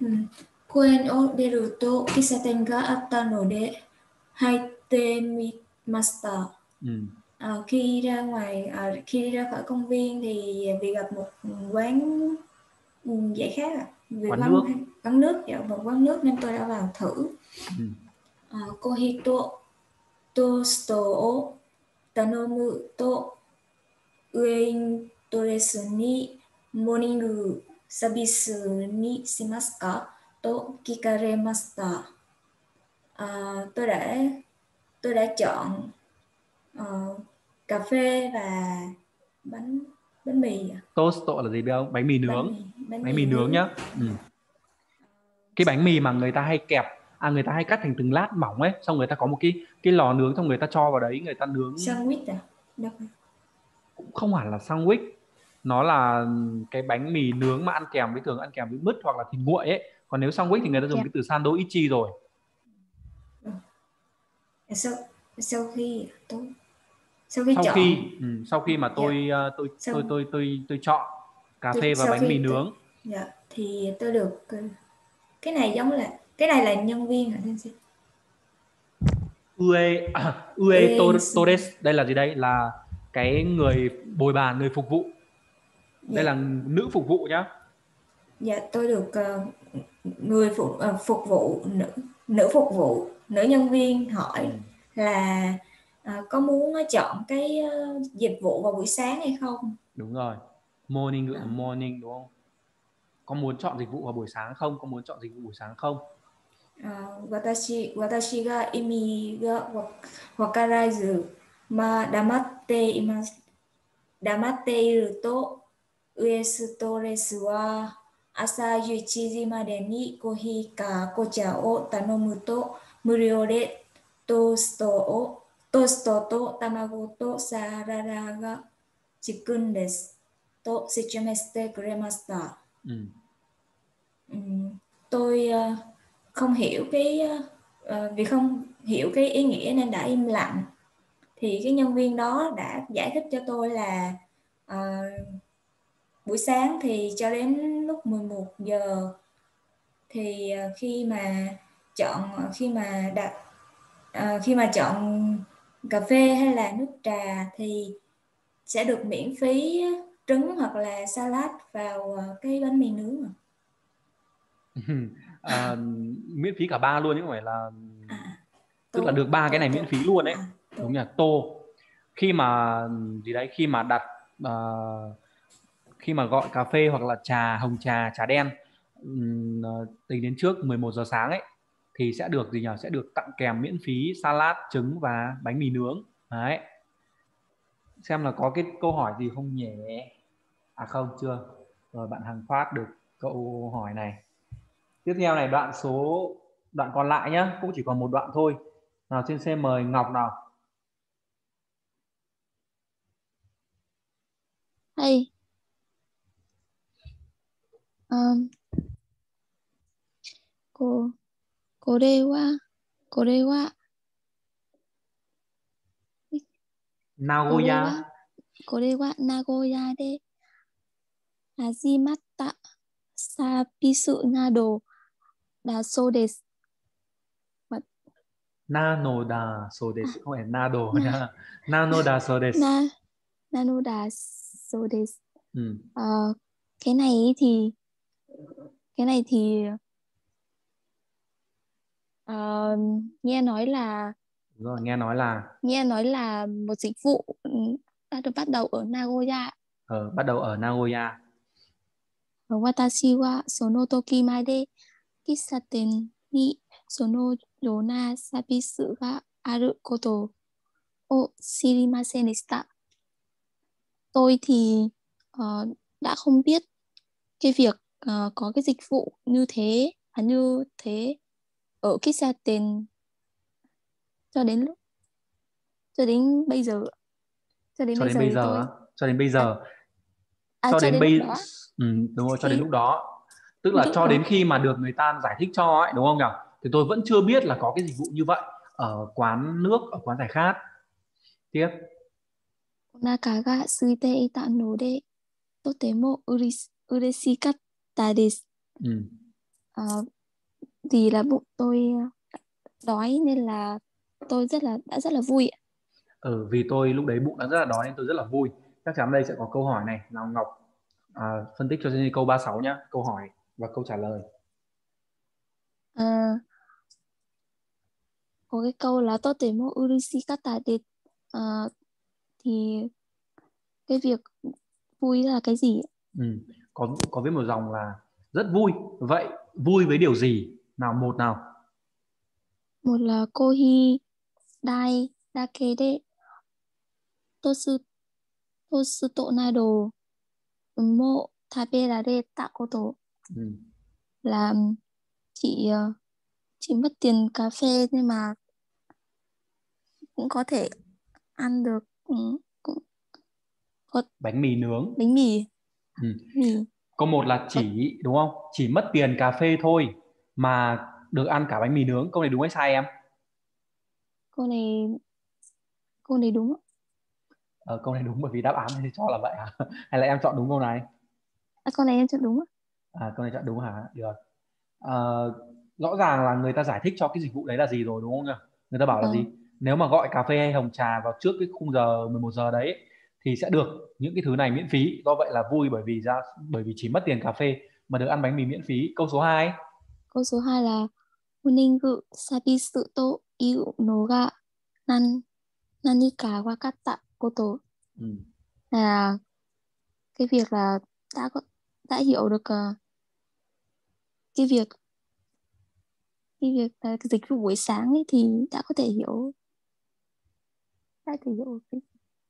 Ừ. Koen o deru to kisaten ga atta no de haite mimashita. À, khi ra ngoài à, khi ra khỏi công viên thì vì gặp một quán giải khác à. Vì quán, quán nước quán nước dạ, một quán nước nên tôi đã vào thử. Ừ. À, kohito tosto o tanomu to uein toresu ni morning service ni shimasu ka to kikaremashita. À, tôi đã tôi đã chọn Uh, cà phê và bánh bánh mì à? Tosto là gì biết không? Bánh mì nướng. Bánh mì, bánh bánh mì, mì nướng nhá. Ừ. Cái bánh mì mà người ta hay kẹp, à người ta hay cắt thành từng lát mỏng ấy, xong người ta có một cái cái lò nướng xong người ta cho vào đấy, người ta nướng. Sandwich à? Được. Cũng không hẳn là sandwich, nó là cái bánh mì nướng mà ăn kèm với thường ăn kèm với mứt hoặc là thịt nguội ấy. Còn nếu sandwich thì người ta dùng kẹp. Cái từ sandoichi rồi. Ừ. Sau, sau khi tôi Sau khi, sau, chọn. Khi ừ, sau khi mà tôi, yeah. tôi, tôi, tôi, tôi, tôi, tôi chọn cà phê và bánh mì nướng tôi, yeah, thì tôi được cái này giống là cái này là nhân viên hả anh chị? Ue, à, Ue, Ue Torres đây là gì đây? Là cái người bồi bàn, người phục vụ. Yeah. Đây là nữ phục vụ nhá. Dạ yeah, tôi được uh, người phục uh, phục vụ nữ nữ phục vụ nữ nhân viên hỏi là à, có muốn chọn cái uh, dịch vụ vào buổi sáng hay không? Đúng rồi. Morning, à. Morning đúng không? Có muốn chọn dịch vụ vào buổi sáng không? Có muốn chọn dịch vụ buổi sáng không? À, watashi watashi ga imi ga wakaraizu ma damatte imasu. Damatte iru to uesu toresu wa asa yuichi made ni kohi ka kocha o tanomu to muryō de tosto o Toast to tamago to sarara ga chicken desu. To shichimeshite kuremashita. Tôi uh, không hiểu cái uh, vì không hiểu cái ý nghĩa nên đã im lặng. Thì cái nhân viên đó đã giải thích cho tôi là uh, buổi sáng thì cho đến lúc mười một giờ thì uh, khi mà chọn khi mà đặt uh, khi mà chọn cà phê hay là nước trà thì sẽ được miễn phí trứng hoặc là salad vào cái bánh mì nướng mà. À, miễn phí cả ba luôn chứ không phải là à, tức tô, là được ba cái này miễn phí luôn đấy. À, đúng nhỉ, tô khi mà gì đấy khi mà đặt uh, khi mà gọi cà phê hoặc là trà hồng trà trà đen um, tính đến trước mười một giờ sáng ấy thì sẽ được gì nhỉ, sẽ được tặng kèm miễn phí salad, trứng và bánh mì nướng đấy. Xem là có cái câu hỏi gì không nhỉ? À không, chưa. Rồi bạn Hằng Phát được câu hỏi này. Tiếp theo này, đoạn số đoạn còn lại nhá, cũng chỉ còn một đoạn thôi. Nào xin xem mời Ngọc nào. Hey. Um. Cô cô đây quá. Cô đây quá. Nagoya. Cô đây quá Nagoya de. Hajimatta sabisu nado. Đa số desu. Nano da so desu. Không phải nado nha. Nano da so desu. Nano da so desu. Ừ. Uh, cái này thì cái này thì uh, nghe nói là rồi, nghe nói là nghe nói là một dịch vụ đã được bắt đầu ở Nagoya. Ờ, bắt đầu ở Nagoya. Watashi wa sono toki made kissaten ni sono yona sabisu ga aru koto o shirimasen deshita. Tôi thì uh, đã không biết cái việc uh, có cái dịch vụ như thế và như thế ở kissaten cho đến lúc cho đến bây giờ cho đến, cho đến bây giờ, giờ tôi... cho đến bây giờ à, cho, à, cho đến, đến bây ừ, đúng rồi, cho đến lúc đó tức là đúng cho rồi. Đến khi mà được người ta giải thích cho ấy, đúng không nhỉ? Thì tôi vẫn chưa biết là có cái dịch vụ như vậy ở quán nước, ở quán giải khát. Tiếp Naka ga suite ita no de totemo ureshikatta desu. Thì là bụng tôi đói nên là tôi rất là đã rất là vui. Ừ, vì tôi lúc đấy bụng đã rất là đói nên tôi rất là vui. Chắc chắn đây sẽ có câu hỏi này. Nào Ngọc à, phân tích cho tôi câu ba mươi sáu nhá, câu hỏi và câu trả lời. À, có cái câu là totemo ureshikatta desu. À, thì cái việc vui là cái gì? Ừ, có có viết một dòng là rất vui. Vậy vui với điều gì? Nào một nào. Một là kohi dai dake de tosu tosu to nado mo taberareta koto. Là chị chị mất tiền cà phê nhưng mà cũng có thể ăn được cũng, cũng có... bánh mì nướng, bánh mì. Ừ. Mì. Có một là chỉ đúng không? Chỉ mất tiền cà phê thôi mà được ăn cả bánh mì nướng. Câu này đúng hay sai em? Câu này câu này đúng. Ờ, câu này đúng bởi vì đáp án thì cho là vậy hả? Hay là em chọn đúng câu này? À, câu này em chọn đúng. À, câu này chọn đúng hả? Được. À, rõ ràng là người ta giải thích cho cái dịch vụ đấy là gì rồi đúng không nhỉ? Người ta bảo là ừ. gì? Nếu mà gọi cà phê hay hồng trà vào trước cái khung giờ mười một giờ đấy thì sẽ được những cái thứ này miễn phí. Do vậy là vui bởi vì ra bởi vì chỉ mất tiền cà phê mà được ăn bánh mì miễn phí. Câu số hai. Câu số hai là Uningu sabisu to iu no ga nan nanika wakata koto. Ừ. Là cái việc là đã có, đã hiểu được uh, cái việc cái việc uh, cái dịch vụ buổi sáng ấy thì đã có thể hiểu đã thể hiểu cái...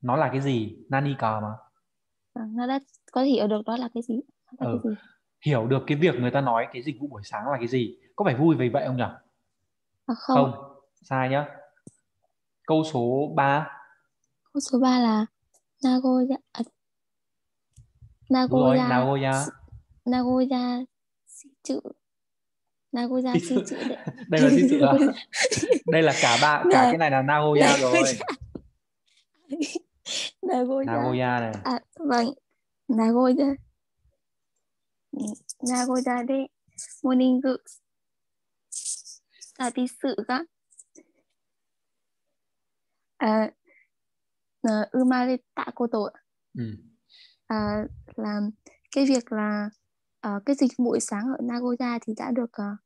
nó là cái gì? Nanika mà. À, nó đã có thể hiểu được đó là cái gì? Là ừ. cái gì? Hiểu được cái việc người ta nói cái dịch vụ buổi sáng là cái gì. Có phải vui vì vậy không nhỉ? À, không. Không, sai nhá. Câu số ba. Câu số ba là Nagoya. À, Nagoya. Rồi, Nagoya. Nagoya xin chữ. Nagoya xin chữ. Đây là xin chữ à? Đây là cả ba, cả cái này là Nagoya rồi. Nagoya. Nagoya này. À, vâng. Nagoya. Nagoya de morning tabisu ga à, uh, umareta koto. Ừ. À, là cái việc là uh, cái dịch buổi sáng ở Nagoya thì đã được uh,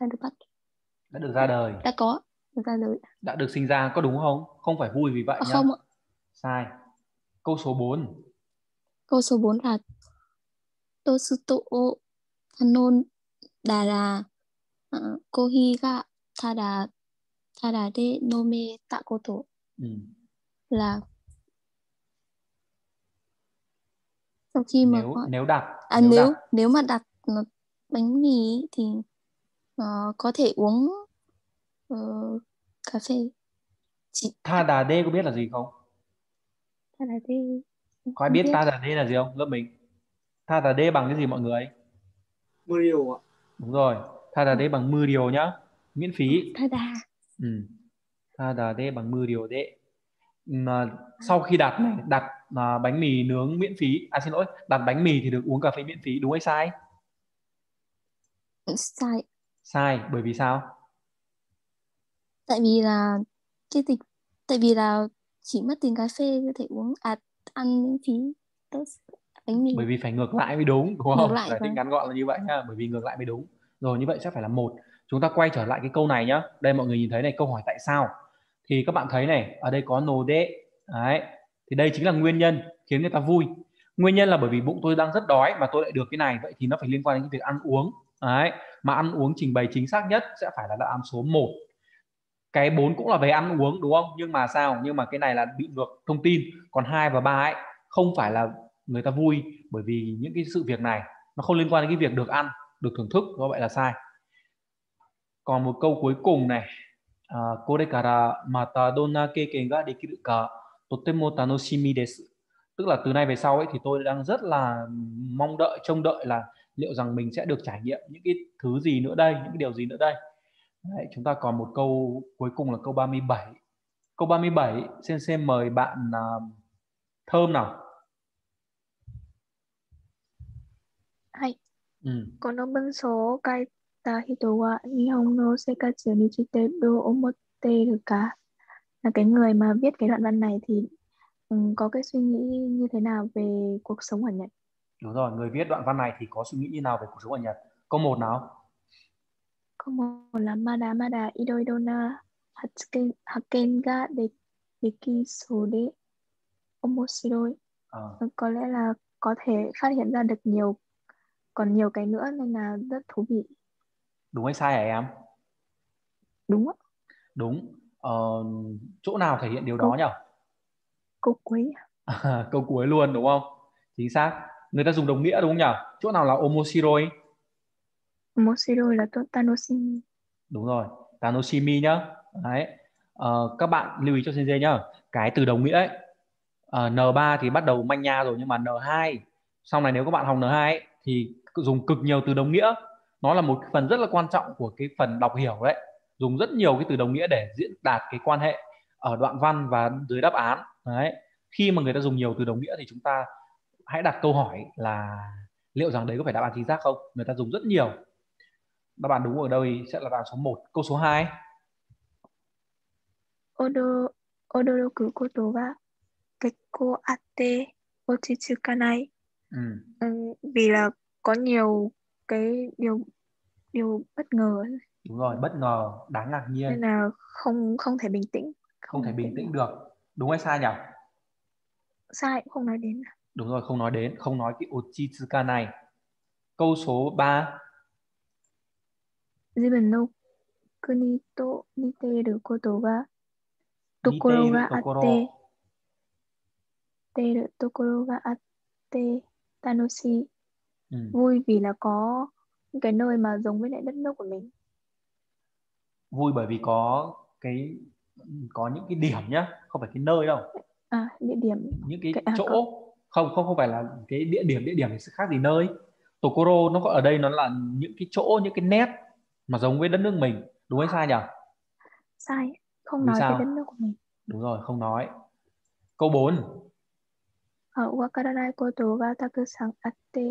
đã được bắt đã được ra đời đã có được ra đời đã được sinh ra, có đúng không? Không phải vui vì vậy à, nhá. Không ạ. Sai. Câu số bốn. Câu số bốn là Tosuto o tanodara kohi ga tada tada de nometa koto. Ừ. Là sau khi mà nếu, có... nếu đặt à, nếu, nếu, đặt. nếu mà đặt bánh mì thì uh, có thể uống uh, cà phê. Chị... Tada de có biết là gì không? Tada de có ai biết, biết tada de là gì không lớp mình? Tada de bằng cái gì mọi người? Murio ạ. Đúng rồi, tada de bằng murio nhá, miễn phí. Tada. Ừ. Tada de bằng murio de. Sau khi đặt này, đặt bánh mì nướng miễn phí, à xin lỗi, đặt bánh mì thì được uống cà phê miễn phí, đúng hay sai? Sai. Sai, bởi vì sao? Tại vì là cái dịch, tại vì là chỉ mất tiền cà phê có thể uống à, ăn miễn phí tốt. Bởi vì phải ngược lại mới đúng, đúng không? Giải thích ngắn gọn là như vậy nha, bởi vì ngược lại mới đúng. Rồi như vậy sẽ phải là một. Chúng ta quay trở lại cái câu này nhá. Đây mọi người nhìn thấy này, câu hỏi tại sao? Thì các bạn thấy này, ở đây có nô đệ. Đấy. Thì đây chính là nguyên nhân khiến người ta vui. Nguyên nhân là bởi vì bụng tôi đang rất đói mà tôi lại được cái này, vậy thì nó phải liên quan đến cái việc ăn uống. Đấy. Mà ăn uống trình bày chính xác nhất sẽ phải là đáp án số một. Cái bốn cũng là về ăn uống đúng không? Nhưng mà sao? Nhưng mà cái này là bị ngược thông tin. Còn hai và ba ấy không phải là người ta vui bởi vì những cái sự việc này, nó không liên quan đến cái việc được ăn, được thưởng thức, do vậy là sai. Còn một câu cuối cùng này, kore kara mata donna keiken ga dekiru ka totemo tanoshimi desu. Tức là từ nay về sau ấy thì tôi đang rất là mong đợi, trông đợi là liệu rằng mình sẽ được trải nghiệm những cái thứ gì nữa đây, những cái điều gì nữa đây. Đấy, chúng ta còn một câu cuối cùng là câu ba mươi bảy. Câu ba mươi bảy, sensei mời bạn uh, Thơm nào. Còn nó bên số cái ta hito wa nihon no sekatsu ni chite do omoteru ka, là cái người mà viết cái đoạn văn này thì um, có cái suy nghĩ như thế nào về cuộc sống ở Nhật. Đúng rồi, người viết đoạn văn này thì có suy nghĩ như nào về cuộc sống ở Nhật. Câu một nào. Câu một là mada mada iroiro na hatsuken hakken ga dekiso de omoshiroi. Có lẽ là có thể phát hiện ra được nhiều, còn nhiều cái nữa nên là rất thú vị. Đúng hay sai hả em? Đúng ạ. Đúng. Ờ, chỗ nào thể hiện điều câu, đó nhỉ? Câu cuối. À, câu cuối luôn đúng không? Chính xác. Người ta dùng đồng nghĩa đúng không nhỉ? Chỗ nào là omoshiroi? Omoshiroi là tanoshimi. Đúng rồi. Tanoshimi nhá. Đấy. Ờ, các bạn lưu ý cho sensei nhá. Cái từ đồng nghĩa ấy. Ờ, en ba thì bắt đầu manh nha rồi, nhưng mà en hai. Sau này nếu các bạn học en hai ấy, thì dùng cực nhiều từ đồng nghĩa. Nó là một phần rất là quan trọng của cái phần đọc hiểu đấy. Dùng rất nhiều cái từ đồng nghĩa để diễn đạt cái quan hệ ở đoạn văn và dưới đáp án. Đấy. Khi mà người ta dùng nhiều từ đồng nghĩa thì chúng ta hãy đặt câu hỏi là liệu rằng đấy có phải đáp án chính xác không? Người ta dùng rất nhiều. Đáp án đúng ở đây sẽ là đáp án số một. Câu số hai. Odo odoroku koto wa kekkou atte ochichukanai. Ừ. Ừ, vì là có nhiều cái điều điều bất ngờ. Đúng rồi, bất ngờ, đáng ngạc nhiên. Nên là không không thể bình tĩnh, không, không thể bình tĩnh được. Đúng hay sai nhỉ? Sai, không nói đến. Đúng rồi, không nói đến, không nói cái Ochizuka này. Câu số ba. Zibun no kuni to niteru koto wa tokoro ga atte teru tokoro ga atte tanoshi. Ừ. Vui vì là có cái nơi mà giống với lại đất nước của mình. Vui bởi vì có cái có những cái điểm nhá, không phải cái nơi đâu. À, địa điểm. Những cái, cái à, chỗ có... không không không phải là cái địa điểm, địa điểm thì sẽ khác gì nơi. Tokoro nó gọi ở đây nó là những cái chỗ, những cái nét mà giống với đất nước mình, đúng hay sai nhỉ? Sai, không vì nói sao? Về đất nước của mình. Đúng rồi, không nói. Câu bốn. Ở wakaranai koto wa takusan atte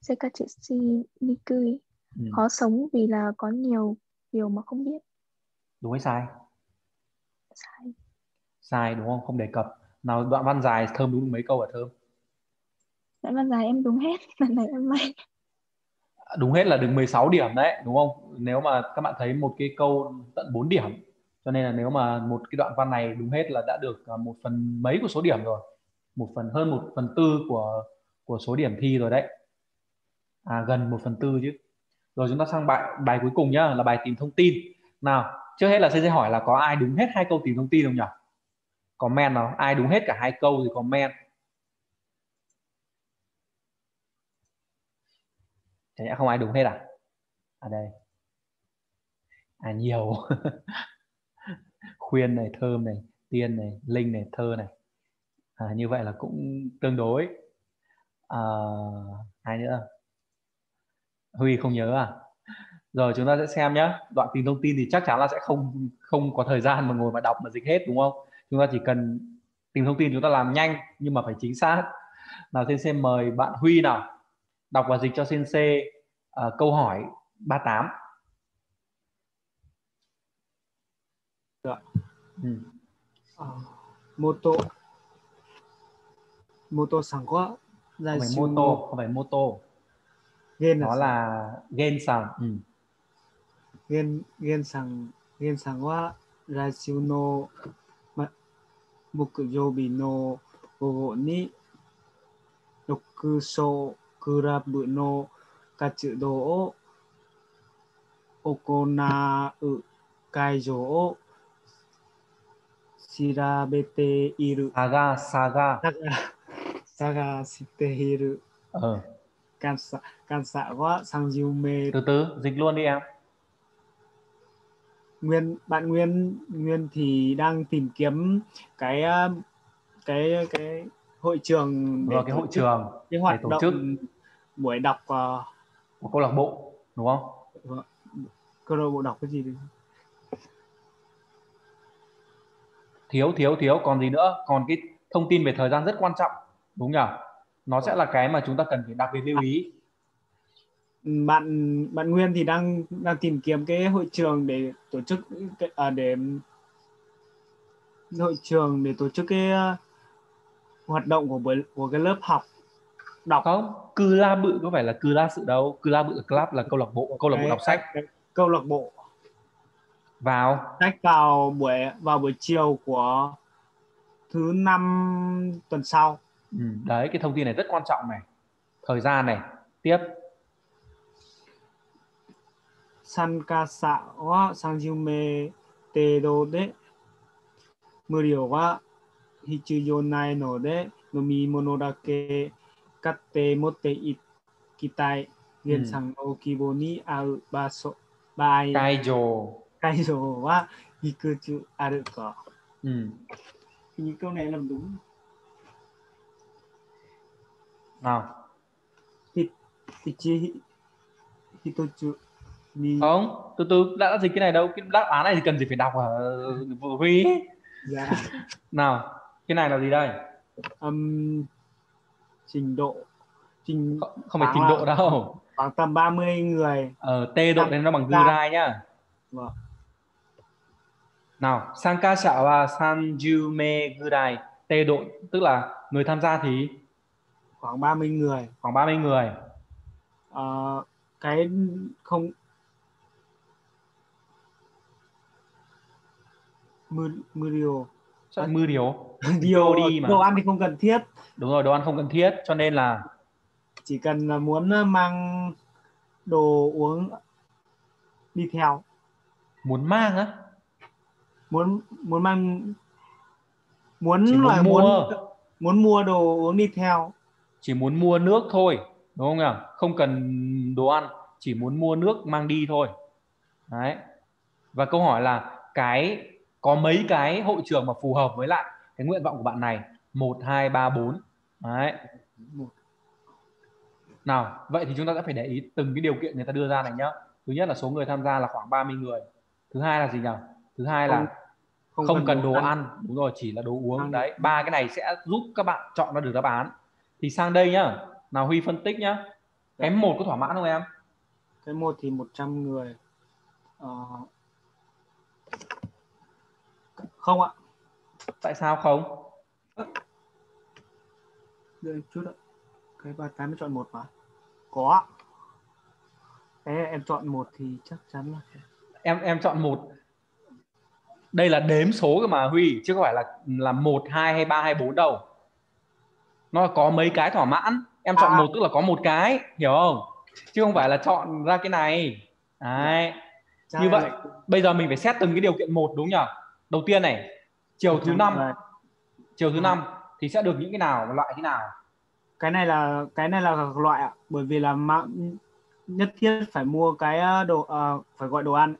sekatsushi nikui. Khó sống vì là có nhiều điều mà không biết. Đúng hay sai? Sai. Sai đúng không? Không đề cập. Nào đoạn văn dài Thơm đúng mấy câu hả Thơm? Đoạn văn dài em đúng hết. Lần này em may. Đúng hết là được mười sáu điểm đấy, đúng không? Nếu mà các bạn thấy một cái câu tận bốn điểm, cho nên là nếu mà một cái đoạn văn này đúng hết là đã được một phần mấy của số điểm rồi, một phần hơn một phần tư của của số điểm thi rồi đấy. À, gần một phần tư chứ. Rồi chúng ta sang bài bài cuối cùng nhá, là bài tìm thông tin. Nào, trước hết là sẽ hỏi là có ai đúng hết hai câu tìm thông tin không nhỉ? Comment nào, ai đúng hết cả hai câu thì comment. Chả nhẽ không ai đúng hết à? À đây. À nhiều. Khuyên này, Thơm này, Tiên này, Linh này, Thơ này. À, như vậy là cũng tương đối. À, ai nữa? Huy không nhớ à? Rồi chúng ta sẽ xem nhé. Đoạn tìm thông tin thì chắc chắn là sẽ không không có thời gian mà ngồi mà đọc mà dịch hết, đúng không? Chúng ta chỉ cần tìm thông tin chúng ta làm nhanh nhưng mà phải chính xác. Nào Sensei mời bạn Huy nào, đọc và dịch cho Sensei uh, câu hỏi ba mươi tám. Ừ. Moto Moto sẵn quá. Không phải moto, không phải moto. Gen đó là gen sẵn. Ừ. Gen gen sẵn, gen sẵn quá. Raishu no mukyobi no gogo ni rokusho kurabu no katsudo o okonau kaijo o shirabete iru. Saga saga. Saga shite iru. Ờ. Kansa kansa wa sa mươi mét. Từ từ, dịch luôn đi em. Nguyên bạn Nguyên Nguyên thì đang tìm kiếm cái cái cái hội trường để rồi, cái hội chức, trường cái hoạt tổ động chức. Buổi đọc uh, một câu lạc bộ đúng không? Câu lạc bộ đọc cái gì đấy? Thiếu thiếu thiếu còn gì nữa? Còn cái thông tin về thời gian rất quan trọng đúng nhỉ? Nó sẽ là cái mà chúng ta cần phải đặc biệt lưu ý. Bạn bạn Nguyên thì đang đang tìm kiếm cái hội trường để tổ chức cái, à, để hội trường để tổ chức cái uh, hoạt động của buổi của cái lớp học đọc không? Cư la bự có phải là cư la sự đâu? Cư la bự là club, là câu lạc bộ, câu lạc bộ cái, đọc sách. Cái, câu lạc bộ vào sách vào buổi vào buổi chiều của thứ năm tuần sau. Ừ, đấy cái thông tin này rất quan trọng này, thời gian này, tiếp. Sankasa wa sa mươi mét terdo de muryo wa hichuyou nai no de nomimono dake katte motte ikitai gensan no kibou ni au baso bai kaijo kaijo wa ikuchu aru ka. Ừ. Những câu này làm đúng. Nào. Hichi hitochu. Không, từ từ đã, đã dịch cái này đâu, cái đáp án này thì cần gì phải đọc hả Huy? Yeah. Nào, cái này là gì đây? Um, trình độ trình không, không phải trình độ đâu, khoảng tầm ba mươi người. Ờ, T độ nên nó bằng gurai nhá. Vâng. Nào, sankasha wa sa mươi mét gurai, T độ tức là người tham gia thì khoảng ba mươi người, khoảng ba mươi người. Ờ, cái không mưa mưa điều à, mưa điều điều đi mà đồ ăn thì không cần thiết, đúng rồi, đồ ăn không cần thiết cho nên là chỉ cần là muốn mang đồ uống đi theo, muốn mang á, muốn muốn mang muốn chỉ là muốn mua. muốn muốn mua đồ uống đi theo, chỉ muốn mua nước thôi đúng không nhỉ? Không cần đồ ăn, chỉ muốn mua nước mang đi thôi đấy. Và câu hỏi là cái có mấy cái hội trường mà phù hợp với lại cái nguyện vọng của bạn này. Một, hai, ba, bốn. Đấy. Nào, vậy thì chúng ta sẽ phải để ý từng cái điều kiện người ta đưa ra này nhá. Thứ nhất là số người tham gia là khoảng ba mươi người. Thứ hai là gì nhỉ? Thứ hai là không, không, không cần đồ ăn. ăn. Đúng rồi, chỉ là đồ uống. Ăn. Đấy, ba cái này sẽ giúp các bạn chọn ra được đáp án. Thì sang đây nhá. Nào Huy phân tích nhá. Cái một có thỏa mãn không em? Cái một thì một trăm người. Ờ... Không ạ. Tại sao không? Đợi chút ạ. Cái ba mươi tám mới chọn một mà. Có. Thế em chọn một thì chắc chắn là em em chọn một. Đây là đếm số cơ mà Huy, chứ không phải là là một, hai hay ba hay bốn đâu. Nó có mấy cái thỏa mãn. Em chọn một à. Tức là có một cái, hiểu không? Chứ không phải là chọn ra cái này. Đấy. Chai như vậy này. Bây giờ mình phải xét từng cái điều kiện một, đúng nhỉ? Đầu tiên này, chiều thứ năm, chiều thứ năm thì sẽ được những cái nào, loại thế nào? Cái này là cái này là loại ạ, bởi vì là mạng nhất thiết phải mua cái đồ à, phải gọi đồ ăn.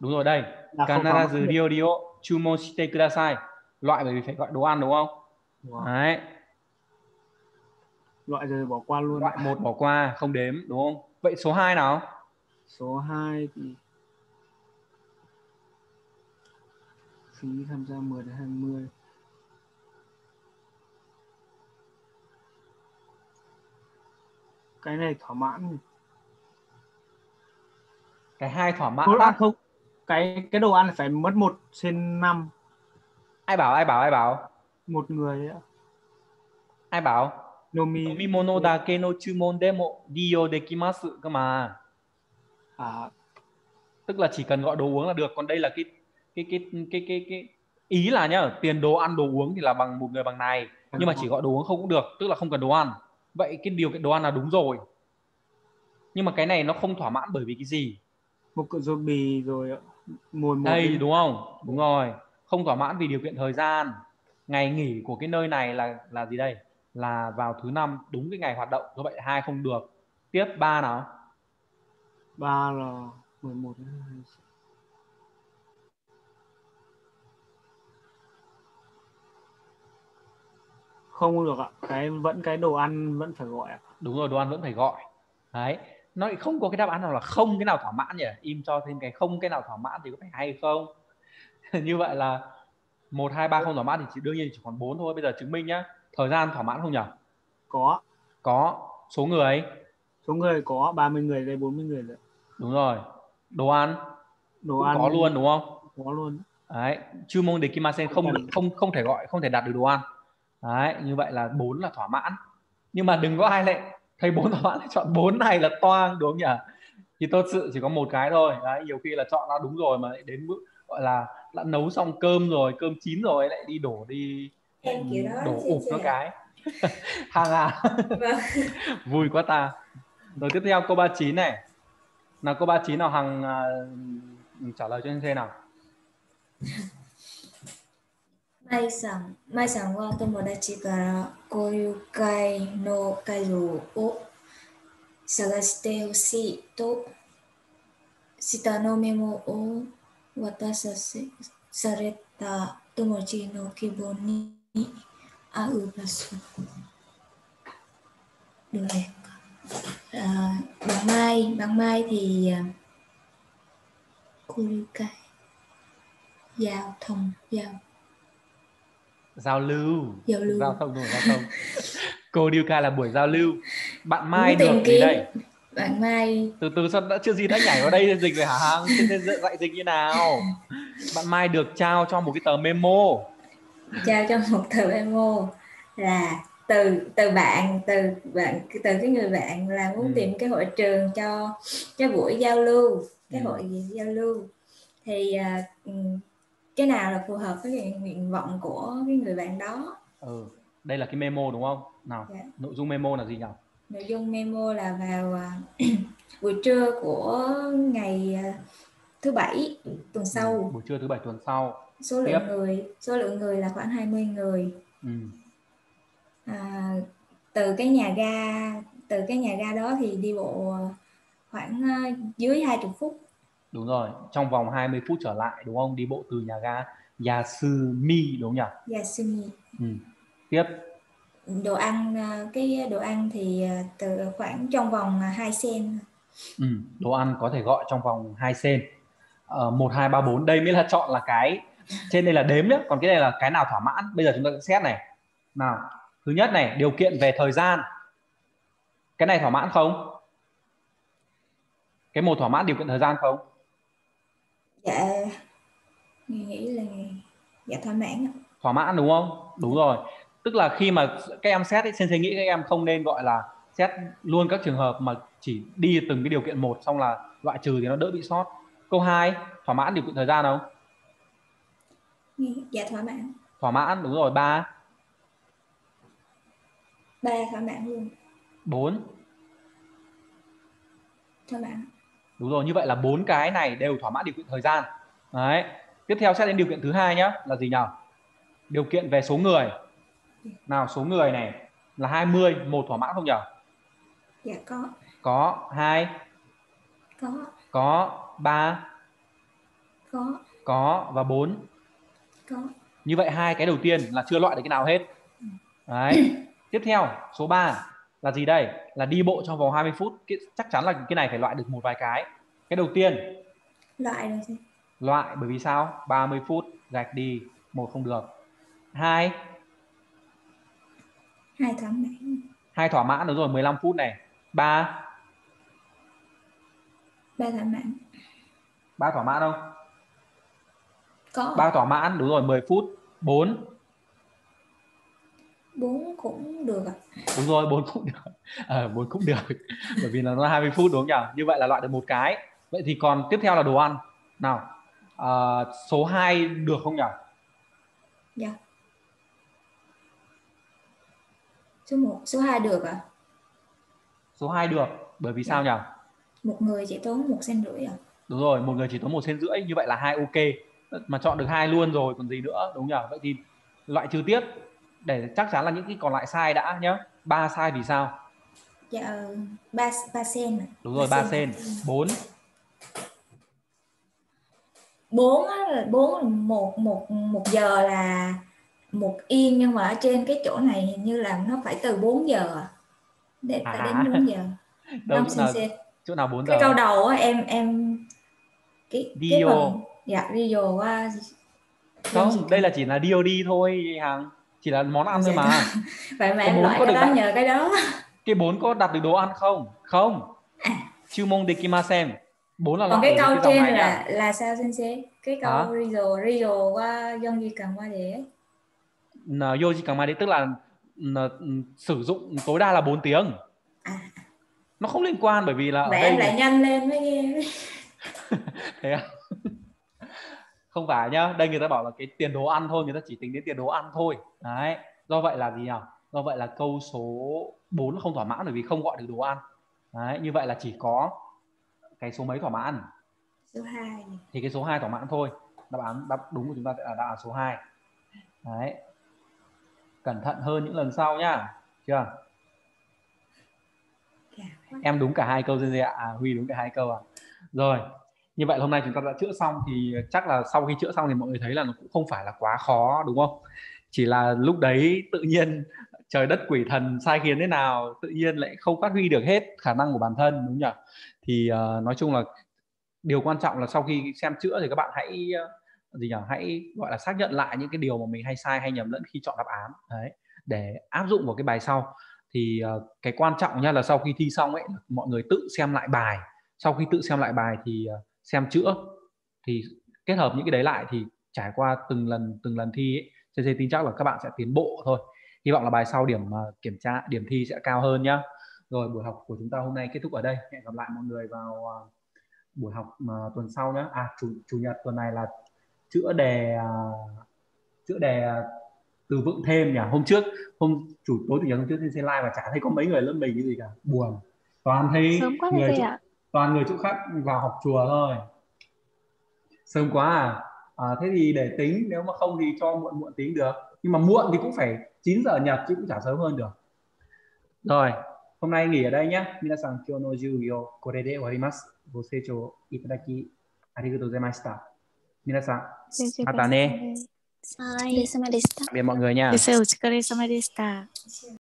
Đúng rồi đây. Kanarazu ryouri wo chumon shite kudasai. Loại bởi vì phải gọi đồ ăn đúng không? Wow. Đấy. Loại rồi bỏ qua luôn. Loại một bỏ qua, không đếm đúng không? Vậy số hai nào? Số hai thì phí tham gia mười đến hai mươi. Cái này thỏa mãn. Cái hai thỏa mãn không, không. Cái cái đồ ăn phải mất một trên năm. Ai bảo ai bảo ai bảo? Một người ạ. Ai bảo? Nomimono dake no chumon demo ryo dekimasu cơ mà. À, tức là chỉ cần gọi đồ uống là được, còn đây là cái cái cái cái cái, cái... ý là nhá, tiền đồ ăn đồ uống thì là bằng một người bằng này, nhưng mà chỉ gọi đồ uống không cũng được, tức là không cần đồ ăn. Vậy cái điều kiện đồ ăn là đúng rồi. Nhưng mà cái này nó không thỏa mãn bởi vì cái gì? Một cụm rô bì rồi mùi mùi. Đây đúng không? Đúng rồi. Không thỏa mãn vì điều kiện thời gian. Ngày nghỉ của cái nơi này là là gì đây? Là vào thứ năm, đúng cái ngày hoạt động. Do vậy hai không được. Tiếp ba nào? ba là mười một. Không được ạ. Cái vẫn cái đồ ăn vẫn phải gọi ạ. Đúng rồi, đồ ăn vẫn phải gọi. Đấy. Nó không có cái đáp án nào là không cái nào thỏa mãn nhỉ? Im cho thêm cái không cái nào thỏa mãn thì có phải hay không? Như vậy là một, hai, ba không thỏa mãn thì chỉ đương nhiên chỉ còn bốn thôi. Bây giờ chứng minh nhá. Thời gian thỏa mãn không nhỉ? Có. Có. Số người? Số người có ba mươi người đây, bốn mươi người rồi. Đúng rồi. Đồ ăn? Đồ ăn có luôn đúng không? Có luôn. Đấy, chư môn đề kimasen không không không thể gọi, không thể đạt được đồ ăn. Đấy, như vậy là bốn là thỏa mãn. Nhưng mà đừng có ai lại thấy bốn thỏa mãn lại chọn bốn này là toang đúng không nhỉ? Thì tốt sự chỉ có một cái thôi. Đấy, nhiều khi là chọn ra đúng rồi mà lại đến mức gọi là đã nấu xong cơm rồi, cơm chín rồi lại đi đổ đi đổ ụp nó cái. Hàng à. Vui quá ta. Rồi tiếp theo câu ba mươi chín này. Nào câu ba mươi chín nào Hằng uh, trả lời cho anh xem nào. Mai san, Mai san wa tomodachi kara kouyū kai no kaizō wo sagashite hoshii to shita no memo o watasareta tomodachi no kibō ni aü basu. Được rồi. À, bạn Mai, bạn Mai thì kouyū kai giao thông, giao giao lưu, giao lưu, giao thông, giao thông. Cô Điêu Ca là buổi giao lưu. Bạn Mai được gì đây? Bạn Mai từ từ sao đã chưa gì đã nhảy vào đây dịch rồi hả Hằng? Dạy dịch như nào? Bạn Mai được trao cho một cái tờ memo. Trao cho một tờ memo là từ từ bạn từ bạn từ cái người bạn là muốn ừ. tìm cái hội trường cho cái buổi giao lưu, cái ừ. hội gì giao lưu thì. Uh, cái nào là phù hợp với cái nguyện vọng của cái người bạn đó. Ừ, đây là cái memo đúng không? Nào, dạ. Nội dung memo là gì nhỉ? Nội dung memo là vào buổi trưa của ngày thứ bảy tuần sau. Ừ, buổi trưa thứ bảy tuần sau. Số lượng Tiếp. người, số lượng người là khoảng hai mươi người. Ừ. À, từ cái nhà ga, từ cái nhà ga đó thì đi bộ khoảng dưới hai mươi phút. Đúng rồi, trong vòng hai mươi phút trở lại đúng không? Đi bộ từ nhà ga Yasumi đúng không nhỉ? Yasumi. Ừ. Tiếp. Đồ ăn, cái đồ ăn thì từ khoảng trong vòng hai sen. Ừ, đồ ăn có thể gọi trong vòng hai sen. Ờ, một, hai, ba, bốn. Đây mới là chọn là cái. Trên đây là đếm nhé. Còn cái này là cái nào thỏa mãn. Bây giờ chúng ta sẽ xét này. Nào, thứ nhất này, điều kiện về thời gian. Cái này thỏa mãn không? Cái một thỏa mãn điều kiện thời gian không? Dạ, mình nghĩ là dạ thỏa mãn. Thỏa mãn đúng không? Đúng rồi. Tức là khi mà các em xét ấy, xin suy nghĩ các em không nên gọi là xét luôn các trường hợp mà chỉ đi từng cái điều kiện một xong là loại trừ thì nó đỡ bị sót. Câu hai, thỏa mãn điều kiện thời gian không? Dạ thỏa mãn. Thỏa mãn đúng rồi. Ba. Ba thỏa mãn luôn. Bốn. Thỏa mãn. Đúng rồi, như vậy là bốn cái này đều thỏa mãn điều kiện thời gian. Đấy. Tiếp theo xét đến điều kiện thứ hai nhé, là gì nào? Điều kiện về số người. Nào, số người này là hai mươi, một thỏa mãn không nhỉ? Dạ có. Có. Hai. Có. Có. Ba. Có. Có. Và bốn. Có. Như vậy hai cái đầu tiên là chưa loại được cái nào hết. Đấy. Tiếp theo số ba là gì đây? Là đi bộ trong vòng hai mươi phút. Cái, chắc chắn là cái này phải loại được một vài cái. Cái đầu tiên loại được gì? Loại bởi vì sao? ba mươi phút gạch đi một không được. Hai. Hai thỏa mãn. Hai thỏa mãn đúng rồi, mười lăm phút này. Ba. Ba thỏa mãn. Ba thỏa mãn không? Có. Ba thỏa mãn đúng rồi, mười phút. Bốn. Bốn cũng được ạ. Đúng rồi, bốn cũng được. À, bốn cũng được. Bởi vì là nó hai mươi phút đúng không nhỉ? Như vậy là loại được một cái. Vậy thì còn tiếp theo là đồ ăn. Nào, à, số hai được không nhỉ? Dạ. Số một, số hai được ạ. À? Số hai được, bởi vì dạ. Sao nhỉ? Một người chỉ tốn một sen rưỡi ạ. À? Đúng rồi, một người chỉ tốn một sen rưỡi, như vậy là hai ok. Mà chọn được hai luôn rồi, còn gì nữa, đúng nhỉ? Vậy thì loại trừ tiết để chắc chắn là những cái còn lại sai đã nhé. Ba sai vì sao? Dạ, ba, ba sen. Đúng rồi, ba sen. Bốn. Bốn bốn một một một giờ là một yên, nhưng mà ở trên cái chỗ này hình như là nó phải từ bốn giờ để à. Phải đến bốn giờ. Đâu, chỗ, nào, chỗ nào bốn giờ? Cái câu đầu á em em cái cái phần dạ Rio qua. Không, đây là chỉ là Dio đi thôi Hằng, chỉ là món ăn thôi mà. Vậy mà em loại cái đó đặt... nhờ cái đó. Cái bốn có đặt được đồ ăn không? Không. À. Chư môn dekimasen. Bốn là còn cái câu cái trên là là, là sao sensei? Cái câu à? Rio Rio qua Yonji Kamade ấy. Nờ Yonji Kamade tức là nờ, sử dụng tối đa là bốn tiếng. À. Nó không liên quan bởi vì là vậy em lại nhanh lên mới nghe. Thế à? Không phải nhá, đây người ta bảo là cái tiền đồ ăn thôi, người ta chỉ tính đến tiền đồ ăn thôi. Đấy, do vậy là gì nhỉ? Do vậy là câu số bốn không thỏa mãn bởi vì không gọi được đồ ăn. Đấy, như vậy là chỉ có cái số mấy thỏa mãn? Số hai. Thì cái số hai thỏa mãn thôi. Đáp án đáp đúng của chúng ta sẽ là đáp án số hai. Đấy. Cẩn thận hơn những lần sau nhá. Chưa? Em đúng cả hai câu rồi ạ. À, Huy đúng cả hai câu à. Rồi. Như vậy hôm nay chúng ta đã chữa xong thì chắc là sau khi chữa xong thì mọi người thấy là nó cũng không phải là quá khó đúng không? Chỉ là lúc đấy tự nhiên trời đất quỷ thần sai khiến thế nào tự nhiên lại không phát huy được hết khả năng của bản thân đúng nhỉ? Thì uh, nói chung là điều quan trọng là sau khi xem chữa thì các bạn hãy uh, gì nhỉ? Hãy gọi là xác nhận lại những cái điều mà mình hay sai hay nhầm lẫn khi chọn đáp án đấy để áp dụng vào cái bài sau. Thì uh, cái quan trọng nha là sau khi thi xong ấy mọi người tự xem lại bài. Sau khi tự xem lại bài thì uh, xem chữa thì kết hợp những cái đấy lại thì trải qua từng lần từng lần thi ấy, tôi tin chắc là các bạn sẽ tiến bộ thôi. Hy vọng là bài sau điểm kiểm tra điểm thi sẽ cao hơn nhá. Rồi buổi học của chúng ta hôm nay kết thúc ở đây. Hẹn gặp lại mọi người vào buổi học tuần sau nhá. À chủ, chủ nhật tuần này là chữa đề chữa đề từ vựng thêm nhỉ. Hôm trước hôm chủ tối chủ nhật hôm trước trên live và chả thấy có mấy người lớp mình cái gì cả. Buồn. Toàn thấy người chỗ, toàn người chỗ khác vào học chùa thôi. Sớm quá à. À, thế thì để tính, nếu mà không thì cho muộn muộn tính được. Nhưng mà muộn thì cũng phải chín giờ Nhật chứ cũng chả sớm hơn được. Rồi, hôm nay nghỉ ở đây nhé. Minasan kyo no jiu gi o kore de owarimasu. Go seichou itadaki ありがとうございました。皆さん、またね。お疲れ様でした。お疲れ様でした。